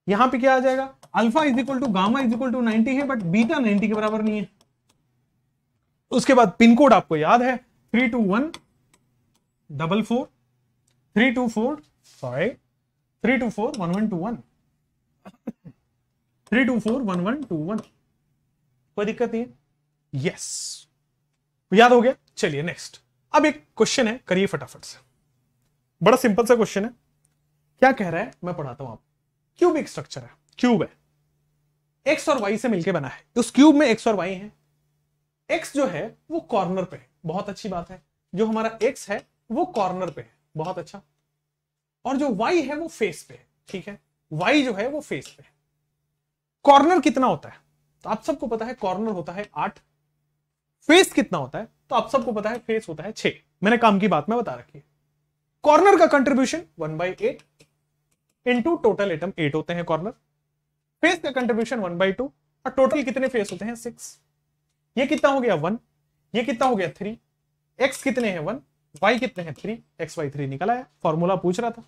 यहां पे क्या आ जाएगा, alpha is equal to gamma is equal to 90 है बट बीटा 90 के बराबर नहीं है। उसके बाद पिन कोड आपको याद है 3241121, कोई दिक्कत नहीं है, यस याद हो गया। चलिए नेक्स्ट, अब एक क्वेश्चन है, करिए फटाफट से, बड़ा सिंपल सा क्वेश्चन है। क्या कह रहा है मैं पढ़ाता हूं आपको। क्यूब एक स्ट्रक्चर है, क्यूब है, एक्स और वाई से मिलकर बना है। उस क्यूब में एक्स और वाई है, एक्स जो है वो कॉर्नर पे है, बहुत अच्छी बात है, जो हमारा एक्स है वो कॉर्नर पे है, बहुत अच्छा, और जो वाई है वो फेस पे है, ठीक है, वाई जो है वो फेस पे है। कॉर्नर कितना होता है तो आप सबको पता है कॉर्नर होता है 8। फेस कितना होता है तो आप सबको पता है फेस होता है 6, मैंने काम की बात में बता रखी है। कॉर्नर का कंट्रीब्यूशन 1/8 इंटू टोटल एटम 8 होते हैं कॉर्नर, फेस का कंट्रीब्यूशन 1/2 और टोटल कितने फेस होते हैं 6। ये कितना हो गया 1, ये कितना हो गया 3, एक्स कितने हैं 1, वाई कितने हैं 3, एक्स वाई 3 निकल आया, फॉर्मूला पूछ रहा था,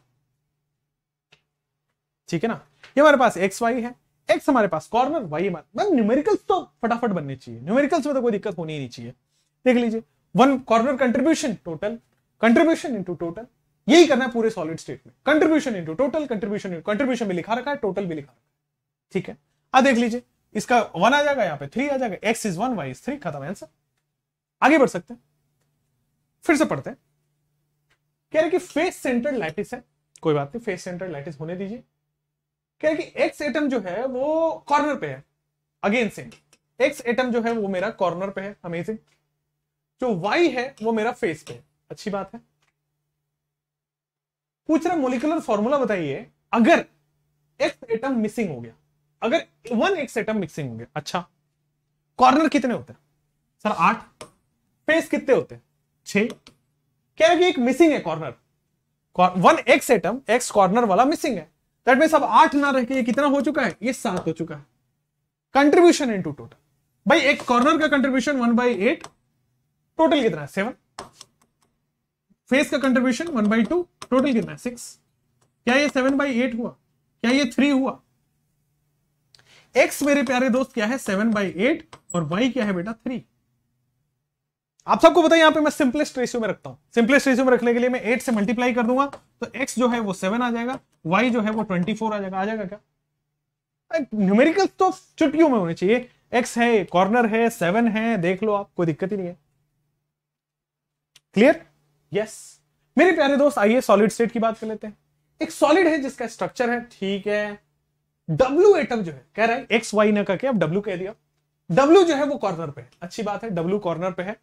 ठीक है ना। ये हमारे पास एक्स वाई है, एक्स हमारे पास कॉर्नर, वाई हमारे, मैम न्यूमेरिकल्स तो फटाफट बनने चाहिए, न्यूमेरिकल्स में तो कोई दिक्कत होनी ही नहीं चाहिए। देख लीजिए 1 corner contribution total, contribution into total, यही करना है पूरे सॉलिड स्टेट में, कंट्रीब्यूशन इंटू टोटल, कंट्रीब्यूशन भी लिखा रखा है, टोटल भी लिखा रखा है, ठीक है। अब देख लीजिए इसका 1 आ जाएगा, यहाँ पे 3 आ जाएगा, x is 1, y is 3, खत्म, आंसर। आगे बढ़ सकते हैं, फिर से पढ़ते हैं। कह रहे कि फेस सेंटर्ड लैटिस है, कोई बात नहीं, फेस सेंटर्ड लैटिस होने दीजिए। कह रहे कि x एटम जो है वो कॉर्नर पे है, अगेन सेम, x एटम जो है वो मेरा कॉर्नर पे है, अमेजिंग। जो y है वो मेरा फेस पे है, अच्छी बात है। पूछ रहा मोलिकुलर फॉर्मूला बताइए अगर x एटम मिसिंग हो गया, अगर 1 x एटम मिक्सिंग होंगे, अच्छा, कॉर्नर कितने होते हैं सर 8, फेस कितने होते हैं 6, क्या है कि एक मिसिंग है corner, 1 x atom, x corner वाला मिसिंग है, दैट मींस अब 8 ना रह के ये कितना हो चुका है, ये 7 हो चुका है। कंट्रीब्यूशन इनटू टोटल, भाई एक कॉर्नर का कंट्रीब्यूशन 1/8, टोटल कितना है 7, फेस का कंट्रीब्यूशन 1/2, टोटल कितना है 6। क्या ये 7/8 हुआ, क्या ये 3 हुआ। एक्स मेरे प्यारे दोस्त क्या है 7/8 और वाई क्या है बेटा 3। आप सबको पता है यहां पे मैं सिंपलेस्ट रेशियो में रखता हूं, सिंपलेस्ट रेशियो में रखने के लिए मैं 8 से मल्टीप्लाई कर दूंगा तो एक्स जो है वो 7 आ जाएगा, वाई जो है वो 24 आ जाएगा। आ जाएगा क्या, न्यूमेरिकल्स तो चुटकियों में होने चाहिए, एक्स है, कॉर्नर है, 7 है, देख लो आप, कोई दिक्कत ही नहीं है। क्लियर, यस मेरे प्यारे दोस्त। आइए सॉलिड स्टेट की बात कर लेते हैं। एक सॉलिड है जिसका स्ट्रक्चर है, ठीक है, W एटम जो है, कह रहा है एक्स वाई ना करके अब W कह दिया, W जो है वो कॉर्नर पे है, अच्छी बात है, W कॉर्नर पे है,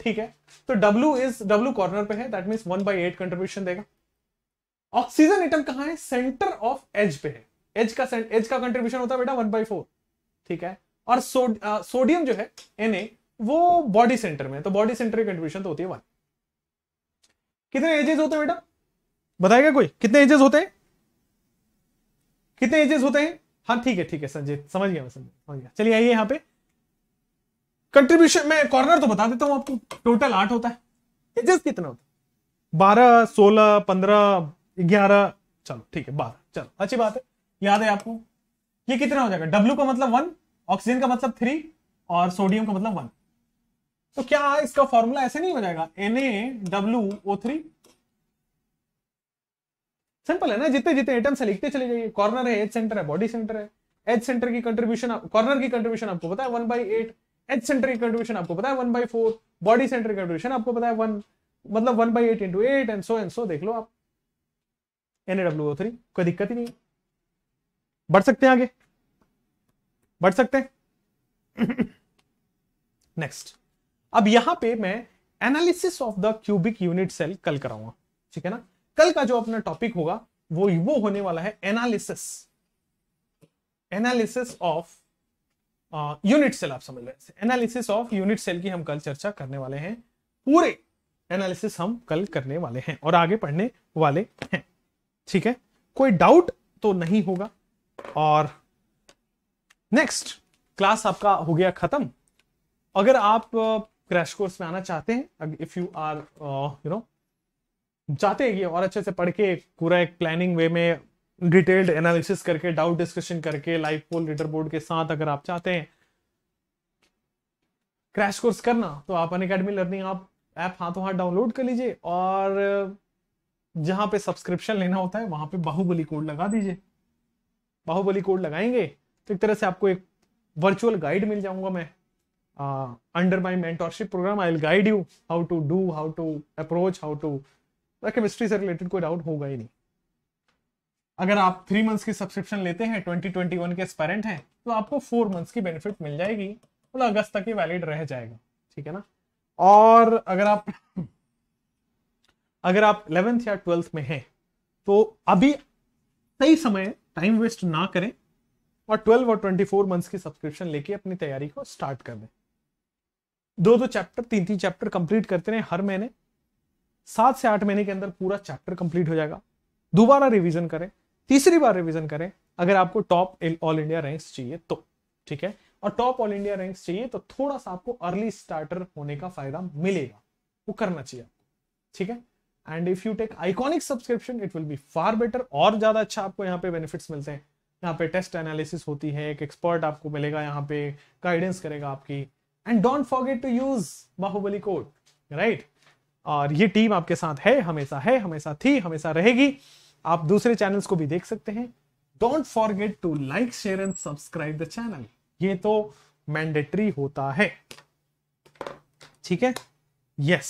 ठीक है, तो W कॉर्नर पे है, दैट मींस 1/8 कंट्रीब्यूशन देगा। ऑक्सीजन एटम कहाँ है, सेंटर ऑफ एज पे है, एज का कंट्रीब्यूशन होता है बेटा 1/4, ठीक है, और सोडियम जो है Na वो बॉडी सेंटर में, तो बॉडी सेंटर की कंट्रीब्यूशन तो होती है 1। कितने एजेस होते हैं बेटा बताएगा कोई, कितने एजेस होते हैं, कितने एजेस होते हैं, हाँ ठीक है, ठीक है संजय समझ गया, मैं समझ गया। चलिए आइए यहाँ पे कंट्रीब्यूशन में, कॉर्नर तो बता देता हूँ आपको, टोटल 8 होता है, एजेस कितना होता है 12, 16, 15, 11, चलो ठीक है 12, चलो अच्छी बात है, याद है आपको। ये कितना हो जाएगा, W का मतलब 1, ऑक्सीजन का मतलब 3 और सोडियम का मतलब 1, तो क्या इसका फॉर्मूला ऐसे नहीं हो जाएगा Na WO3, सिंपल है ना, जितने जितने एटम से लिखते चले जाइए। कॉर्नर है, एज सेंटर है, बॉडी सेंटर है, एज सेंटर की कंट्रीब्यूशन, कॉर्नर की कंट्रीब्यूशन आपको पता है 1/8, एज सेंटर की कंट्रीब्यूशन आपको पता है 1/4, बॉडी सेंटर की कंट्रीब्यूशन आपको पता है 1, मतलब 1/8 इंटू 8 एंड सो, देख लो आप, Na WO3, कोई दिक्कत ही नहीं है। बढ़ सकते हैं, आगे बढ़ सकते हैं। नेक्स्ट, अब यहां पे मैं analysis of the cubic unit cell कल कराऊंगा, ठीक है ना। कल का जो अपना टॉपिक होगा वो होने वाला है एनालिसिस ऑफ यूनिट सेल, आप समझ रहे हैं, एनालिसिस ऑफ यूनिट सेल की हम कल चर्चा करने वाले हैं। पूरे एनालिसिस हम कल करने वाले हैं और आगे पढ़ने वाले हैं। ठीक है, कोई डाउट तो नहीं होगा। और नेक्स्ट क्लास आपका हो गया खत्म। अगर आप क्रैश कोर्स में आना चाहते हैं, if you are you know चाहते हैं कि और अच्छे से पढ़ के पूरा एक प्लानिंग वे में डिटेल्ड एनालिसिस करके, डाउट डिस्कशन करके, लाइव पोल लीडर बोर्ड के साथ, अगर आप चाहते हैं क्रैश कोर्स करना, तो आप अनअकैडमी लर्निंग आप ऐप हाथों हाथ डाउनलोड कर लीजिए और जहां पे सब्सक्रिप्शन लेना होता है वहां पे बाहुबली कोड लगा दीजिए। बाहुबली कोड लगाएंगे तो एक तरह से आपको एक वर्चुअल गाइड मिल जाऊंगा मैं। Under my mentorship programme I will guide you how to do, how to approach, how to, chemistry से रिलेटेड कोई डाउट होगा ही नहीं। अगर आप 3 मंथ्स की सब्सक्रिप्शन लेते हैं, 2021 के एस्पायरेंट हैं, तो आपको 4 मंथ्स की बेनिफिट मिल जाएगी, मतलब तो अगस्त तक ही वैलिड रह जाएगा। ठीक है ना। और अगर आप 11th या 12th में हैं तो अभी सही समय, टाइम वेस्ट ना करें और 12 और 24 मंथ्स की सब्सक्रिप्शन लेके अपनी तैयारी को स्टार्ट कर दें। 2-2 चैप्टर, 3-3 चैप्टर कंप्लीट करते रहे हर महीने। 7 से 8 महीने के अंदर पूरा चैप्टर कंप्लीट हो जाएगा। दोबारा रिवीजन करें, तीसरी बार रिवीजन करें अगर आपको टॉप ऑल इंडिया रैंक्स चाहिए तो। ठीक है, और टॉप ऑल इंडिया रैंक्स चाहिए तो थोड़ा सा आपको अर्ली स्टार्टर होने का फायदा मिलेगा, वो करना चाहिए आपको। ठीक है। And if you take iconic subscription it will be far better, और ज्यादा अच्छा आपको यहाँ पे बेनिफिट्स मिलते हैं। यहाँ पे टेस्ट एनालिसिस होती है, एक एक्सपर्ट आपको मिलेगा, यहाँ पे गाइडेंस करेगा आपकी। And don't forget to use Baahubali code, right. और ये टीम आपके साथ है, हमेशा थी, हमेशा रहेगी। आप दूसरे चैनल्स को भी देख सकते हैं। Don't forget to like, share and subscribe the channel, ये तो मैंडेटरी होता है। ठीक है। यस,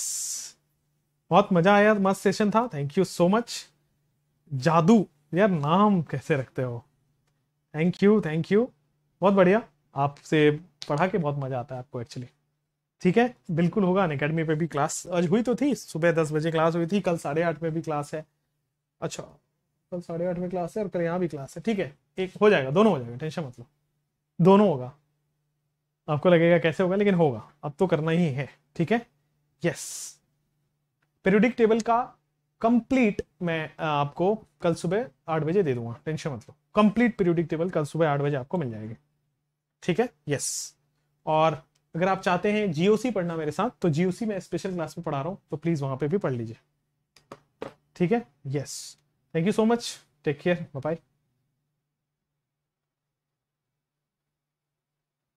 बहुत मजा आया, मस्त सेशन था। Thank you so much. जादू यार, नाम कैसे रखते हो। थैंक यू, थैंक यू, बहुत बढ़िया। आपसे पढ़ा के बहुत मजा आता है आपको एक्चुअली। ठीक है, बिल्कुल होगा। अनअकैडमी पे भी क्लास आज हुई तो थी, सुबह 10 बजे क्लास हुई थी, कल 8:30 में भी क्लास है। अच्छा, कल 8:30 में क्लास है और कल यहाँ भी क्लास है। ठीक है, एक हो जाएगा, दोनों हो जाएगा, टेंशन मत लो, दोनों होगा। आपको लगेगा कैसे होगा, लेकिन होगा, अब तो करना ही है। ठीक है। यस, पीरियोडिक टेबल का कंप्लीट मैं आपको कल सुबह 8 बजे दे दूंगा, टेंशन मत लो। कंप्लीट पीरियोडिक टेबल कल सुबह 8 बजे आपको मिल जाएगी। ठीक है। यस, और अगर आप चाहते हैं जीओसी पढ़ना मेरे साथ, तो जीओसी में स्पेशल क्लास में पढ़ा रहा हूं, तो प्लीज वहां पे भी पढ़ लीजिए। ठीक है। Yes, thank you so much, take care, bye bye.